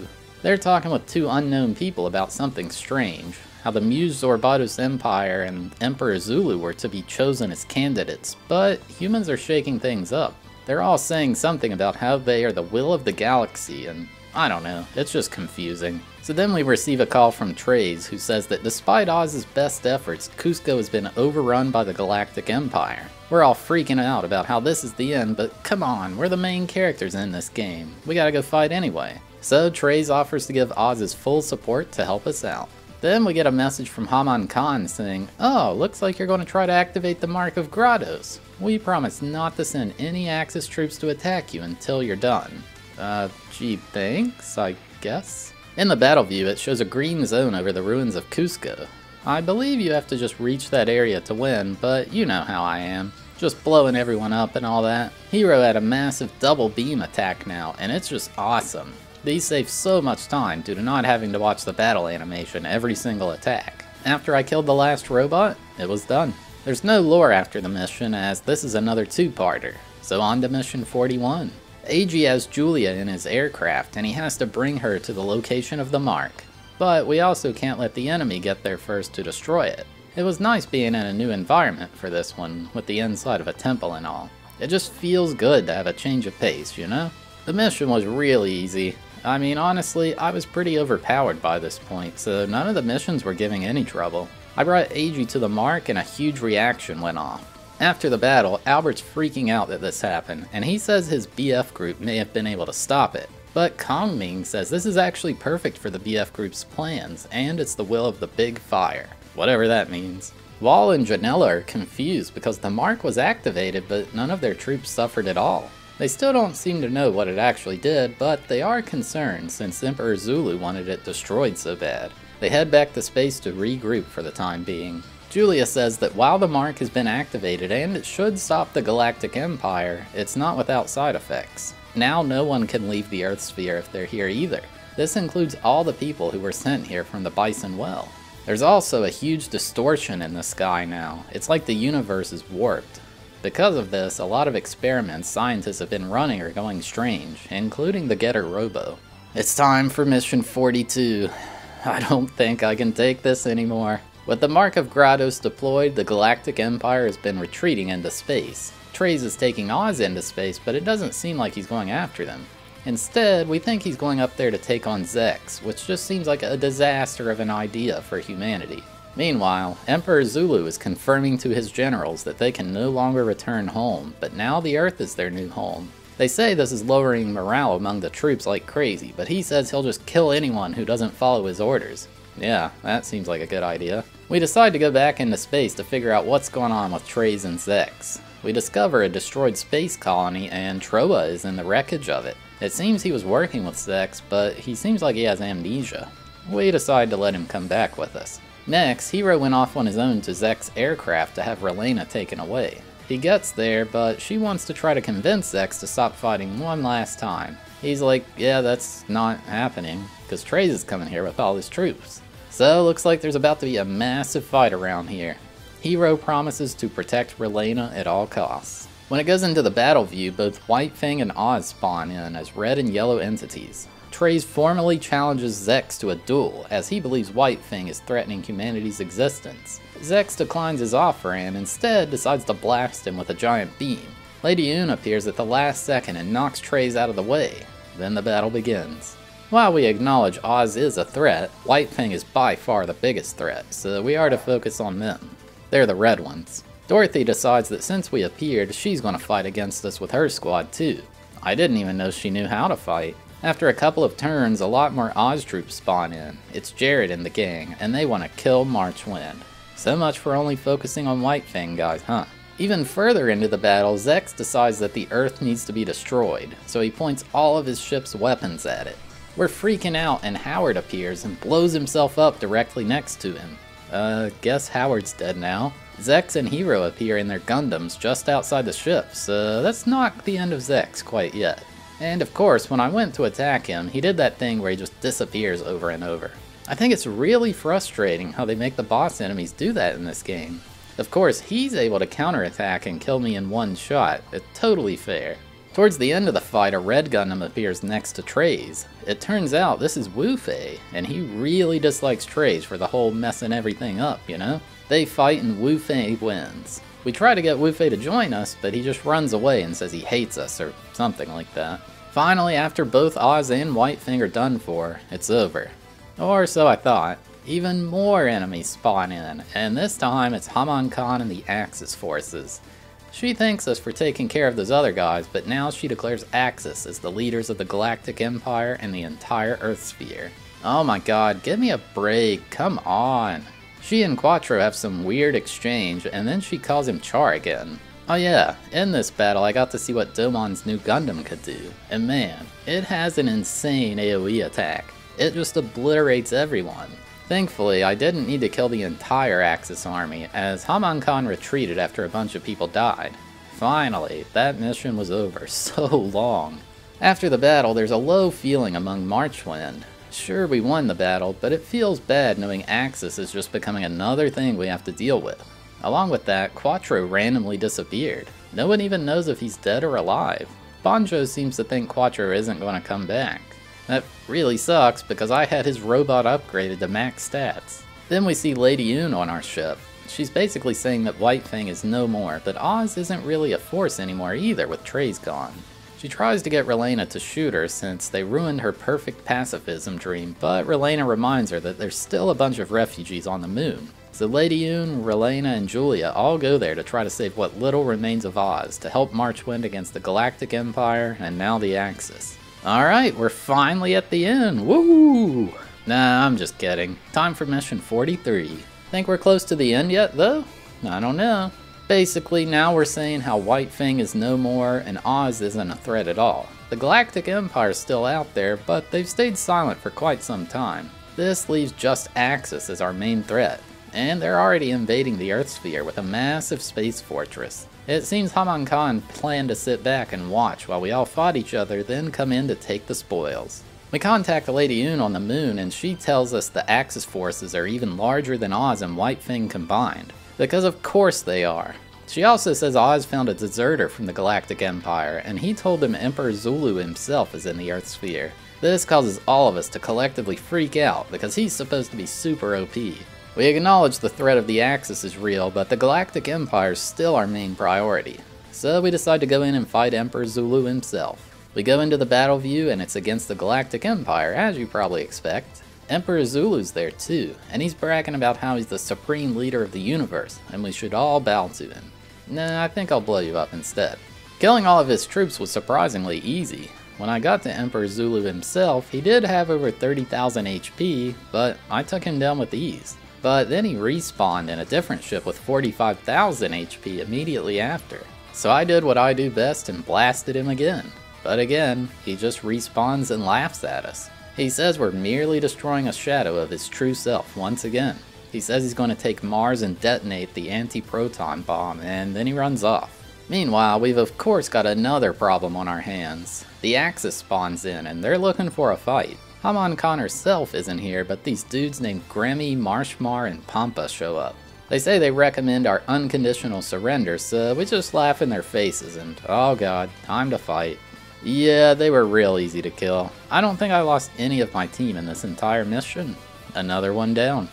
They're talking with two unknown people about something strange, how the Muse Zorbados Empire and Emperor Zulu were to be chosen as candidates, but humans are shaking things up. They're all saying something about how they are the will of the galaxy, and I don't know, it's just confusing. So then we receive a call from Treize, who says that despite Oz's best efforts, Cusco has been overrun by the Galactic Empire. We're all freaking out about how this is the end, but come on, we're the main characters in this game. We gotta go fight anyway. So Treize offers to give Oz his full support to help us out. Then we get a message from Haman Khan saying, oh, looks like you're going to try to activate the Mark of Grados. We promise not to send any Axis troops to attack you until you're done. Gee, thanks, I guess. In the battle view, it shows a green zone over the ruins of Cusco. I believe you have to just reach that area to win, but you know how I am. just blowing everyone up and all that. Hero had a massive double beam attack now, and it's just awesome. These save so much time due to not having to watch the battle animation every single attack. After I killed the last robot, it was done. There's no lore after the mission, as this is another two-parter, so on to mission 41. AG has Julia in his aircraft, and he has to bring her to the location of the mark. But we also can't let the enemy get there first to destroy it. It was nice being in a new environment for this one, with the inside of a temple and all. It just feels good to have a change of pace, you know? The mission was really easy. I mean, honestly, I was pretty overpowered by this point, so none of the missions were giving any trouble. I brought Eiji to the mark and a huge reaction went off. After the battle, Albert's freaking out that this happened, and he says his BF group may have been able to stop it. But Kongming says this is actually perfect for the BF group's plans, and it's the will of the Big Fire. Whatever that means. Wall and Janella are confused because the mark was activated, but none of their troops suffered at all. They still don't seem to know what it actually did, but they are concerned since Emperor Zulu wanted it destroyed so bad. They head back to space to regroup for the time being. Julia says that while the mark has been activated and it should stop the Galactic Empire, it's not without side effects. Now no one can leave the Earth sphere if they're here either. This includes all the people who were sent here from the Bison Well. There's also a huge distortion in the sky now. It's like the universe is warped. Because of this, a lot of experiments scientists have been running are going strange, including the Getter Robo. It's time for mission 42. I don't think I can take this anymore. With the Mark of Grados deployed, the Galactic Empire has been retreating into space. Treize is taking Oz into space, but it doesn't seem like he's going after them. Instead, we think he's going up there to take on Zex, which just seems like a disaster of an idea for humanity. Meanwhile, Emperor Zulu is confirming to his generals that they can no longer return home, but now the Earth is their new home. They say this is lowering morale among the troops like crazy, but he says he'll just kill anyone who doesn't follow his orders. Yeah, that seems like a good idea. We decide to go back into space to figure out what's going on with Treize and Zex. We discover a destroyed space colony and Troa is in the wreckage of it. It seems he was working with Zex, but he seems like he has amnesia. We decide to let him come back with us. Next, Hero went off on his own to Zex's aircraft to have Relena taken away. He gets there, but she wants to try to convince Zex to stop fighting one last time. He's like, yeah, that's not happening, because Treize is coming here with all his troops. So, looks like there's about to be a massive fight around here. Hero promises to protect Relena at all costs. When it goes into the battle view, both White Fang and Oz spawn in as red and yellow entities. Treize formally challenges Zex to a duel, as he believes White Fang is threatening humanity's existence. Zex declines his offer and instead decides to blast him with a giant beam. Lady Une appears at the last second and knocks Treize out of the way. Then the battle begins. While we acknowledge Oz is a threat, White Fang is by far the biggest threat, so we are to focus on them. They're the red ones. Dorothy decides that since we appeared, she's going to fight against us with her squad too. I didn't even know she knew how to fight. After a couple of turns, a lot more Oz troops spawn in. It's Jared and the gang, and they want to kill March Wind. So much for only focusing on White Fang guys, huh? Even further into the battle, Zex decides that the Earth needs to be destroyed, so he points all of his ship's weapons at it. We're freaking out, and Howard appears and blows himself up directly next to him. Guess Howard's dead now. Zex and Hero appear in their Gundams just outside the ship, so that's not the end of Zex quite yet. And of course, when I went to attack him, he did that thing where he just disappears over and over. I think it's really frustrating how they make the boss enemies do that in this game. Of course, he's able to counterattack and kill me in one shot. It's totally fair. Towards the end of the fight, a red Gundam appears next to Treize. It turns out this is Wufei, and he really dislikes Treize for the whole messing everything up, you know? They fight and Wufei wins. We try to get Wufei to join us, but he just runs away and says he hates us or something like that. Finally, after both Oz and White Fang are done for, it's over. Or so I thought. Even more enemies spawn in, and this time it's Haman Khan and the Axis forces. She thanks us for taking care of those other guys, but now she declares Axis as the leaders of the Galactic Empire and the entire Earth sphere. Oh my god, give me a break, come on. She and Quattro have some weird exchange, and then she calls him Char again. Oh yeah, in this battle I got to see what Domon's new Gundam could do, and man, it has an insane AoE attack. It just obliterates everyone. Thankfully, I didn't need to kill the entire Axis army, as Haman Khan retreated after a bunch of people died. Finally, that mission was over so long. After the battle, there's a low feeling among Marchwind. Sure, we won the battle, but it feels bad knowing Axis is just becoming another thing we have to deal with. Along with that, Quattro randomly disappeared. No one even knows if he's dead or alive. Banjo seems to think Quattro isn't going to come back. That really sucks because I had his robot upgraded to max stats. Then we see Lady Une on our ship. She's basically saying that White Fang is no more, but Oz isn't really a force anymore either with Treize gone. She tries to get Relena to shoot her since they ruined her perfect pacifism dream, but Relena reminds her that there's still a bunch of refugees on the moon. So Lady Une, Relena, and Julia all go there to try to save what little remains of Oz to help Marchwind against the Galactic Empire and now the Axis. Alright, we're finally at the end, woo! Nah, I'm just kidding. Time for mission 43. Think we're close to the end yet though? I don't know. Basically, now we're saying how White Fang is no more and Oz isn't a threat at all. The Galactic Empire's still out there, but they've stayed silent for quite some time. This leaves just Axis as our main threat. And they're already invading the Earth sphere with a massive space fortress. It seems Haman Khan planned to sit back and watch while we all fought each other, then come in to take the spoils. We contact Lady Une on the moon and she tells us the Axis forces are even larger than Oz and White Fang combined. Because of course they are. She also says Oz found a deserter from the Galactic Empire and he told them Emperor Zulu himself is in the Earth sphere. This causes all of us to collectively freak out because he's supposed to be super OP. We acknowledge the threat of the Axis is real, but the Galactic Empire is still our main priority. So we decide to go in and fight Emperor Zulu himself. We go into the battle view and it's against the Galactic Empire, as you probably expect. Emperor Zulu's there too, and he's bragging about how he's the supreme leader of the universe, and we should all bow to him. Nah, I think I'll blow you up instead. Killing all of his troops was surprisingly easy. When I got to Emperor Zulu himself, he did have over 30,000 HP, but I took him down with ease. But then he respawned in a different ship with 45,000 HP immediately after. So I did what I do best and blasted him again. But again, he just respawns and laughs at us. He says we're merely destroying a shadow of his true self once again. He says he's going to take Mars and detonate the anti-proton bomb, and then he runs off. Meanwhile, we've of course got another problem on our hands. The Axis spawns in and they're looking for a fight. Haman Khan herself isn't here, but these dudes named Grammy, Marshmar, and Pampa show up. They say they recommend our unconditional surrender, so we just laugh in their faces and, oh god, time to fight. Yeah, they were real easy to kill. I don't think I lost any of my team in this entire mission. Another one down.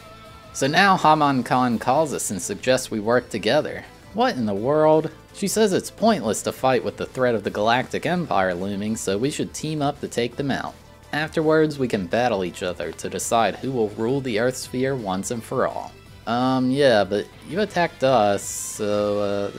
So now Haman Khan calls us and suggests we work together. What in the world? She says it's pointless to fight with the threat of the Galactic Empire looming, so we should team up to take them out. Afterwards, we can battle each other to decide who will rule the Earth sphere once and for all. Yeah, but you attacked us, so,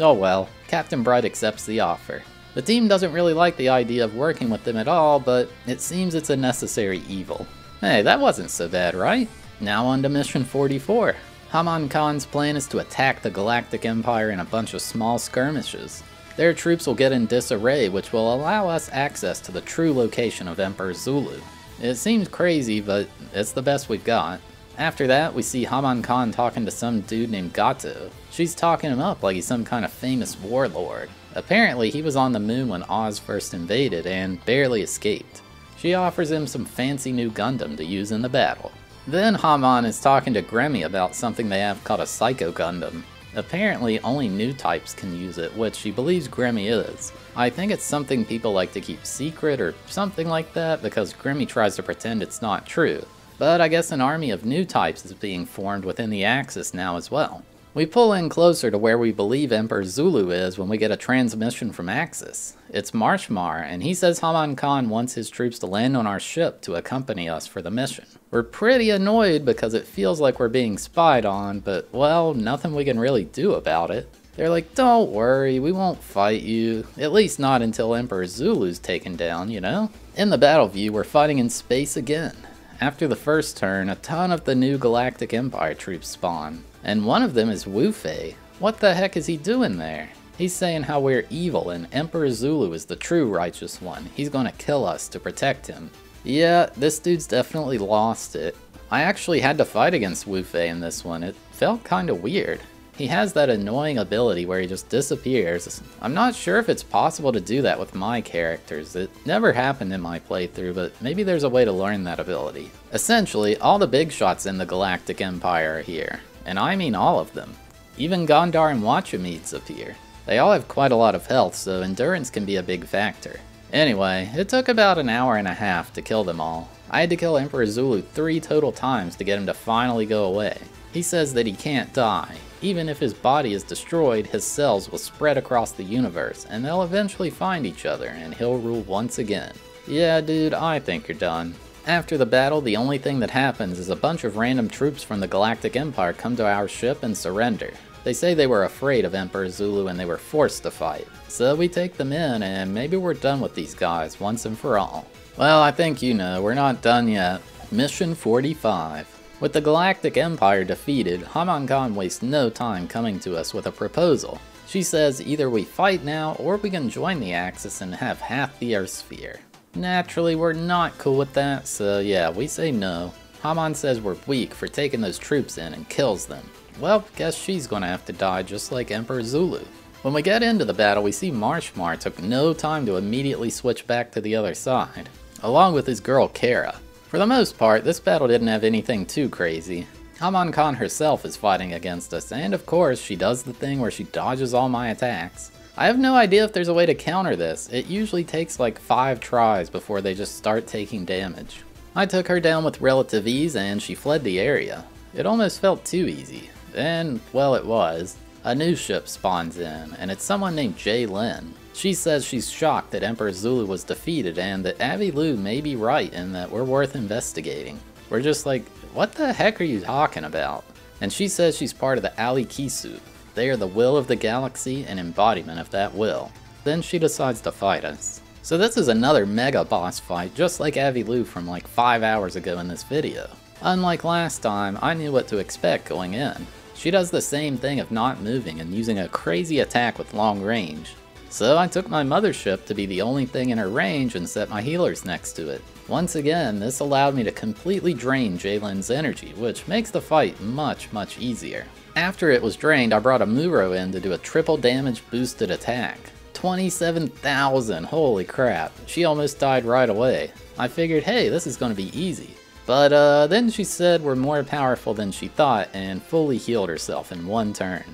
oh well. Captain Bright accepts the offer. The team doesn't really like the idea of working with them at all, but it seems it's a necessary evil. Hey, that wasn't so bad, right? Now on to mission 44. Haman Khan's plan is to attack the Galactic Empire in a bunch of small skirmishes. Their troops will get in disarray, which will allow us access to the true location of Emperor Zulu. It seems crazy, but it's the best we've got. After that, we see Haman Khan talking to some dude named Gato. She's talking him up like he's some kind of famous warlord. Apparently, he was on the moon when Oz first invaded and barely escaped. She offers him some fancy new Gundam to use in the battle. Then Haman is talking to Grammy about something they have called a Psycho Gundam. Apparently, only new types can use it, which she believes Grammy is. I think it's something people like to keep secret or something like that because Grammy tries to pretend it's not true. But I guess an army of new types is being formed within the Axis now as well. We pull in closer to where we believe Emperor Zulu is when we get a transmission from Axis. It's Marshmar, and he says Haman Khan wants his troops to land on our ship to accompany us for the mission. We're pretty annoyed because it feels like we're being spied on, but well, nothing we can really do about it. They're like, don't worry, we won't fight you. At least not until Emperor Zulu's taken down, you know? In the battle view, we're fighting in space again. After the first turn, a ton of the new Galactic Empire troops spawn. And one of them is Wufei. What the heck is he doing there? He's saying how we're evil and Emperor Zulu is the true righteous one. He's gonna kill us to protect him. Yeah, this dude's definitely lost it. I actually had to fight against Wufei in this one. It felt kinda weird. He has that annoying ability where he just disappears. I'm not sure if it's possible to do that with my characters. It never happened in my playthrough, but maybe there's a way to learn that ability. Essentially, all the big shots in the Galactic Empire are here. And I mean all of them. Even Gondar and Wachamedes appear. They all have quite a lot of health, so endurance can be a big factor. Anyway, it took about an hour and a half to kill them all. I had to kill Emperor Zulu 3 total times to get him to finally go away. He says that he can't die. Even if his body is destroyed, his cells will spread across the universe, and they'll eventually find each other, and he'll rule once again. Yeah, dude, I think you're done. After the battle, the only thing that happens is a bunch of random troops from the Galactic Empire come to our ship and surrender. They say they were afraid of Emperor Zulu and they were forced to fight. So we take them in, and maybe we're done with these guys once and for all. Well, I think you know, we're not done yet. Mission 45. With the Galactic Empire defeated, Haman Khan wastes no time coming to us with a proposal. She says either we fight now or we can join the Axis and have half the Earth sphere. Naturally, we're not cool with that, so yeah, we say no. Haman says we're weak for taking those troops in and kills them. Well, guess she's gonna have to die just like Emperor Zulu. When we get into the battle, we see Marshmar took no time to immediately switch back to the other side, along with his girl Kara. For the most part, this battle didn't have anything too crazy. Haman Khan herself is fighting against us, and of course she does the thing where she dodges all my attacks. I have no idea if there's a way to counter this. It usually takes like 5 tries before they just start taking damage. I took her down with relative ease and she fled the area. It almost felt too easy. And, well, it was. A new ship spawns in, and it's someone named Jay Lin. She says she's shocked that Emperor Zulu was defeated and that Abby Lou may be right and that we're worth investigating. We're just like, what the heck are you talking about? And she says she's part of the Ali Kisu. They are the will of the galaxy and embodiment of that will. Then she decides to fight us. So this is another mega boss fight, just like Abby Lou from like 5 hours ago in this video. Unlike last time, I knew what to expect going in. She does the same thing of not moving and using a crazy attack with long range. So I took my mothership to be the only thing in her range and set my healers next to it. Once again, this allowed me to completely drain Jalen's energy, which makes the fight much easier. After it was drained, I brought a Muro in to do a triple damage boosted attack. 27,000, holy crap. She almost died right away. I figured, hey, this is going to be easy. But then she said we're more powerful than she thought and fully healed herself in one turn.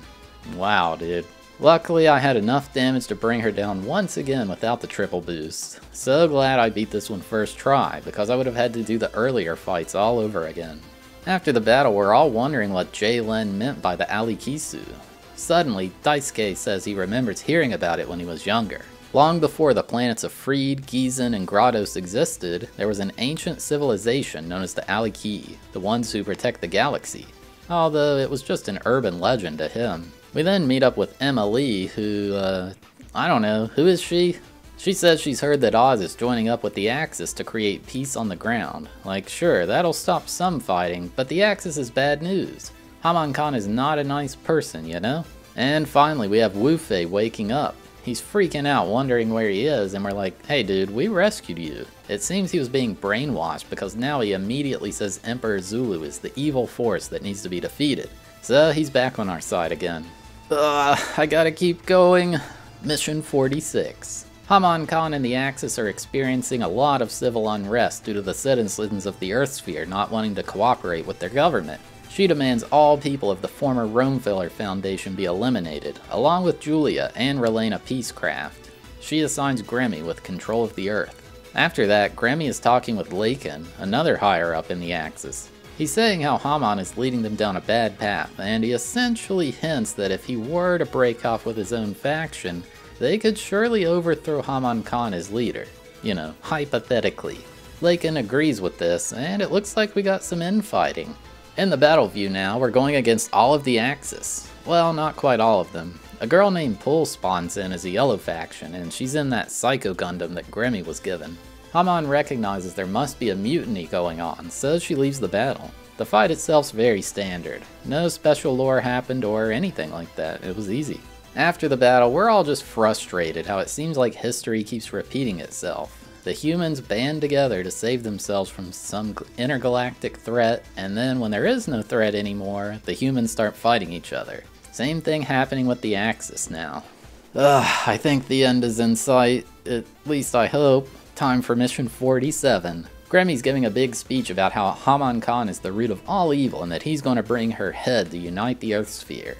Wow, dude. Luckily, I had enough damage to bring her down once again without the triple boost. So glad I beat this one first try, because I would have had to do the earlier fights all over again. After the battle, we're all wondering what Jay Lin meant by the Ali Kisu. Suddenly, Daisuke says he remembers hearing about it when he was younger. Long before the planets of Freed, Gizan, and Grottos existed, there was an ancient civilization known as the Ali Ki, the ones who protect the galaxy. Although it was just an urban legend to him. We then meet up with Emma Lee, who, I don't know, who is she? She says she's heard that Oz is joining up with the Axis to create peace on the ground. Like, sure, that'll stop some fighting, but the Axis is bad news. Haman Khan is not a nice person, you know? And finally, we have Wufei waking up. He's freaking out, wondering where he is, and we're like, hey dude, we rescued you. It seems he was being brainwashed, because now he immediately says Emperor Zulu is the evil force that needs to be defeated. So he's back on our side again. I gotta keep going. Mission 46. Haman Khan and the Axis are experiencing a lot of civil unrest due to the citizens of the Earthsphere not wanting to cooperate with their government. She demands all people of the former Romefeller Foundation be eliminated, along with Julia and Relena Peacecraft. She assigns Grammy with control of the Earth. After that, Grammy is talking with LeCaine, another higher up in the Axis. He's saying how Haman is leading them down a bad path, and he essentially hints that if he were to break off with his own faction, they could surely overthrow Haman Khan as leader. You know, hypothetically. LeCaine agrees with this, and it looks like we got some infighting. In the battle view now, we're going against all of the Axis. Well, not quite all of them. A girl named Pull spawns in as a yellow faction, and she's in that Psycho Gundam that Grammy was given. Haman recognizes there must be a mutiny going on, so she leaves the battle. The fight itself's very standard. No special lore happened or anything like that, it was easy. After the battle, we're all just frustrated how it seems like history keeps repeating itself. The humans band together to save themselves from some intergalactic threat, and then when there is no threat anymore, the humans start fighting each other. Same thing happening with the Axis now. Ugh, I think the end is in sight. At least I hope. Time for Mission 47. Grammy's giving a big speech about how Haman Khan is the root of all evil and that he's going to bring her head to unite the Earth Sphere.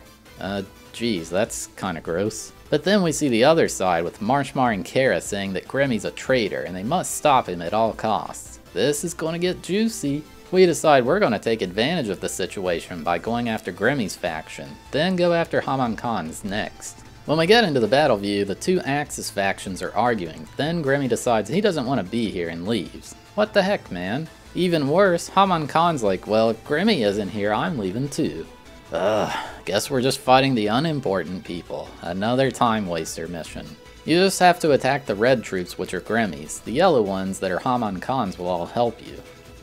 Geez, that's kinda gross. But then we see the other side with Marshmar and Kara saying that Grammy's a traitor and they must stop him at all costs. This is gonna get juicy. We decide we're gonna take advantage of the situation by going after Grammy's faction, then go after Haman Khan's next. When we get into the battle view, the two Axis factions are arguing, then Grammy decides he doesn't want to be here and leaves. What the heck, man? Even worse, Haman Khan's like, well, if Grammy isn't here, I'm leaving too. Ugh, guess we're just fighting the unimportant people. Another time waster mission. You just have to attack the red troops, which are Grammy's. The yellow ones that are Haman Khan's will all help you.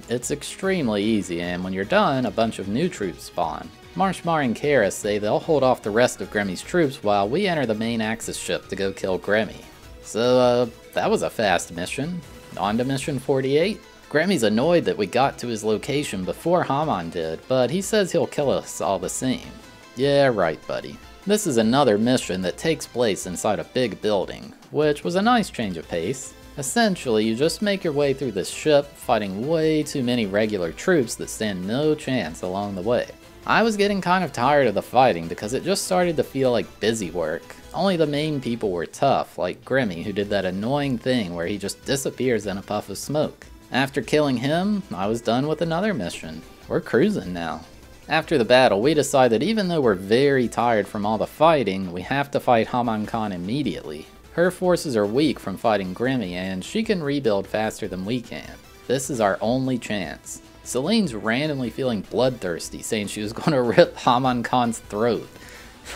It's extremely easy, and when you're done, a bunch of new troops spawn. Marshmar and Kara say they'll hold off the rest of Grammy's troops while we enter the main Axis ship to go kill Grammy. So, that was a fast mission. On to Mission 48. Grammy's annoyed that we got to his location before Haman did, but he says he'll kill us all the same. Yeah, right, buddy. This is another mission that takes place inside a big building, which was a nice change of pace. Essentially, you just make your way through this ship, fighting way too many regular troops that stand no chance along the way. I was getting kind of tired of the fighting because it just started to feel like busy work. Only the main people were tough, like Grammy, who did that annoying thing where he just disappears in a puff of smoke. After killing him, I was done with another mission. We're cruising now. After the battle, we decide that even though we're very tired from all the fighting, we have to fight Haman Khan immediately. Her forces are weak from fighting Grammy and she can rebuild faster than we can. This is our only chance. Celine's randomly feeling bloodthirsty, saying she was going to rip Haman Khan's throat.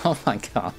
Oh my god.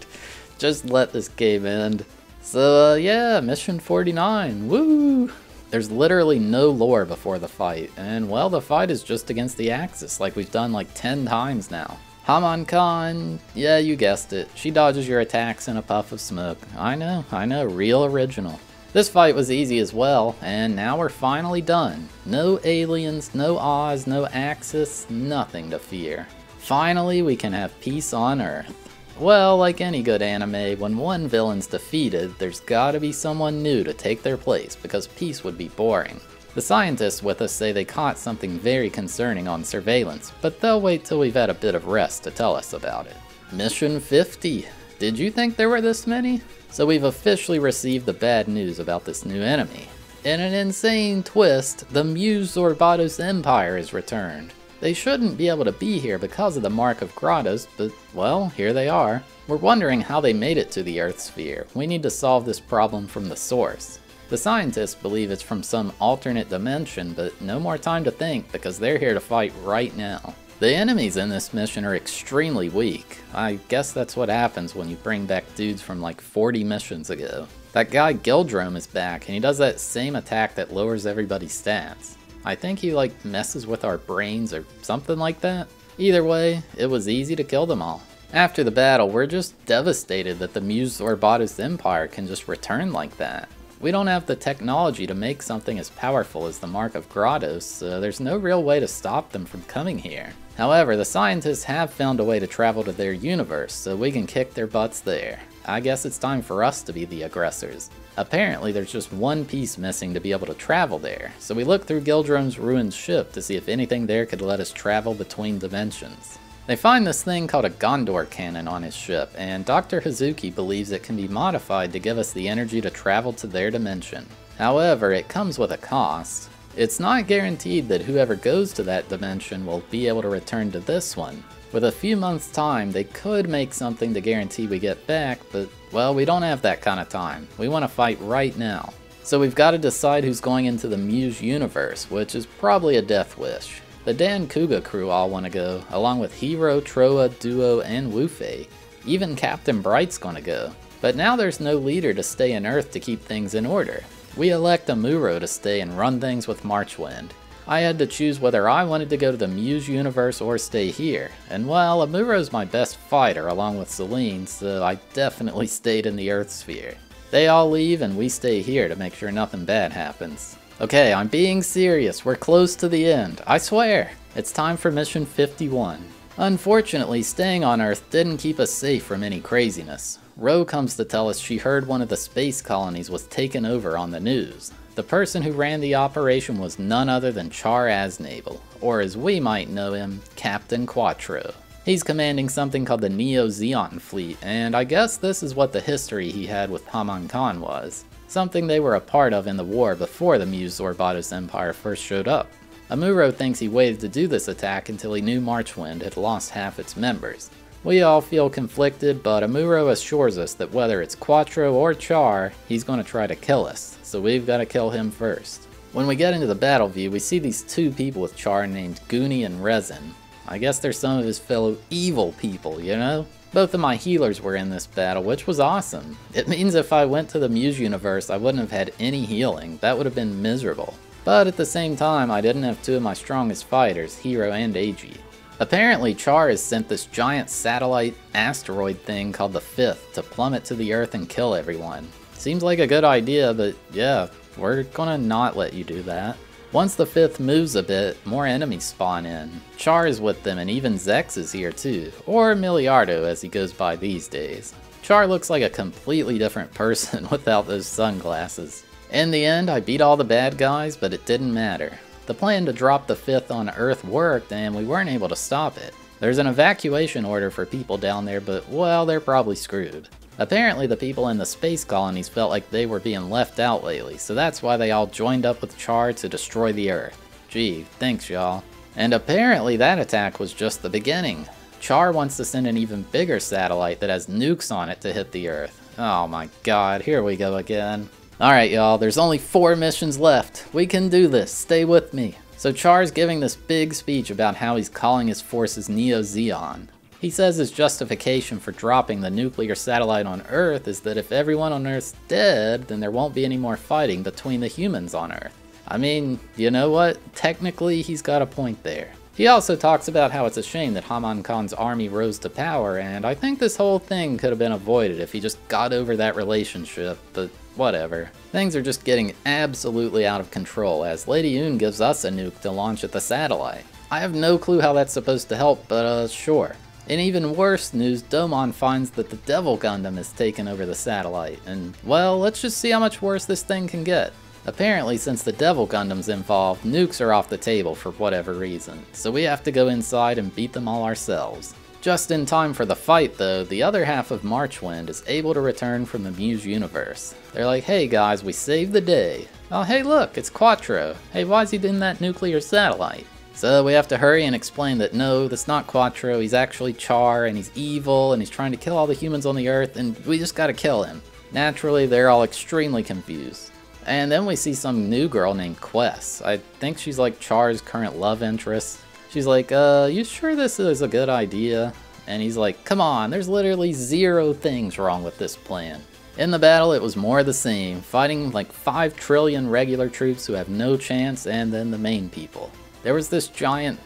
Just let this game end. So yeah, Mission 49, woo! There's literally no lore before the fight, and well, the fight is just against the Axis, like we've done like 10 times now. Haman Khan, yeah, you guessed it. She dodges your attacks in a puff of smoke. I know, real original. This fight was easy as well, and now we're finally done. No aliens, no Oz, no Axis, nothing to fear. Finally, we can have peace on Earth. Well, like any good anime, when one villain's defeated, there's gotta be someone new to take their place, because peace would be boring. The scientists with us say they caught something very concerning on surveillance, but they'll wait till we've had a bit of rest to tell us about it. Mission 50. Did you think there were this many? So we've officially received the bad news about this new enemy. In an insane twist, the Muse Zorbados Empire is returned. They shouldn't be able to be here because of the Mark of Grottos, but well, here they are. We're wondering how they made it to the Earth Sphere. We need to solve this problem from the source. The scientists believe it's from some alternate dimension, but no more time to think because they're here to fight right now. The enemies in this mission are extremely weak. I guess that's what happens when you bring back dudes from like 40 missions ago. That guy Gildrome is back and he does that same attack that lowers everybody's stats. I think he like messes with our brains or something like that. Either way, it was easy to kill them all. After the battle, we're just devastated that the Muse Zorbados Empire can just return like that. We don't have the technology to make something as powerful as the Mark of Grottos, so there's no real way to stop them from coming here. However, the scientists have found a way to travel to their universe, so we can kick their butts there. I guess it's time for us to be the aggressors. Apparently, there's just one piece missing to be able to travel there, so we look through Gildrome's ruined ship to see if anything there could let us travel between dimensions. They find this thing called a Gondor cannon on his ship, and Dr. Hazuki believes it can be modified to give us the energy to travel to their dimension. However, it comes with a cost. It's not guaranteed that whoever goes to that dimension will be able to return to this one. With a few months' time, they could make something to guarantee we get back, but well, we don't have that kind of time. We want to fight right now. So we've got to decide who's going into the Muse universe, which is probably a death wish. The Dan Kuga crew all want to go, along with Hero, Troa, Duo, and Wufei. Even Captain Bright's gonna go. But now there's no leader to stay in Earth to keep things in order. We elect Amuro to stay and run things with Marchwind. I had to choose whether I wanted to go to the Muse universe or stay here. And well, Amuro's my best fighter along with Celine, so I definitely stayed in the Earth Sphere. They all leave and we stay here to make sure nothing bad happens. Okay, I'm being serious. We're close to the end. I swear. It's time for Mission 51. Unfortunately, staying on Earth didn't keep us safe from any craziness. Ro comes to tell us she heard one of the space colonies was taken over on the news. The person who ran the operation was none other than Char Aznable, or as we might know him, Captain Quattro. He's commanding something called the Neo-Zeon Fleet, and I guess this is what the history he had with Haman Khan was. Something they were a part of in the war before the Muse Zorbados Empire first showed up. Amuro thinks he waited to do this attack until he knew Marchwind had lost half its members. We all feel conflicted, but Amuro assures us that whether it's Quattro or Char, he's going to try to kill us, so we've got to kill him first. When we get into the battle view, we see these two people with Char named Goonie and Rezin. I guess they're some of his fellow evil people, you know? Both of my healers were in this battle, which was awesome. It means if I went to the Muse universe, I wouldn't have had any healing. That would have been miserable. But at the same time, I didn't have two of my strongest fighters, Hero and AG. Apparently, Char has sent this giant satellite asteroid thing called the Fifth to plummet to the Earth and kill everyone. Seems like a good idea, but yeah, we're gonna not let you do that. Once the Fifth moves a bit, more enemies spawn in. Char is with them and even Zex is here too, or Miliardo as he goes by these days. Char looks like a completely different person without those sunglasses. In the end, I beat all the bad guys, but it didn't matter. The plan to drop the Fifth on Earth worked and we weren't able to stop it. There's an evacuation order for people down there, but well, they're probably screwed. Apparently the people in the space colonies felt like they were being left out lately, so that's why they all joined up with Char to destroy the Earth. Gee, thanks y'all. And apparently that attack was just the beginning. Char wants to send an even bigger satellite that has nukes on it to hit the Earth. Oh my god, here we go again. Alright y'all, there's only 4 missions left. We can do this, stay with me. So Char's giving this big speech about how he's calling his forces Neo-Zeon. He says his justification for dropping the nuclear satellite on Earth is that if everyone on Earth's dead, then there won't be any more fighting between the humans on Earth. I mean, you know what? Technically, he's got a point there. He also talks about how it's a shame that Haman Khan's army rose to power, and I think this whole thing could have been avoided if he just got over that relationship, but whatever. Things are just getting absolutely out of control as Lady Une gives us a nuke to launch at the satellite. I have no clue how that's supposed to help, but sure. In even worse news, Domon finds that the Devil Gundam has taken over the satellite, and well, let's just see how much worse this thing can get. Apparently, since the Devil Gundam's involved, nukes are off the table for whatever reason, so we have to go inside and beat them all ourselves. Just in time for the fight though, the other half of Marchwind is able to return from the Muse universe. They're like, hey guys, we saved the day. Oh hey look, it's Quattro. Hey, why is he in that nuclear satellite? So we have to hurry and explain that no, that's not Quattro, he's actually Char, and he's evil, and he's trying to kill all the humans on the Earth, and we just gotta kill him. Naturally, they're all extremely confused. And then we see some new girl named Quest. I think she's like Char's current love interest. She's like, you sure this is a good idea? And he's like, come on, there's literally 0 things wrong with this plan. In the battle, it was more of the same, fighting like 5 trillion regular troops who have no chance, and then the main people. There was this giant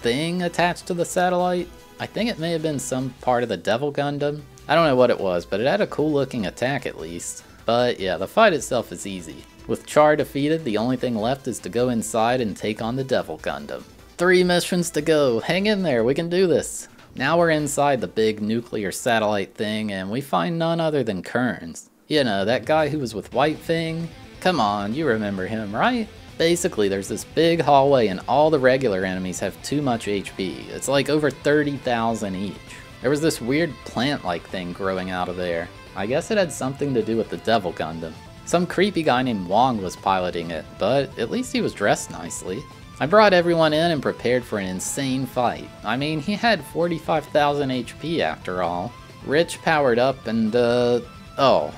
thing attached to the satellite. I think it may have been some part of the Devil Gundam. I don't know what it was, but it had a cool looking attack at least. But yeah, the fight itself is easy. With Char defeated, the only thing left is to go inside and take on the Devil Gundam. 3 missions to go, hang in there, we can do this. Now we're inside the big nuclear satellite thing and we find none other than Kearns. You know, that guy who was with White Fang? Come on, you remember him, right? Basically, there's this big hallway and all the regular enemies have too much HP. It's like over 30,000 each. There was this weird plant-like thing growing out of there. I guess it had something to do with the Devil Gundam. Some creepy guy named Wong was piloting it, but at least he was dressed nicely. I brought everyone in and prepared for an insane fight. I mean, he had 45,000 HP after all. Rich powered up and oh,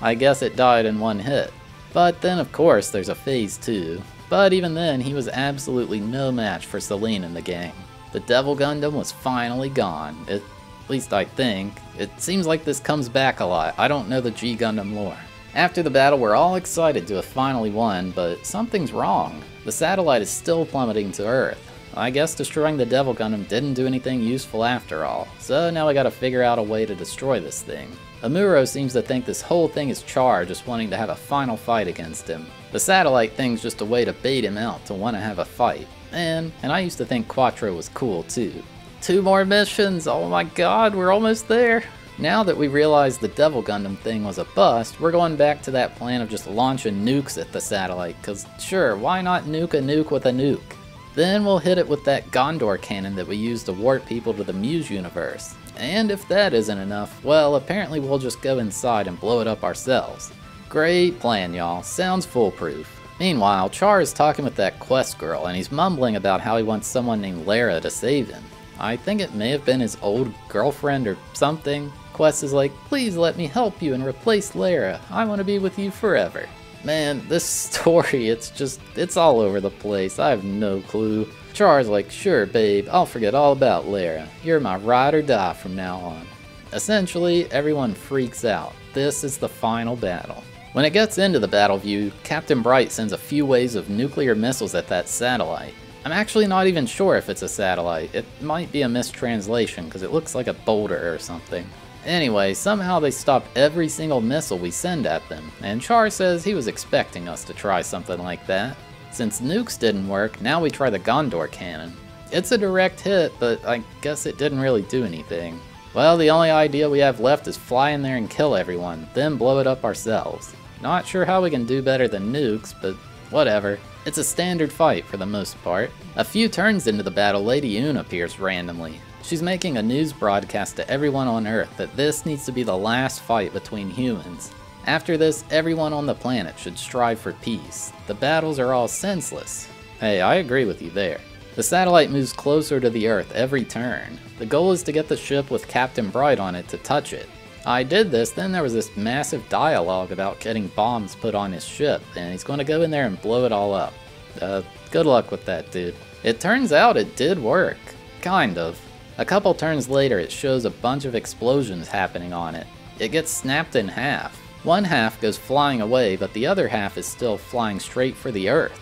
I guess it died in one hit. But then of course there's a phase 2, but even then he was absolutely no match for Celine and the gang. The Devil Gundam was finally gone, at least I think. It seems like this comes back a lot, I don't know the G-Gundam lore. After the battle we're all excited to have finally won, but something's wrong. The satellite is still plummeting to Earth. I guess destroying the Devil Gundam didn't do anything useful after all, so now we gotta figure out a way to destroy this thing. Amuro seems to think this whole thing is Char just wanting to have a final fight against him. The satellite thing's just a way to bait him out to want to have a fight. And I used to think Quattro was cool too. Two more missions! Oh my god, we're almost there! Now that we realize the Devil Gundam thing was a bust, we're going back to that plan of just launching nukes at the satellite, cause sure, why not nuke a nuke with a nuke? Then we'll hit it with that Gondor cannon that we used to warp people to the Muse universe. And if that isn't enough, well, apparently we'll just go inside and blow it up ourselves. Great plan, y'all. Sounds foolproof. Meanwhile, Char is talking with that quest girl, and he's mumbling about how he wants someone named Lara to save him. I think it may have been his old girlfriend or something. Quest is like, please let me help you and replace Lara. I want to be with you forever. Man, this story, it's all over the place. I have no clue. Char's like, sure babe, I'll forget all about Lara. You're my ride or die from now on. Essentially, everyone freaks out. This is the final battle. When it gets into the battle view, Captain Bright sends a few waves of nuclear missiles at that satellite. I'm actually not even sure if it's a satellite. It might be a mistranslation because it looks like a boulder or something. Anyway, somehow they stop every single missile we send at them, and Char says he was expecting us to try something like that. Since nukes didn't work, now we try the Gondor cannon. It's a direct hit, but I guess it didn't really do anything. Well, the only idea we have left is fly in there and kill everyone, then blow it up ourselves. Not sure how we can do better than nukes, but whatever. It's a standard fight for the most part. A few turns into the battle, Lady Une appears randomly. She's making a news broadcast to everyone on Earth that this needs to be the last fight between humans. After this, everyone on the planet should strive for peace. The battles are all senseless. Hey, I agree with you there. The satellite moves closer to the Earth every turn. The goal is to get the ship with Captain Bright on it to touch it. I did this, then there was this massive dialogue about getting bombs put on his ship, and he's going to go in there and blow it all up. Good luck with that, dude. It turns out it did work. Kind of. A couple turns later, it shows a bunch of explosions happening on it. It gets snapped in half. One half goes flying away, but the other half is still flying straight for the Earth.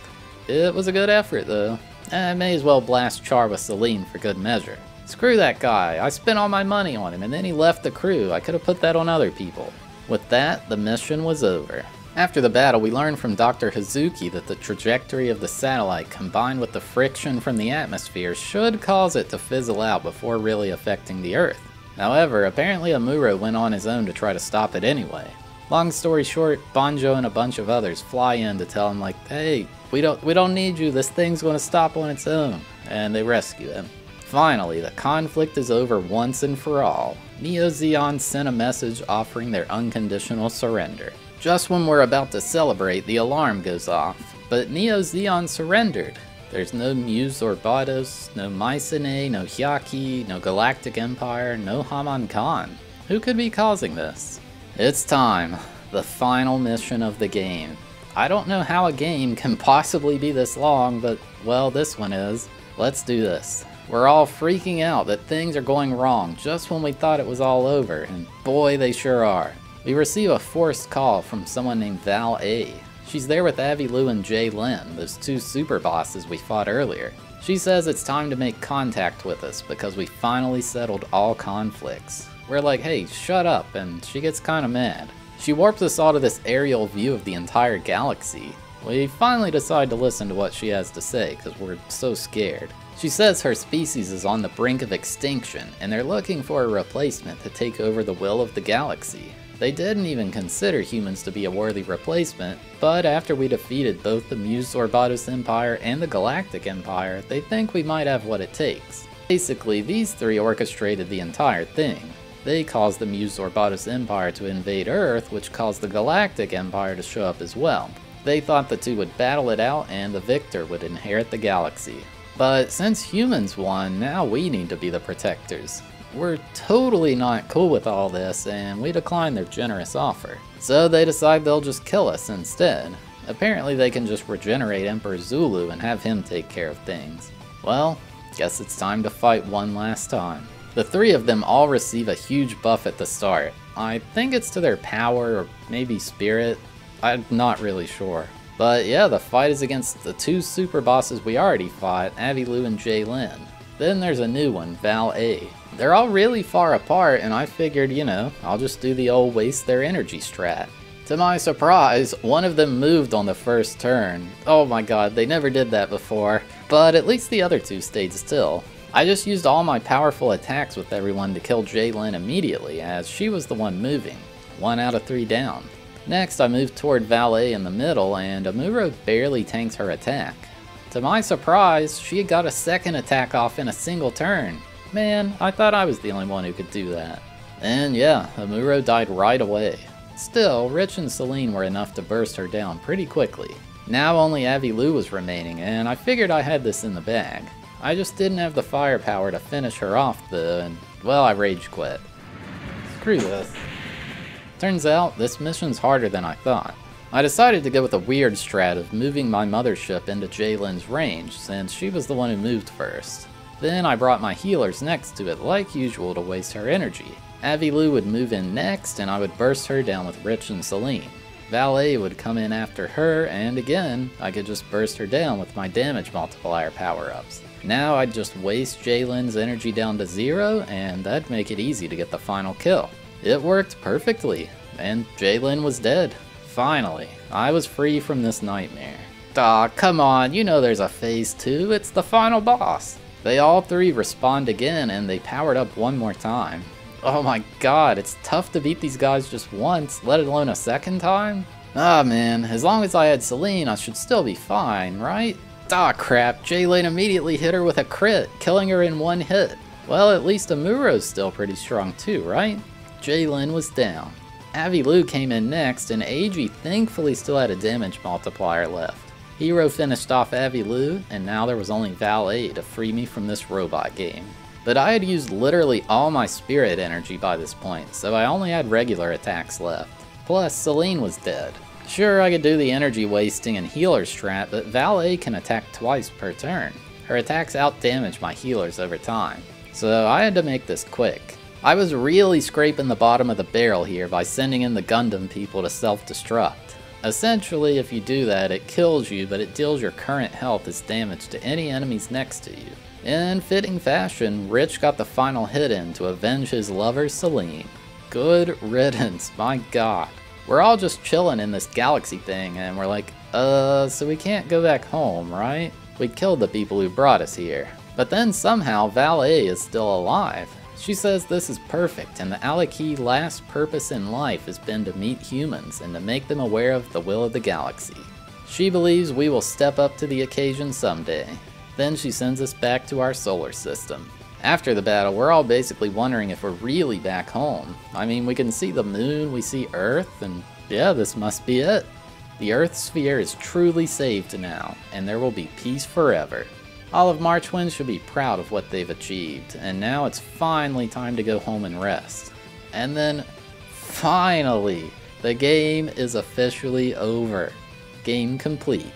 It was a good effort, though. I may as well blast Char with Celine for good measure. Screw that guy, I spent all my money on him and then he left the crew, I could have put that on other people. With that, the mission was over. After the battle, we learned from Dr. Hazuki that the trajectory of the satellite combined with the friction from the atmosphere should cause it to fizzle out before really affecting the Earth. However, apparently Amuro went on his own to try to stop it anyway. Long story short, Banjo and a bunch of others fly in to tell him like, hey, we don't need you, this thing's gonna stop on its own. And they rescue him. Finally, the conflict is over once and for all. Neo Zeon sent a message offering their unconditional surrender. Just when we're about to celebrate, the alarm goes off. But Neo Zeon surrendered. There's no Muse Zorbados, no Mycenae, no Hyaki, no Galactic Empire, no Haman Khan. Who could be causing this? It's time, the final mission of the game. I don't know how a game can possibly be this long, but well, this one is. Let's do this. We're all freaking out that things are going wrong just when we thought it was all over, and boy, they sure are. We receive a forced call from someone named Val A. She's there with Abby Lou and Jay Lin, those two super bosses we fought earlier. She says it's time to make contact with us because we finally settled all conflicts. We're like, hey, shut up, and she gets kinda mad. She warps us all to this aerial view of the entire galaxy. We finally decide to listen to what she has to say, because we're so scared. She says her species is on the brink of extinction, and they're looking for a replacement to take over the will of the galaxy. They didn't even consider humans to be a worthy replacement, but after we defeated both the Muse Zorbados Empire and the Galactic Empire, they think we might have what it takes. Basically, these three orchestrated the entire thing. They caused the Muse Zorbados Empire to invade Earth, which caused the Galactic Empire to show up as well. They thought the two would battle it out and the victor would inherit the galaxy. But since humans won, now we need to be the protectors. We're totally not cool with all this and we decline their generous offer. So they decide they'll just kill us instead. Apparently they can just regenerate Emperor Zulu and have him take care of things. Well, guess it's time to fight one last time. The three of them all receive a huge buff at the start. I think it's to their power or maybe spirit. I'm not really sure. But yeah, the fight is against the two super bosses we already fought, Abby Lou and Jay Lin. Then there's a new one, Val A. They're all really far apart and I figured, you know, I'll just do the old waste their energy strat. To my surprise, one of them moved on the first turn. Oh my god, they never did that before. But at least the other two stayed still. I just used all my powerful attacks with everyone to kill Jaylin immediately, as she was the one moving. 1 out of 3 down. Next, I moved toward Valet in the middle, and Amuro barely tanks her attack. To my surprise, she had got a second attack off in a single turn. Man, I thought I was the only one who could do that. And yeah, Amuro died right away. Still, Rich and Celine were enough to burst her down pretty quickly. Now only Avilu was remaining, and I figured I had this in the bag. I just didn't have the firepower to finish her off though, and well, I rage quit. Screw this. Turns out, this mission's harder than I thought. I decided to go with a weird strat of moving my mothership into Jaylin's range, since she was the one who moved first. Then I brought my healers next to it like usual to waste her energy. Avilu would move in next, and I would burst her down with Rich and Celine. Valet would come in after her, and again, I could just burst her down with my damage multiplier power-ups. Now I'd just waste Jaylin's energy down to 0, and that'd make it easy to get the final kill. It worked perfectly, and Jaylin was dead. Finally, I was free from this nightmare. Aw, come on, you know there's a phase 2, it's the final boss. They all three respawned again, and they powered up one more time. Oh my god, it's tough to beat these guys just once, let alone a second time? Ah man, as long as I had Celine, I should still be fine, right? Ah crap, Jaylin immediately hit her with a crit, killing her in 1 hit. Well, at least Amuro's still pretty strong too, right? Jaylin was down. Avilu came in next, and AG thankfully still had a damage multiplier left. Hero finished off Avilu, and now there was only Valet to free me from this robot game. But I had used literally all my spirit energy by this point, so I only had regular attacks left. Plus, Celine was dead. Sure, I could do the energy wasting and healer strat, but Valet can attack twice per turn. Her attacks outdamage my healers over time, so I had to make this quick. I was really scraping the bottom of the barrel here by sending in the Gundam people to self-destruct. Essentially, if you do that, it kills you, but it deals your current health as damage to any enemies next to you. In fitting fashion, Rich got the final hit in to avenge his lover, Celine. Good riddance, my god. We're all just chilling in this galaxy thing, and we're like, so we can't go back home, right? We killed the people who brought us here. But then somehow, Valet is still alive. She says this is perfect, and the Alaki's last purpose in life has been to meet humans and to make them aware of the will of the galaxy. She believes we will step up to the occasion someday. Then she sends us back to our solar system. After the battle, we're all basically wondering if we're really back home. I mean, we can see the moon, we see Earth, and yeah, this must be it. The Earth sphere is truly saved now, and there will be peace forever. All of Marchwind should be proud of what they've achieved, and now it's finally time to go home and rest. And then, finally, the game is officially over. Game complete.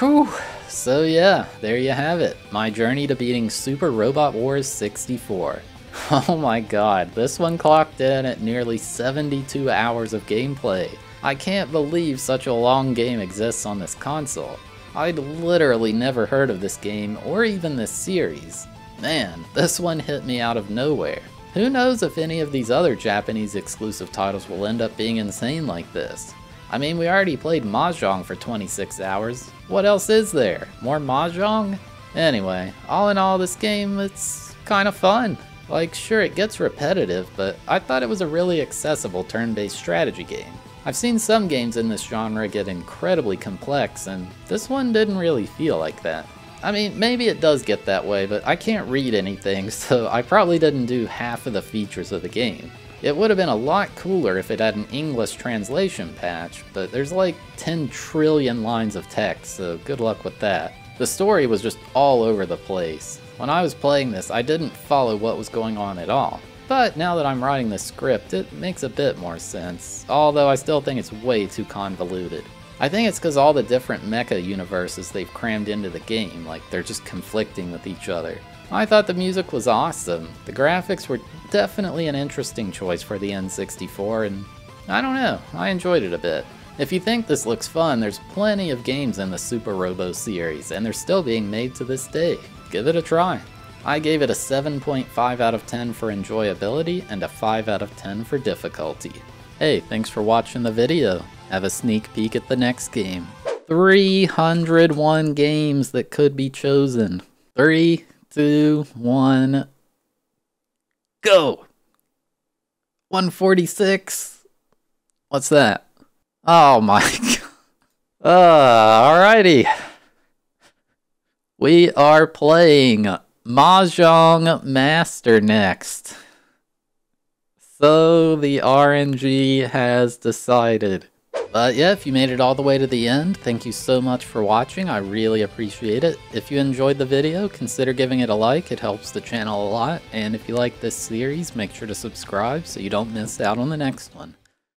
Whew, so yeah, there you have it, my journey to beating Super Robot Wars 64. Oh my god, this one clocked in at nearly 72 hours of gameplay. I can't believe such a long game exists on this console. I'd literally never heard of this game or even this series. Man, this one hit me out of nowhere. Who knows if any of these other Japanese exclusive titles will end up being insane like this? I mean, we already played Mahjong for 26 hours. What else is there? More Mahjong? Anyway, all in all, this game, it's kind of fun. Like, sure, it gets repetitive, but I thought it was a really accessible turn-based strategy game. I've seen some games in this genre get incredibly complex, and this one didn't really feel like that. I mean, maybe it does get that way, but I can't read anything, so I probably didn't do half of the features of the game. It would have been a lot cooler if it had an English translation patch, but there's like 10 trillion lines of text, so good luck with that. The story was just all over the place. When I was playing this, I didn't follow what was going on at all. But now that I'm writing this script, it makes a bit more sense, although I still think it's way too convoluted. I think it's because all the different mecha universes they've crammed into the game, like they're just conflicting with each other. I thought the music was awesome, the graphics were definitely an interesting choice for the N64, and I don't know, I enjoyed it a bit. If you think this looks fun, there's plenty of games in the Super Robo series, and they're still being made to this day. Give it a try. I gave it a 7.5 out of 10 for enjoyability and a 5 out of 10 for difficulty. Hey, thanks for watching the video. Have a sneak peek at the next game. 301 games that could be chosen. 3, 2, 1, go! 146? What's that? Oh my god. Alrighty. We are playing Mahjong Master next. So the RNG has decided. But yeah, if you made it all the way to the end, thank you so much for watching. I really appreciate it. If you enjoyed the video, consider giving it a like. It helps the channel a lot. And if you like this series, make sure to subscribe so you don't miss out on the next one.